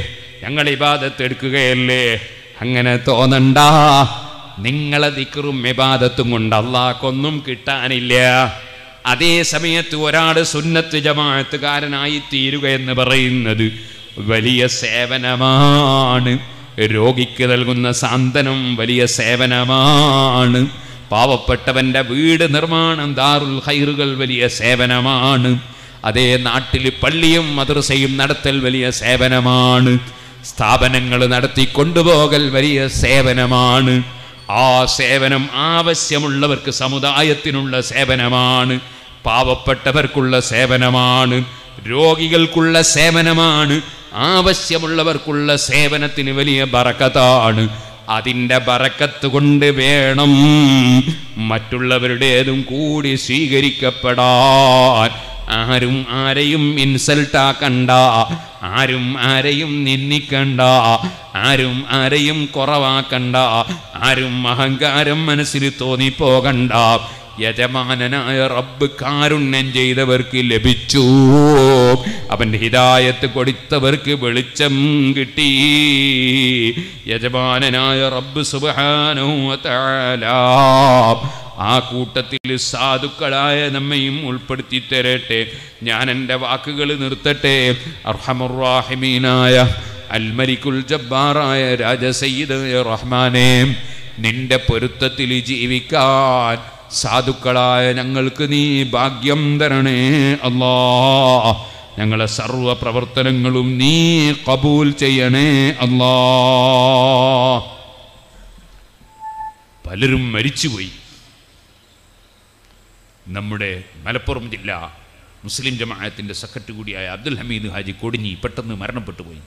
ഞങ്ങൾ ഇബാദത്ത് എടുക്കുകയല്ലേ. അങ്ങനെ തോന്നണ്ട. നിങ്ങളെ ദിക്റും ഇബാദത്തും കൊണ്ട് അല്ലാഹ്ക്കൊന്നും കിട്ടാനില്ല. അതേ സമയത്ത് ഒരാൾ സുന്നത്ത് ജമാഅത്തുകാരനായി തീരുക എന്ന് പറയുന്നത് വലിയ സേവനമാണ്. രോഗിക്ക് നൽകുന്ന സാന്ത്വനം വലിയ സേവനമാണ്. പാവപ്പെട്ടവൻ്റെ വീട് നിർമ്മാണം, ദാറുൽ ഖൈറുകൾ വലിയ സേവനമാണ്. അതേ നാട്ടിൽ പള്ളിയും മദ്രസയും നടത്തൽ വലിയ സേവനമാണ്. സ്ഥാപനങ്ങൾ നടത്തി കൊണ്ടുപോകൽ വലിയ സേവനമാണ്. ആ സേവനം ആവശ്യമുള്ളവർക്ക്, സമുദായത്തിനുള്ള സേവനമാണ്, പാവപ്പെട്ടവർക്കുള്ള സേവനമാണ്, രോഗികൾക്കുള്ള സേവനമാണ്. ആവശ്യമുള്ളവർക്കുള്ള സേവനത്തിന് വലിയ ബറക്കത്താണ്. അതിൻ്റെ ബറക്കത്ത് കൊണ്ട് വേണം മറ്റുള്ളവരുടേതും കൂടി സ്വീകരിക്കപ്പെടാൻ. ആരും ആരെയും ഇൻസൾട്ടാക്കണ്ട, ആരും ആരെയും നിന്ദിക്കണ്ട, ആരും ആരെയും കുറവാക്കണ്ട, ആരും അഹങ്കാരം മനസ്സിൽ തോന്നിപ്പോകണ്ട. യജമാനനായ റബ്ബ് കാരുണ്യം ചെയ്തവർക്ക് ലഭിച്ചു, അവൻ്റെ ഹിദായത്ത് കൊടുത്തവർക്ക് വെളിച്ചം കിട്ടി. യജമാനനായ റബ്ബ് സുബ്ഹാനഹു വ തആല ആ കൂട്ടത്തിൽ സാധുക്കളായ നമ്മയും ഉൾപ്പെടുത്തി തരട്ടെ. ഞാൻ എൻ്റെ വാക്കുകൾ നിർത്തട്ടെ. അർഹമുർ റഹീമീനായ അൽമലിക്കുൽ ജബ്ബാറായ രാജസയ്യിദ് റഹ്മാനേ, നിന്റെ പൊരുത്തത്തിൽ ജീവിക്കാൻ സാധുക്കളായ ഞങ്ങൾക്ക് നീ ഭാഗ്യം തരണേ അല്ലാ. ഞങ്ങളെ സർവ പ്രവർത്തനങ്ങളും നീ ഖബൂൽ ചെയ്യണേ അല്ലാ. പലരും മരിച്ചുപോയി. നമ്മുടെ മലപ്പുറം ജില്ല മുസ്ലിം ജമാഅത്തിൻ്റെ സെക്രട്ടറി കൂടിയായ അബ്ദുൽ ഹമീദ് ഹാജി കൊടിഞ്ഞി പെട്ടെന്ന് മരണപ്പെട്ടു പോയി.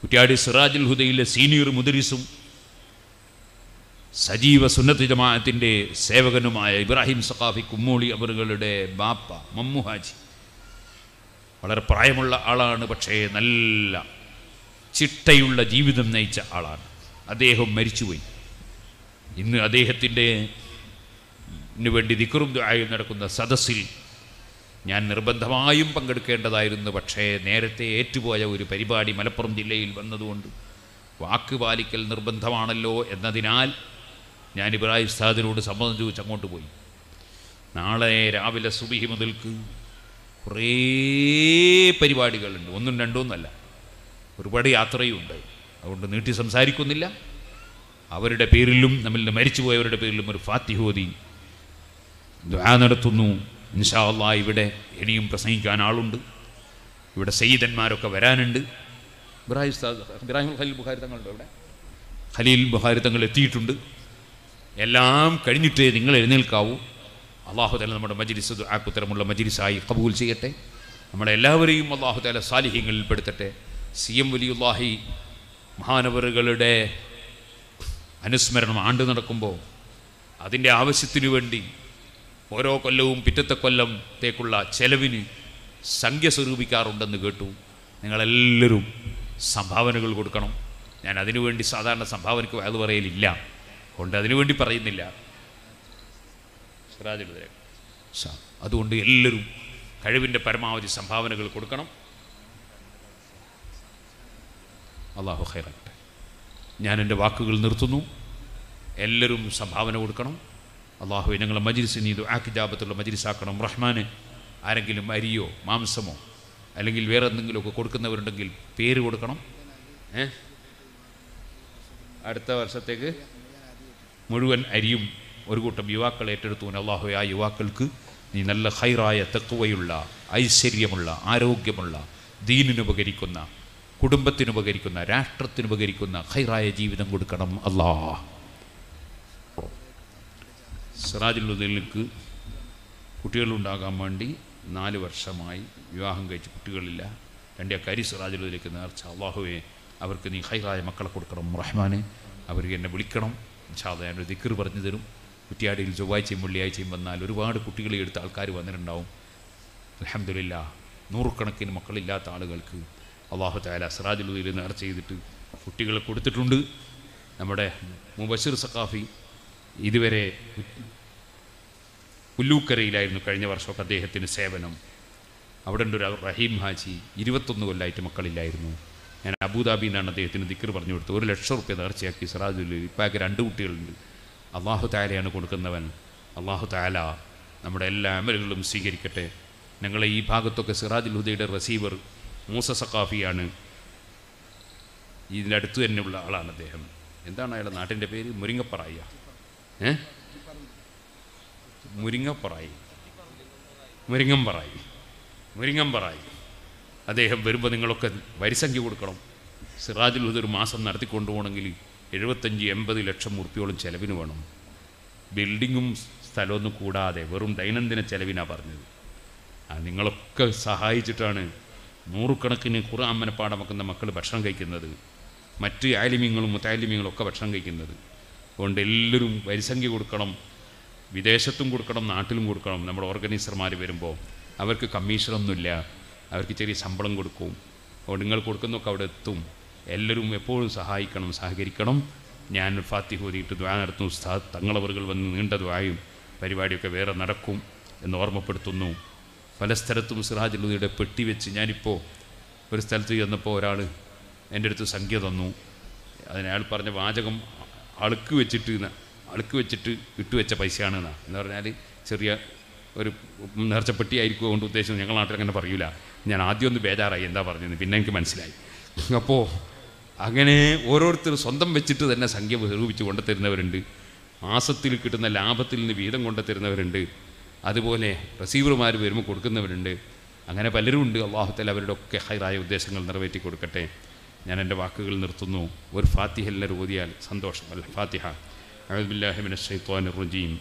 കുറ്റ്യാടി സിറാജുൽ ഹുദയിലെ സീനിയർ മുദരിസും സജീവ സുന്നത്ത് ജമാഅത്തിൻ്റെ സേവകനുമായ ഇബ്രാഹിം സഖാഫി കുമ്മോളി അവരുടെ ബാപ്പ മമ്മു ഹാജി വളരെ പ്രായമുള്ള ആളാണ്, പക്ഷേ നല്ല ചിട്ടയുള്ള ജീവിതം നയിച്ച ആളാണ്. അദ്ദേഹം മരിച്ചുപോയി. ഇന്ന് അദ്ദേഹത്തിൻ്റെ വേണ്ടി ദിക്റും ദുആയും നടക്കുന്ന സദസ്സിൽ ഞാൻ നിർബന്ധമായും പങ്കെടുക്കേണ്ടതായിരുന്നു. പക്ഷേ നേരത്തെ ഏറ്റുപോയ ഒരു പരിപാടി മലപ്പുറം ജില്ലയിൽ വന്നതുകൊണ്ട് വാക്ക് പാലിക്കൽ നിർബന്ധമാണല്ലോ എന്നതിനാൽ ഞാൻ ഇബ്രാഹിം ഉസ്താദിനോട് സമ്മതം ചോദിച്ച് അങ്ങോട്ട് പോയി. നാളെ രാവിലെ സുബ്ഹി മുതൽക്ക് കുറേ പരിപാടികളുണ്ട്, ഒന്നും രണ്ടോന്നല്ല, ഒരുപാട് യാത്രയും ഉണ്ട്. അതുകൊണ്ട് നീട്ടി സംസാരിക്കുന്നില്ല. അവരുടെ പേരിലും നമ്മിൽ മരിച്ചുപോയവരുടെ പേരിലും ഒരു ഫാത്തിഹ ഓതി ദുആ നടത്തുന്നു. ഇൻഷാ അല്ലാഹ് ഇവിടെ ഇനിയും പ്രസംഗിക്കാൻ ആളുണ്ട്, ഇവിടെ സയ്യിദന്മാരൊക്കെ വരാനുണ്ട്. ഇബ്രാഹിം ഉസ്താദ്, ഇബ്രാഹിം ഖലീൽ ബുഖാരി തങ്ങളുണ്ട് ഇവിടെ. ഖലീൽ ബുഖാരി തങ്ങൾ എത്തിയിട്ടുണ്ട്. എല്ലാം കഴിഞ്ഞിട്ടേ നിങ്ങൾ എഴുന്നേൽക്കാവൂ. അല്ലാഹു തആല നമ്മുടെ മജ്ലിസ് ദുആക്ക് ഉത്തരമുള്ള മജ്ലിസായി ഖബൂൽ ചെയ്യട്ടെ. നമ്മളെല്ലാവരെയും അല്ലാഹു തആല സാലിഹ്യങ്ങളിൽ പെടുത്തട്ടെ. സി എം വലിയുല്ലാഹി മഹാനവറുകളുടെ അനുസ്മരണം ആണ്ട് നടക്കുമ്പോൾ അതിൻ്റെ ആവശ്യത്തിനു വേണ്ടി ഓരോ കൊല്ലവും പിറ്റത്തെ കൊല്ലത്തേക്കുള്ള ചെലവിന് സംഖ്യ സ്വരൂപിക്കാറുണ്ടെന്ന് കേട്ടു. നിങ്ങളെല്ലാവരും സംഭാവനകൾ കൊടുക്കണം. ഞാൻ അതിനുവേണ്ടി സാധാരണ സംഭാവനയ്ക്ക് അത് പറയലില്ല, അതുകൊണ്ട് അതിനുവേണ്ടി പറയുന്നില്ല. അതുകൊണ്ട് എല്ലാവരും കഴിവിൻ്റെ പരമാവധി സംഭാവനകൾ കൊടുക്കണം. അല്ലാഹു ഖൈറാകട്ടെ. ഞാൻ എൻ്റെ വാക്കുകൾ നിർത്തുന്നു. എല്ലാവരും സംഭാവന കൊടുക്കണം. അള്ളാഹുവെ, ഞങ്ങളെ മജ്ലിസിന് ഇത് ആക്കിജാബത്തുള്ള മജ്ലിസാക്കണം. റഹ്മാന്, ആരെങ്കിലും അരിയോ മാംസമോ അല്ലെങ്കിൽ വേറെ എന്തെങ്കിലുമൊക്കെ കൊടുക്കുന്നവരുണ്ടെങ്കിൽ പേര് കൊടുക്കണം. ഏഹ് അടുത്ത വർഷത്തേക്ക് മുഴുവൻ അരിയും ഒരു കൂട്ടം യുവാക്കൾ ഏറ്റെടുത്തു. അല്ലാഹുവേ, ആ യുവാക്കൾക്ക് നീ നല്ല ഹൈറായ തഖ്വയുള്ള, ഐശ്വര്യമുള്ള, ആരോഗ്യമുള്ള, ദീനിനുപകരിക്കുന്ന, കുടുംബത്തിനുപകരിക്കുന്ന, രാഷ്ട്രത്തിനുപകരിക്കുന്ന ഹൈറായ ജീവിതം കൊടുക്കണം അല്ലാഹ്. സിറാജുൽ ഉദീനിലേക്ക് കുട്ടികളുണ്ടാകാൻ വേണ്ടി നാല് വർഷമായി വിവാഹം കഴിച്ച് കുട്ടികളില്ല. എൻ്റെ കരി സിറാജുൽ ഉദീനിലേക്ക് നേർച്ച. അല്ലാഹുവേ, അവർക്ക് നീ ഹൈറായ മക്കളെ കൊടുക്കണം റഹ്മാനെ. അവർക്ക് എന്നെ വിളിക്കണം. ഇൻഷാ അല്ലാഹ് ഞാനൊരു ദിക്ർ പറഞ്ഞു തരും. കുറ്റിയാടിയിൽ ചൊവ്വാഴ്ചയും വെള്ളിയാഴ്ചയും വന്നാൽ ഒരുപാട് കുട്ടികളെ എടുത്ത ആൾക്കാർ വന്നിട്ടുണ്ടാവും. അൽഹംദുലില്ലാഹ്, നൂറുകണക്കിന് മക്കളില്ലാത്ത ആളുകൾക്ക് അല്ലാഹു തആല സിറാജുൽ ഉദീനിൽ നേർച്ച ചെയ്തിട്ട് കുട്ടികളെ കൊടുത്തിട്ടുണ്ട്. നമ്മുടെ മുബശിർ സഖാഫി ഇതുവരെ പുല്ലൂക്കരയിലായിരുന്നു കഴിഞ്ഞ വർഷമൊക്കെ അദ്ദേഹത്തിന് സേവനം. അവിടെ ഉണ്ട് ഒരു റഹീം ഹാജി, ഇരുപത്തൊന്ന് കൊല്ലമായിട്ട് മക്കളില്ലായിരുന്നു. ഞാൻ അബുദാബിയിൽ നിന്നാണ് അദ്ദേഹത്തിന് ദിക്ർ പറഞ്ഞു കൊടുത്തത്. ഒരു ലക്ഷം റുപ്യ നേർച്ചയാക്കി സിറാജുൽ. ഇപ്പാക്ക് രണ്ട് കുട്ടികളുണ്ട്. അല്ലാഹു തആലയാണ് കൊടുക്കുന്നവൻ. അല്ലാഹു തആല നമ്മുടെ എല്ലാ അമലുകളും സ്വീകരിക്കട്ടെ. ഞങ്ങളെ ഈ ഭാഗത്തൊക്കെ സിറാജുൽ ഹുദയുടെ റസീവർ മൂസ സഖാഫിയാണ്. ഇതിൻ്റെ അടുത്ത് തന്നെയുള്ള ആളാണ് അദ്ദേഹം. എന്താണ് അയാളുടെ നാട്ടിൻ്റെ പേര്? മുരിങ്ങപ്പറായ. ഏ മുരിങ്ങപ്പറായി മുരിങ്ങമ്പറായി മുരിങ്ങമ്പറായി അദ്ദേഹം വരുമ്പോൾ നിങ്ങളൊക്കെ വരിസംഖ്യ കൊടുക്കണം. സിറാജുൽ ഹുദ ഒരു മാസം നടത്തിക്കൊണ്ടു പോകണമെങ്കിൽ എഴുപത്തഞ്ച് എൺപത് ലക്ഷം ഉറുപ്പിയോളം ചിലവിന് വേണം. ബിൽഡിങ്ങും സ്ഥലമൊന്നും കൂടാതെ വെറും ദൈനംദിന ചിലവിനാണ് പറഞ്ഞത്. ആ നിങ്ങളൊക്കെ സഹായിച്ചിട്ടാണ് നൂറുകണക്കിന് ഖുർആൻ മനഃപാഠമാക്കുന്ന മക്കൾ ഭക്ഷണം കഴിക്കുന്നത്. മറ്റ് ആലിമ്യങ്ങളും മുത്താലിമ്യങ്ങളും ഒക്കെ ഭക്ഷണം കഴിക്കുന്നത്. അതുകൊണ്ട് എല്ലാവരും വരിസംഖ്യ കൊടുക്കണം. വിദേശത്തും കൊടുക്കണം, നാട്ടിലും കൊടുക്കണം. നമ്മുടെ ഓർഗനൈസർമാർ വരുമ്പോൾ അവർക്ക് കമ്മീഷനൊന്നുമില്ല, അവർക്ക് ചെറിയ ശമ്പളം കൊടുക്കും. അതുകൊണ്ട് നിങ്ങൾ കൊടുക്കുന്നൊക്കെ അവിടെ എത്തും. എല്ലാവരും എപ്പോഴും സഹായിക്കണം, സഹകരിക്കണം. ഞാൻ ഫാത്തിഹ ഓതിയിട്ട് ദുആ നടത്തും. ഉസ്താദ് തങ്ങളവറുകൾ വന്ന് നീണ്ട ദുആയും പരിപാടിയൊക്കെ വേറെ നടക്കും എന്ന് ഓർമ്മപ്പെടുത്തുന്നു. പല സ്ഥലത്തും സിറാജുൽ ഹുദയുടെ പെട്ടി വെച്ച്, ഞാനിപ്പോൾ ഒരു സ്ഥലത്ത് ചെന്നപ്പോൾ ഒരാൾ എൻ്റെ അടുത്ത് സംഖ്യ തന്നു. അതിനയാൾ പറഞ്ഞ വാചകം അളുക്ക് വെച്ചിട്ട് അളുക്ക് വെച്ചിട്ട് ഇട്ടുവെച്ച പൈസയാണ് എന്നാണ്. എന്ന് പറഞ്ഞാൽ ചെറിയ ഒരു നേർച്ചപ്പെട്ടി ആയിരിക്കും കൊണ്ട് ഉദ്ദേശം. ഞങ്ങൾ നാട്ടിൽ അങ്ങനെ പറയൂല. ഞാൻ ആദ്യം ഒന്ന് ബേജാറായി എന്താ പറഞ്ഞത്, പിന്നെ എനിക്ക് മനസ്സിലായി. അപ്പോൾ അങ്ങനെ ഓരോരുത്തർ സ്വന്തം വെച്ചിട്ട് തന്നെ സംഖ്യ സ്വരൂപിച്ച് കൊണ്ടുത്തരുന്നവരുണ്ട്. മാസത്തിൽ കിട്ടുന്ന ലാഭത്തിൽ നിന്ന് വീതം കൊണ്ടുത്തരുന്നവരുണ്ട്. അതുപോലെ റസീവർമാർ വരുമ്പോൾ കൊടുക്കുന്നവരുണ്ട്. അങ്ങനെ പലരും ഉണ്ട്. അല്ലാഹു തആല അവരുടെ ഒക്കെ ഹൈറായ ഉദ്ദേശങ്ങൾ നിറവേറ്റി കൊടുക്കട്ടെ. ഞാൻ എൻ്റെ വാക്കുകൾ നിർത്തുന്നു. ഒരു ഫാത്തിഹ ഓതിയാൽ സന്തോഷം. അൽ ഫാത്തിഹ. أعوذ بالله من الشيطان الرجيم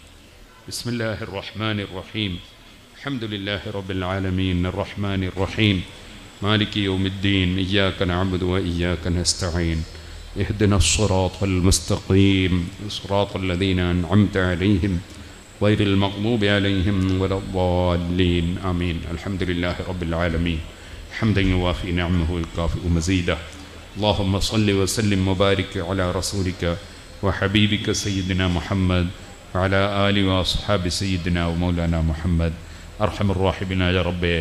بسم الله الرحمن الرحيم الحمد لله رب العالمين الرحمن الرحيم مالك يوم الدين إياك نعبد وإياك نستعين اهدنا الصراط المستقيم صراط الذين أنعمت عليهم غير المغضوب عليهم ولا الضالين آمين الحمد لله رب العالمين حمدا يوافي نعمه الكافئ مزيده اللهم صل وسلم وبارك على رسولك وحبيبك سيدنا محمد وعلى آله وأصحاب سيدنا ومولانا محمد أرحم الراحمين يا ربي.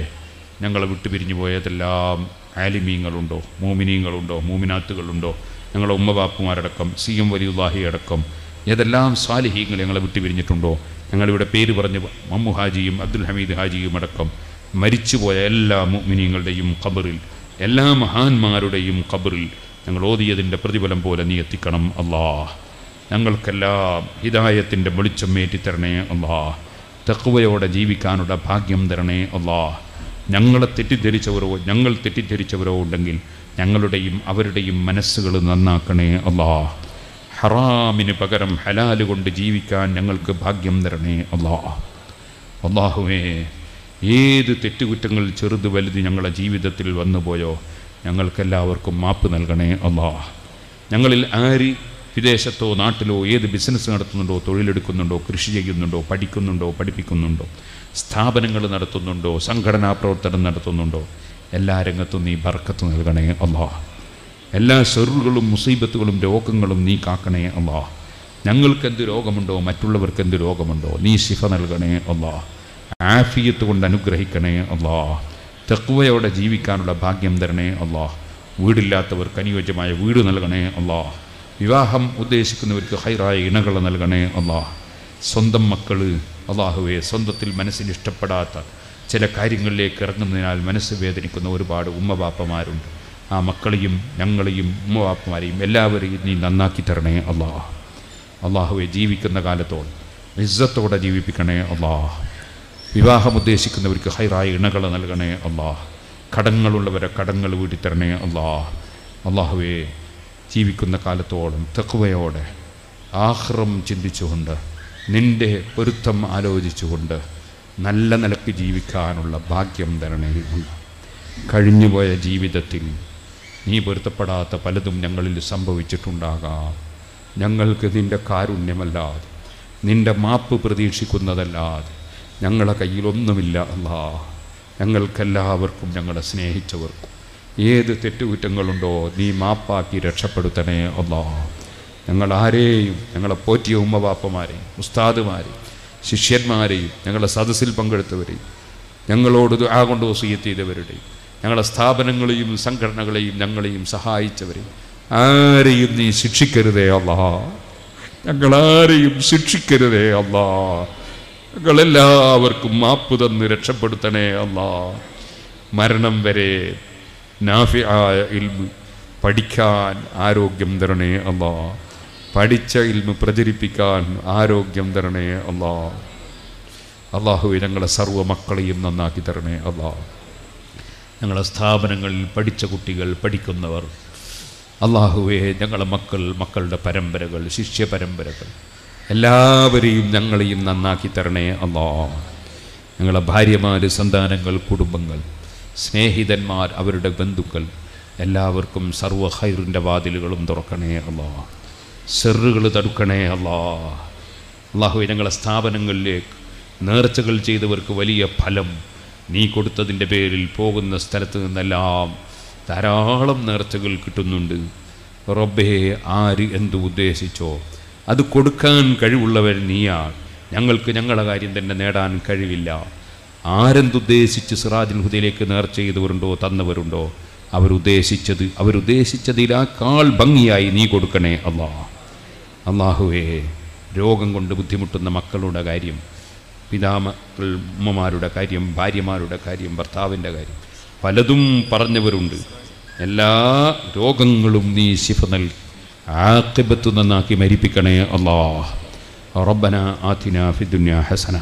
ഞങ്ങളെ വിട്ടു പിരിഞ്ഞു പോയതെല്ലാം ആലിമീങ്ങളുണ്ടോ, മൂമിനീങ്ങളുണ്ടോ, മൂമിനാത്തുകളുണ്ടോ, ഞങ്ങളുടെ ഉമ്മബാപ്പുമാരടക്കം സി എം വലിയുല്ലാഹി അടക്കം ഏതെല്ലാം സാലിഹീങ്ങൾ ഞങ്ങളെ വിട്ടു പിരിഞ്ഞിട്ടുണ്ടോ, ഞങ്ങളിവിടെ പേര് പറഞ്ഞ് മമ്മു ഹാജിയും അബ്ദുൽ ഹമീദ് ഹാജിയും അടക്കം മരിച്ചുപോയ എല്ലാ മൂമിനീങ്ങളുടെയും ഖബറിൽ, എല്ലാ മഹാന്മാരുടെയും ഖബറിൽ ഞങ്ങൾ ഓതിയതിൻ്റെ പ്രതിഫലം പോലെ നീ എത്തിക്കണം അല്ലാഹ്. ഞങ്ങൾക്കെല്ലാം ഹിദായത്തിൻ്റെ വെളിച്ചം ഏറ്റിത്തരണേ അല്ലാഹ്. തഖ്വയോടെ ജീവിക്കാനുള്ള ഭാഗ്യം തരണേ അല്ലാഹ്. ഞങ്ങളെ തെറ്റിദ്ധരിച്ചവരോ ഞങ്ങൾ തെറ്റിദ്ധരിച്ചവരോ ഉണ്ടെങ്കിൽ ഞങ്ങളുടെയും അവരുടെയും മനസ്സുകൾ നന്നാക്കണേ അല്ലാഹ്. ഹറാമിന് പകരം ഹലാല് കൊണ്ട് ജീവിക്കാൻ ഞങ്ങൾക്ക് ഭാഗ്യം തരണേ അല്ലാഹ്. അല്ലാഹുവേ, ഏത് തെറ്റുകുറ്റങ്ങൾ ചെറുത് വലുത് ഞങ്ങളുടെ ജീവിതത്തിൽ വന്നുപോയോ ഞങ്ങൾക്കെല്ലാവർക്കും മാപ്പ് നൽകണേ അല്ലാഹ്. ഞങ്ങളിൽ ആര് വിദേശത്തോ നാട്ടിലോ ഏത് ബിസിനസ് നടത്തുന്നുണ്ടോ, തൊഴിലെടുക്കുന്നുണ്ടോ, കൃഷി ചെയ്യുന്നുണ്ടോ, പഠിക്കുന്നുണ്ടോ, പഠിപ്പിക്കുന്നുണ്ടോ, സ്ഥാപനങ്ങൾ നടത്തുന്നുണ്ടോ, സംഘടനാ പ്രവർത്തനം നടത്തുന്നുണ്ടോ, എല്ലാ രംഗത്തും നീ ബർക്കത്ത് നൽകണേ അല്ലാഹ്. എല്ലാ ഷറുകളും മുസീബത്തുകളും രോഗങ്ങളും നീ കാക്കണേ അല്ലാഹ്. ഞങ്ങൾക്കെന്ത് രോഗമുണ്ടോ മറ്റുള്ളവർക്ക് എന്ത് രോഗമുണ്ടോ നീ ശിഫ നൽകണേ അല്ലാഹ്. ആഫിയത്ത് കൊണ്ട് അനുഗ്രഹിക്കണേ അല്ലാഹ്. തഖ്വയോടെ ജീവിക്കാനുള്ള ഭാഗ്യം തരണേ അല്ലാഹ്. വീടില്ലാത്തവർക്ക് അനുയോജ്യമായ വീട് നൽകണേ അല്ലാഹ്. വിവാഹം ഉദ്ദേശിക്കുന്നവർക്ക് ഹൈറായ ഇണകൾ നൽകണേ അല്ലാഹ്. സ്വന്തം മക്കൾ അല്ലാഹുവേ, സ്വന്തത്തിൽ മനസ്സിന് ഇഷ്ടപ്പെടാത്ത ചില കാര്യങ്ങളിലേക്ക് ഇറങ്ങുന്നതിനാൽ മനസ്സ് വേദനിക്കുന്ന ഒരുപാട് ഉമ്മ ബാപ്പമാരുണ്ട്. ആ മക്കളെയും ഞങ്ങളെയും ഉമ്മവാപ്പമാരെയും എല്ലാവരെയും നീ നന്നാക്കി തരണേ അള്ളാ. അള്ളാഹുവെ, ജീവിക്കുന്ന കാലത്തോളം ഇസ്സത്തോടെ ജീവിപ്പിക്കണേ അള്ളാ. വിവാഹം ഉദ്ദേശിക്കുന്നവർക്ക് ഹൈറായ ഇണകൾ നൽകണേ അള്ളാ. കടങ്ങളുള്ളവരെ കടങ്ങൾ വീട്ടിത്തരണേ അള്ളാ. അള്ളാഹുവെ, ജീവിക്കുന്ന കാലത്തോളം തഖ്വയോടെ ആഖിറം ചിന്തിച്ചുകൊണ്ട് നിൻ്റെ പൊരുത്തം ആലോചിച്ചുകൊണ്ട് നല്ല നിലക്ക് ജീവിക്കാനുള്ള ഭാഗ്യം തരണേ. കഴിഞ്ഞുപോയ ജീവിതത്തിൽ നീ പൊരുത്തപ്പെടാത്ത പലതും ഞങ്ങളിൽ സംഭവിച്ചിട്ടുണ്ടാകാം. ഞങ്ങൾക്ക് നിൻ്റെ കാരുണ്യമല്ലാതെ നിൻ്റെ മാപ്പ് പ്രതീക്ഷിക്കുന്നതല്ലാതെ ഞങ്ങളുടെ കയ്യിലൊന്നുമില്ല അല്ലാ. ഞങ്ങൾക്കെല്ലാവർക്കും ഞങ്ങളെ സ്നേഹിച്ചവർക്കും ഏത് തെറ്റുകുറ്റങ്ങളുണ്ടോ നീ മാപ്പാക്കി രക്ഷപ്പെടുത്തണേ അല്ലാ. ഞങ്ങളാരെയും, ഞങ്ങളെ പോറ്റിയ ഉമ്മവാപ്പമാരെയും ഉസ്താദുമാരെയും ശിഷ്യന്മാരെയും ഞങ്ങളുടെ സദസ്സിൽ പങ്കെടുത്തവരെയും ഞങ്ങളോട് ദുആ കൊണ്ട് വസിയത്ത് ചെയ്തവരുടെയും ഞങ്ങളുടെ സ്ഥാപനങ്ങളെയും സംഘടനകളെയും ഞങ്ങളെയും സഹായിച്ചവരെയും ആരെയും നീ ശിക്ഷിക്കരുതേ അല്ലാ. ഞങ്ങളാരെയും ശിക്ഷിക്കരുതേ അല്ലാ. ഞങ്ങളെല്ലാവർക്കും മാപ്പ് തന്ന് രക്ഷപ്പെടുത്തണേ അല്ലാ. മരണം വരെ നാഫിആയ ഇൽമ് പഠിക്കാൻ ആരോഗ്യം തരണേ അല്ലാ. പഠിച്ച ഇൽമ് പ്രചരിപ്പിക്കാൻ ആരോഗ്യം തരണേ അല്ലാ. അള്ളാഹുവെ, ഞങ്ങളെ സർവ്വ മക്കളെയും നന്നാക്കി തരണേ അല്ലാ. ഞങ്ങളെ സ്ഥാപനങ്ങളിൽ പഠിച്ച കുട്ടികൾ, പഠിക്കുന്നവർ അള്ളാഹുവെ, ഞങ്ങളെ മക്കൾ, മക്കളുടെ പരമ്പരകൾ, ശിഷ്യ പരമ്പരകൾ എല്ലാവരെയും ഞങ്ങളെയും നന്നാക്കി തരണേ അല്ലാ. ഞങ്ങളെ ഭാര്യമാർ, സന്താനങ്ങൾ, കുടുംബങ്ങൾ, സ്നേഹിതന്മാർ, അവരുടെ ബന്ധുക്കൾ എല്ലാവർക്കും സർവ്വ ഖൈറിൻ്റെ വാതിലുകളും തുറക്കണേ അല്ലാ. സെറുകൾ തടുക്കണേ അല്ലാ. അള്ളാഹുവെ, ഞങ്ങളെ സ്ഥാപനങ്ങളിലേക്ക് നേർച്ചകൾ ചെയ്തവർക്ക് വലിയ ഫലം നീ കൊടുത്തതിൻ്റെ പേരിൽ പോകുന്ന സ്ഥലത്ത് നിന്നെല്ലാം ധാരാളം നേർച്ചകൾ കിട്ടുന്നുണ്ട് റബ്ബേ. ആര് എന്തു ഉദ്ദേശിച്ചോ അത് കൊടുക്കാൻ കഴിവുള്ളവർ നീയാണ്. ഞങ്ങൾക്ക് ഞങ്ങളുടെ കാര്യം തന്നെ നേടാൻ കഴിവില്ല. ആരെന്തുദ്ദേശിച്ച് സിറാജുൽ ഹുദയിലേക്ക് നേർച്ച ചെയ്തവരുണ്ടോ തന്നവരുണ്ടോ അവരുദ്ദേശിച്ചത് അവരുദ്ദേശിച്ചതിലാക്കാൾ ഭംഗിയായി നീ കൊടുക്കണേ അല്ലാ. അള്ളാഹുവേ, രോഗം കൊണ്ട് ബുദ്ധിമുട്ടുന്ന മക്കളുടെ കാര്യം, പിതാമക്കൾ, ഉമ്മമാരുടെ കാര്യം, ഭാര്യമാരുടെ കാര്യം, ഭർത്താവിൻ്റെ കാര്യം പലതും പറഞ്ഞവരുണ്ട്. എല്ലാ രോഗങ്ങളും നീ ശിഫ നൽകി ആഖിബത്ത് നന്നാക്കി മരിപ്പിക്കണേ അല്ലാ. റബ്ബനാ ആതിനാ ഫിദ്ദുനിയാ ഹസന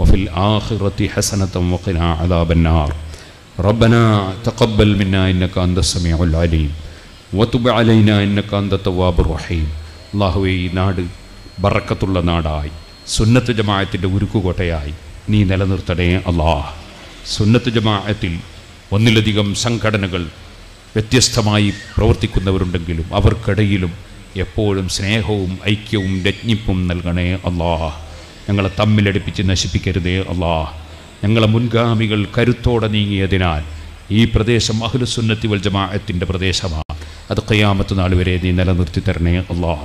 വഫിൽ ആഖിറതി ഹസനതൻ വഖിനാ അദാബന്നാർ. റബ്ബനാ തഖബ്ബൽ മിന്നാ ഇന്നക അൻത സമീഉൽ അലീം വതുബ് അലൈനാ ഇന്നക അൻത തവ്വാബുർ റഹീം. അല്ലാഹുവേ, ഈ നാട് ബറക്കത്തുള്ള നാടായി സുന്നത്ത് ജമാഅത്തിൻ്റെ ഉരുക്കുകോട്ടയായി നീ നിലനിർത്തണേ അല്ലാ. സുന്നത്ത് ജമാഅത്തിൽ ഒന്നിലധികം സംഘടനകൾ വ്യത്യസ്തമായി പ്രവർത്തിക്കുന്നവരുണ്ടെങ്കിലും അവർക്കിടയിലും എപ്പോഴും സ്നേഹവും ഐക്യവും രജ്ഞിപ്പും നൽകണേ അല്ലാ. ഞങ്ങളെ തമ്മിലടിപ്പിച്ച് നശിപ്പിക്കരുതേ അല്ലാ. ഞങ്ങളെ മുൻഗാമികൾ കരുത്തോടെ നീങ്ങിയതിനാൽ ഈ പ്രദേശം അഹ്ലുസുന്നത്തി വൽ ജമാഅത്തിൻ്റെ പ്രദേശമാണ്. അത് ഖിയാമത്ത് നാൾ വരെ നീ നിലനിർത്തി തരണേ അല്ലാ.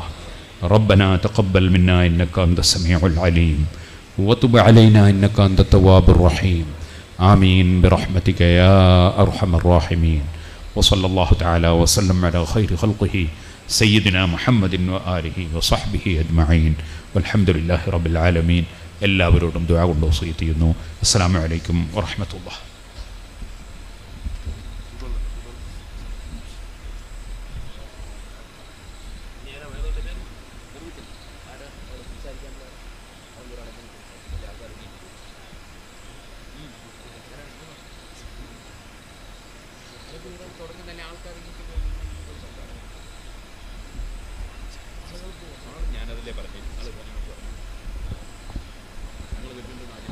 ربنا تقبل منا إنك أنت السميع العليم وتب علينا إنك أنت التواب الرحيم آمين برحمتك يا أرحم الراحمين. وصلى الله تعالى وسلم على خير خلقه سيدنا محمد وآله وصحبه أجمعين والحمد لله رب العالمين. إلا برودم دعاء وصيتي إنه السلام عليكم ورحمة الله. ഞാനതിലേ പറഞ്ഞു